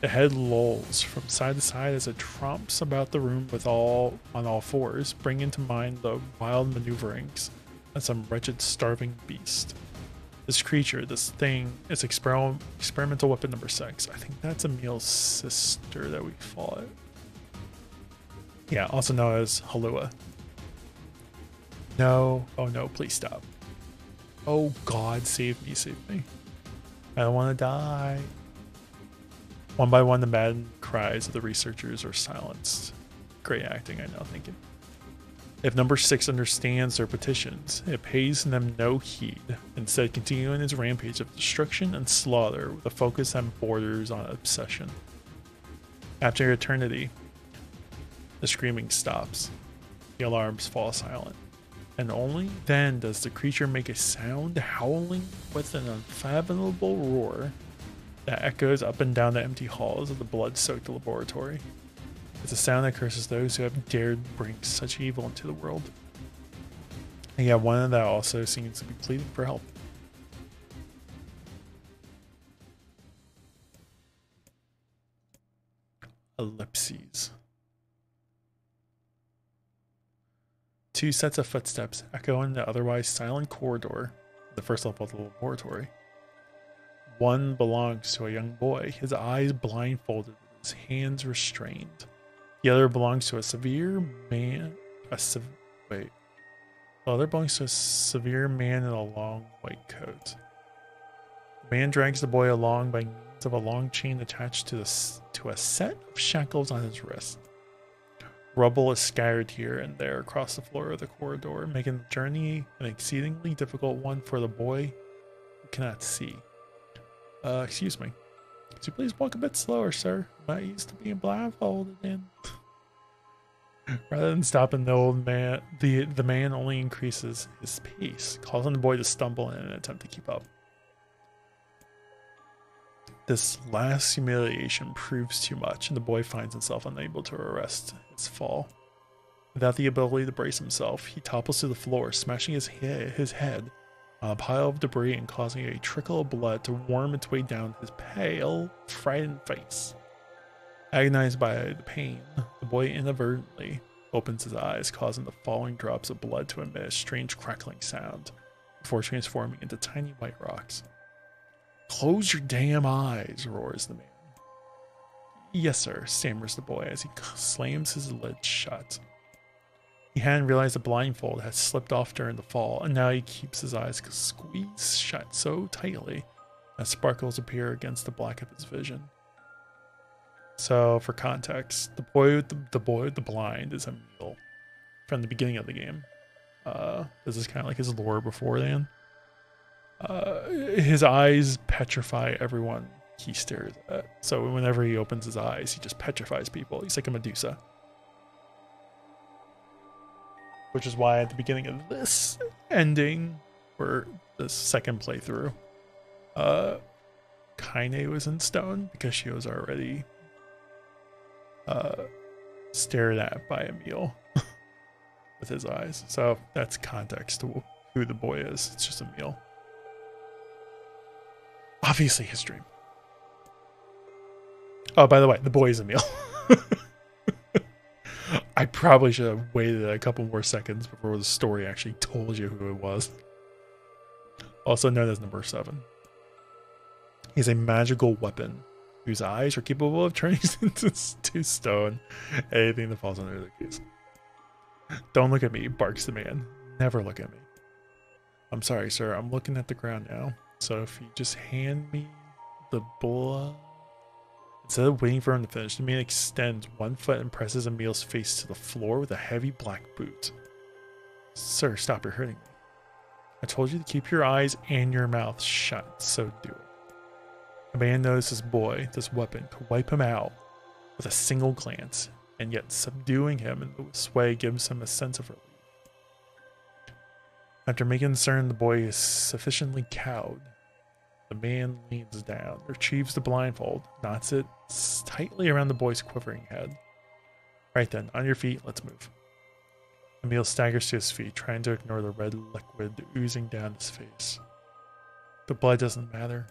The head lolls from side to side as it tromps about the room with all on all fours, bringing to mind the wild maneuverings of some wretched starving beast. This creature, this thing, is exper experimental weapon number six. I think that's Emil's sister that we fought. Yeah, also known as Halua. No, oh no, please stop. Oh God, save me, save me. I don't want to die. One by one, the maddened cries of the researchers are silenced. Great acting, I know, thank you. If number six understands their petitions, it pays them no heed, instead continuing its rampage of destruction and slaughter with a focus that borders on obsession. After eternity, the screaming stops, the alarms fall silent, and only then does the creature make a sound howling with an unfathomable roar that echoes up and down the empty halls of the blood-soaked laboratory. It's a sound that curses those who have dared bring such evil into the world. And yet one that also seems to be pleading for help. Ellipses. Two sets of footsteps echo in the otherwise silent corridor, the first level of the laboratory. One belongs to a young boy, his eyes blindfolded, his hands restrained. The other belongs to a severe man. A sev wait. The other belongs to a severe man in a long white coat. The man drags the boy along by means of a long chain attached to, the, to a set of shackles on his wrist. Rubble is scattered here and there across the floor of the corridor, making the journey an exceedingly difficult one for the boy who cannot see. Uh, excuse me. Could you please walk a bit slower, sir? I used to be blindfolded in. Rather than stopping the old man, the, the man only increases his pace, causing the boy to stumble in an attempt to keep up. This last humiliation proves too much, and the boy finds himself unable to arrest his fall. Without the ability to brace himself, he topples to the floor, smashing his, he his head on a pile of debris and causing a trickle of blood to worm its way down his pale, frightened face. Agonized by the pain, the boy inadvertently opens his eyes, causing the falling drops of blood to emit a strange crackling sound before transforming into tiny white rocks. "Close your damn eyes," roars the man. "Yes, sir," stammers the boy as he slams his lid shut. He hadn't realized the blindfold had slipped off during the fall, and now he keeps his eyes squeezed shut so tightly that sparkles appear against the black of his vision. So, for context, the boy with the, the, boy with the blind is Emil from the beginning of the game. Uh, this is kind of like his lore before then. Uh, his eyes petrify everyone he stares at. So whenever he opens his eyes, he just petrifies people. He's like a Medusa. Which is why at the beginning of this ending, or the second playthrough, uh, Kainé was in stone because she was already uh, stared at by Emil with his eyes. So that's context to who the boy is. It's just Emil. Obviously his dream. Oh, by the way, the boy is Emil. I probably should have waited a couple more seconds before the story actually told you who it was. Also known as number seven. He's a magical weapon whose eyes are capable of turning into stone anything that falls under their gaze. "Don't look at me," barks the man. "Never look at me." "I'm sorry, sir. I'm looking at the ground now. So if you just hand me the blood..." Instead of waiting for him to finish, the man extends one foot and presses Emil's face to the floor with a heavy black boot. "Sir, stop, you're hurting me. I told you to keep your eyes and your mouth shut, so do it." The man knows this boy, this weapon, to wipe him out with a single glance, and yet subduing him in this way gives him a sense of relief. After making the turn, the boy is sufficiently cowed. The man leans down, retrieves the blindfold, knots it tightly around the boy's quivering head. "Right then, on your feet, let's move." Emil staggers to his feet, trying to ignore the red liquid oozing down his face. The blood doesn't matter.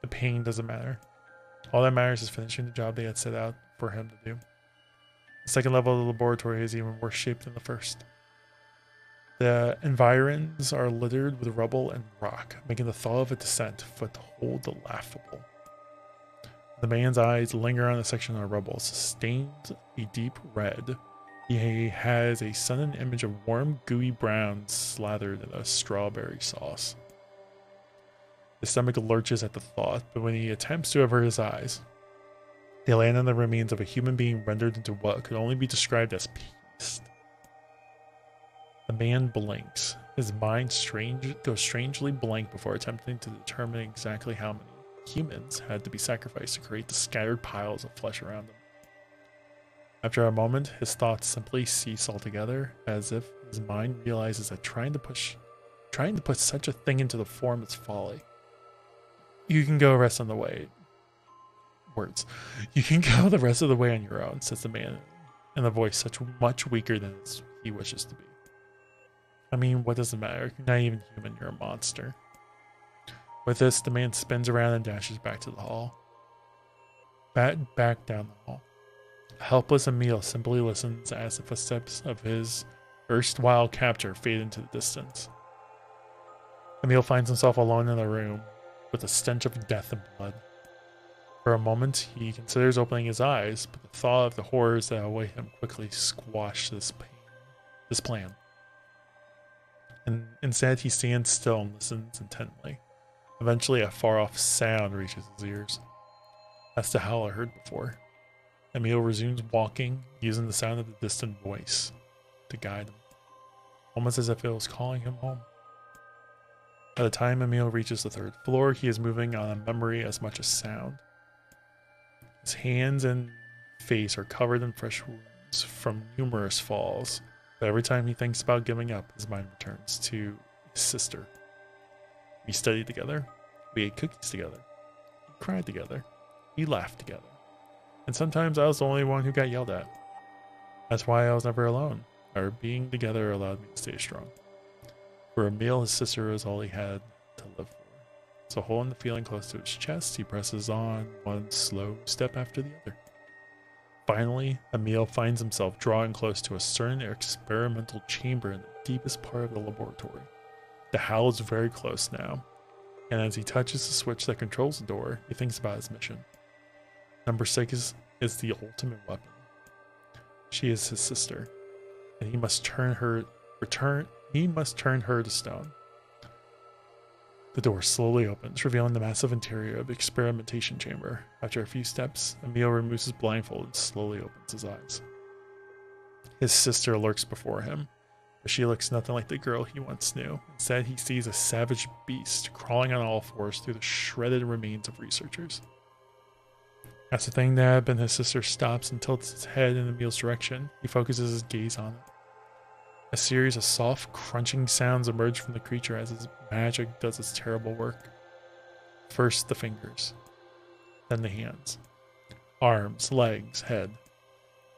The pain doesn't matter. All that matters is finishing the job they had set out for him to do. The second level of the laboratory is even worse shaped than the first. The environs are littered with rubble and rock, making the thought of a descent foothold laughable. The man's eyes linger on the section of the rubble, sustained a deep red. He has a sudden image of warm, gooey brown slathered in a strawberry sauce. His stomach lurches at the thought, but when he attempts to avert his eyes, they land on the remains of a human being rendered into what could only be described as paste. The man blinks. His mind strange, goes strangely blank before attempting to determine exactly how many humans had to be sacrificed to create the scattered piles of flesh around them. After a moment, his thoughts simply cease altogether, as if his mind realizes that trying to push, trying to put such a thing into the form is folly. You can go rest on the way. Words. You can go the rest of the way on your own, says the man in a voice such much weaker than he wishes to be. I mean, what does it matter? You're not even human, you're a monster. With this, the man spins around and dashes back to the hall. Back, back down the hall. A helpless Emil simply listens as the footsteps of his erstwhile captor fade into the distance. Emil finds himself alone in the room with a stench of death and blood. For a moment, he considers opening his eyes, but the thought of the horrors that await him quickly squash this pain, this plan. And instead, he stands still and listens intently. Eventually, a far-off sound reaches his ears. That's the howl I heard before. Emil resumes walking, using the sound of the distant voice to guide him, almost as if it was calling him home. By the time Emil reaches the third floor, he is moving on a memory as much as sound. His hands and face are covered in fresh wounds from numerous falls, but every time he thinks about giving up, his mind returns to his sister. We studied together, we ate cookies together, we cried together, we laughed together, and sometimes I was the only one who got yelled at. That's why I was never alone. Our being together allowed me to stay strong. For Emil, his sister was all he had to live for. So holding the feeling close to his chest, he presses on one slow step after the other. Finally, Emil finds himself drawing close to a certain experimental chamber in the deepest part of the laboratory. The howl is very close now, and as he touches the switch that controls the door, he thinks about his mission. Number six is, is the ultimate weapon. She is his sister, and he must turn her return he must turn her to stone. The door slowly opens, revealing the massive interior of the experimentation chamber. After a few steps, Emil removes his blindfold and slowly opens his eyes. His sister lurks before him, but she looks nothing like the girl he once knew. Instead, he sees a savage beast crawling on all fours through the shredded remains of researchers. As the thing that had been his sister stops and tilts its head in Emil's direction, he focuses his gaze on it. A series of soft, crunching sounds emerge from the creature as its magic does its terrible work. First the fingers, then the hands, arms, legs, head.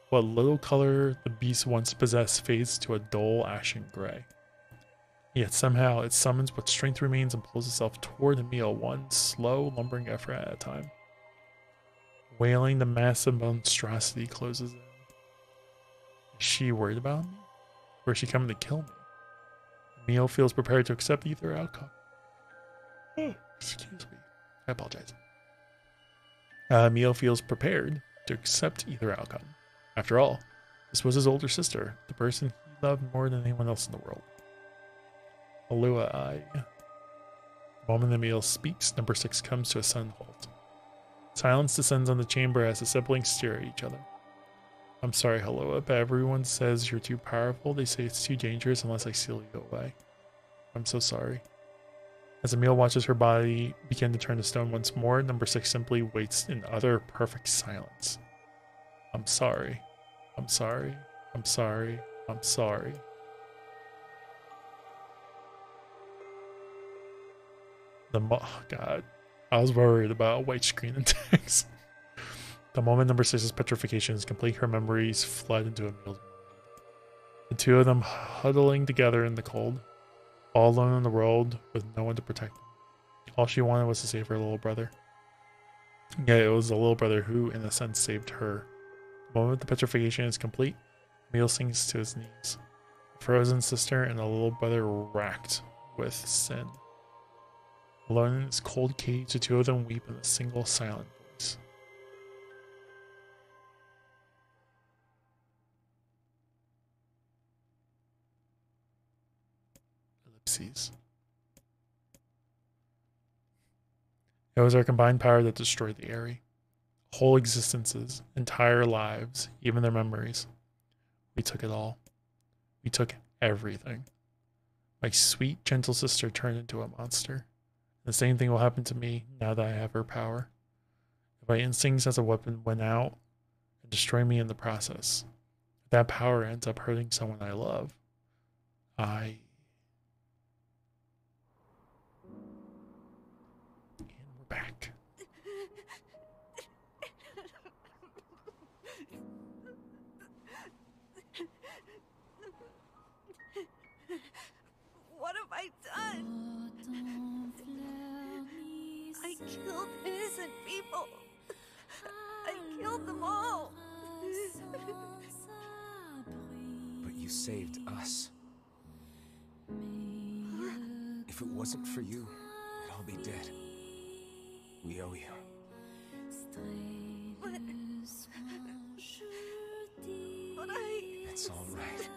What little color the beast once possessed fades to a dull, ashen gray. Yet somehow it summons what strength remains and pulls itself toward Emil, one slow, lumbering effort at a time. Wailing, the massive monstrosity closes in. Is she worried about me? Or is she coming to kill me? Emil feels prepared to accept either outcome. Oh, excuse me. I apologize. Uh, Emil feels prepared to accept either outcome. After all, this was his older sister, the person he loved more than anyone else in the world. Alua, I... The moment Emil speaks, number six comes to a sudden halt. Silence descends on the chamber as the siblings stare at each other. I'm sorry, Helloa, but everyone says you're too powerful. They say it's too dangerous unless I seal you away. I'm so sorry. As Emil watches her body begin to turn to stone once more, number six simply waits in utter perfect silence. I'm sorry. I'm sorry. I'm sorry. I'm sorry. The mo- oh, God. I was worried about a white screen and text. The moment number six's petrification is complete, her memories flood into Emil's mind. The two of them huddling together in the cold, all alone in the world with no one to protect them. All she wanted was to save her little brother. Yeah, it was the little brother who, in a sense, saved her. The moment the petrification is complete, Emil sinks to his knees. A frozen sister and a little brother racked with sin. Alone in this cold cage, the two of them weep in a single silent voice. It was our combined power that destroyed the Aerie. Whole existences, entire lives, even their memories. We took it all. We took everything. My sweet, gentle sister turned into a monster. The same thing will happen to me now that I have her power. If my instincts as a weapon went out and destroyed me in the process, if that power ends up hurting someone I love, I... And we're back. What have I done? I killed innocent people. I killed them all. But you saved us. If it wasn't for you, I'd all be dead. We owe you. But, but I... It's all right.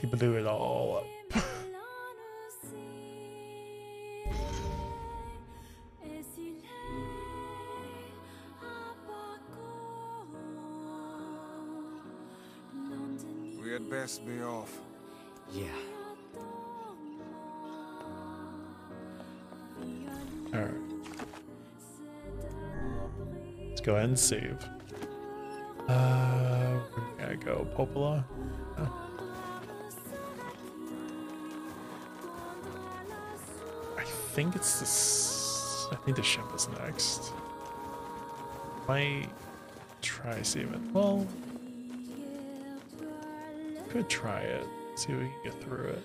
He blew it all up. We had best be off. Yeah. All right. Let's go ahead and save. Uh, where can I go? Popola? Oh. I think it's this. I think the ship is next. Might try save it. Well, could try it. See if we can get through it.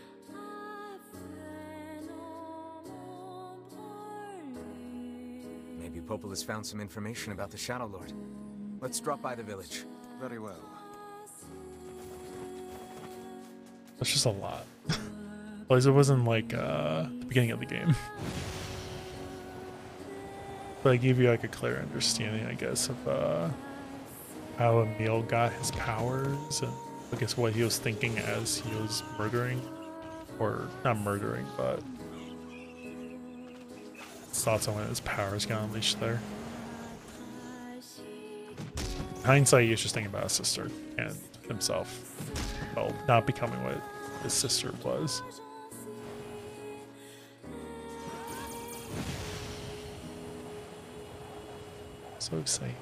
Maybe Popol has found some information about the Shadow Lord. Let's drop by the village. Very well. That's just a lot. At least it wasn't like uh, the beginning of the game. But I gave you like a clear understanding, I guess, of uh, how Emil got his powers and I guess what he was thinking as he was murdering, or not murdering, but his thoughts on when his powers got unleashed there. In hindsight, he was just thinking about his sister and himself, well, not becoming what his sister was. So exciting.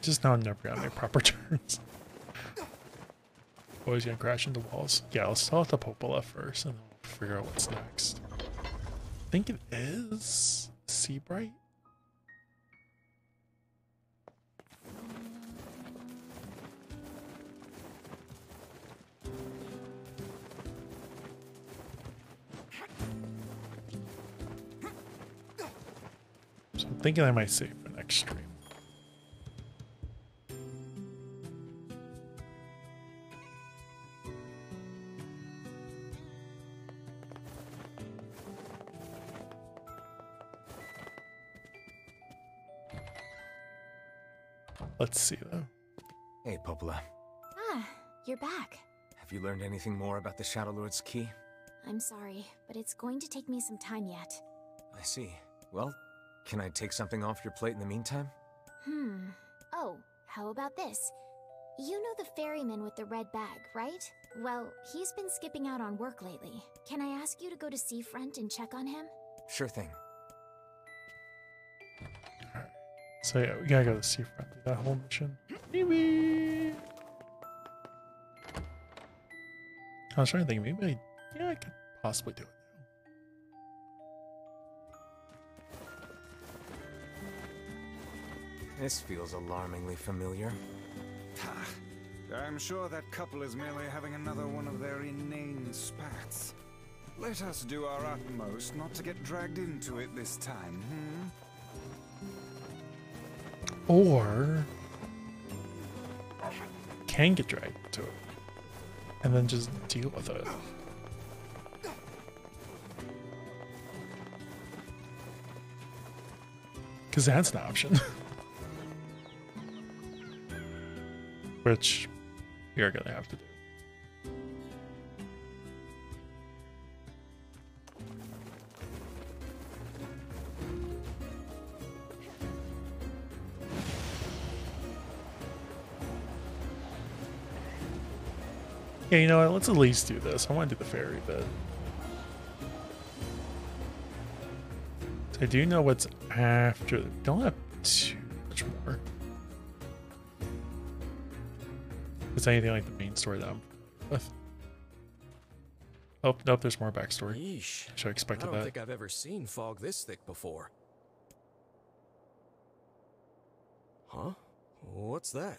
Just now I'm never gonna make proper turns. Always gonna crash into walls. Yeah, let's talk to Popola first and then we'll figure out what's next. I think it is Seabright. I'm thinking I might save for next stream. Let's see though. Hey, Popola. Ah, you're back. Have you learned anything more about the Shadow Lord's key? I'm sorry, but it's going to take me some time yet. I see. Well, can I take something off your plate in the meantime? Hmm. Oh, how about this? You know the ferryman with the red bag, right? Well, he's been skipping out on work lately. Can I ask you to go to Seafront and check on him? Sure thing. Alright. So yeah, we gotta go to Seafront. Did that whole mission? Maybe. I was trying to think, maybe I, yeah, I could possibly do it. This feels alarmingly familiar. I'm sure that couple is merely having another one of their inane spats. Let us do our utmost not to get dragged into it this time, hmm? Or can get dragged into it, and then just deal with it. Because that's an option. Which we are going to have to do. Yeah, you know what? Let's at least do this. I want to do the fairy bit. I do know what's after. Don't have too much more. If it's anything like the main story that I'm with. Oh, nope, there's more backstory. Yeesh. Should I expect that? I don't that. think I've ever seen fog this thick before. Huh? What's that?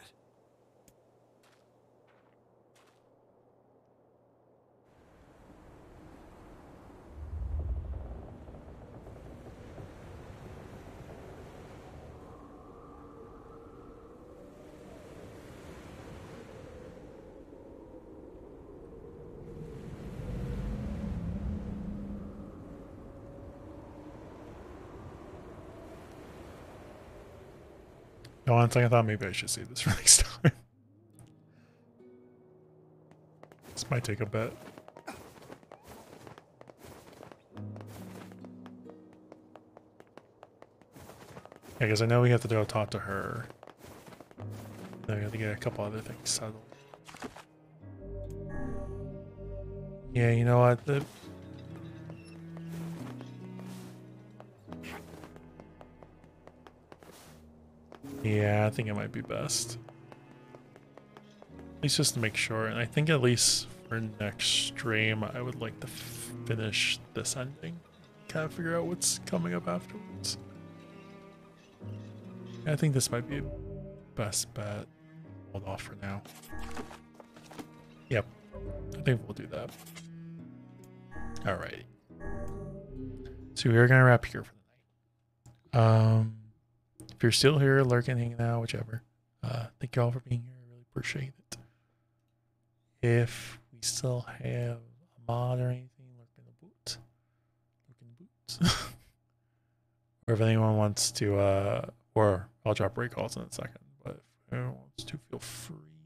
No, honestly, I thought maybe I should see this for next time. This might take a bit. Yeah, because I know we have to go talk to her. Then we have to get a couple other things settled. Yeah, you know what? The Yeah, I think it might be best. At least just to make sure, and I think at least for next stream, I would like to finish this ending. Kind of figure out what's coming up afterwards. I think this might be best bet. Hold off for now. Yep, I think we'll do that. Alright. So we're gonna wrap here for the night. Um... If you're still here, lurking, hanging out, whichever, uh, thank you all for being here. I really appreciate it. If we still have a mod or anything, lurk in the boot. Lurk in the boots. Or if anyone wants to, uh, or I'll drop recalls in a second, but if anyone wants to, feel free.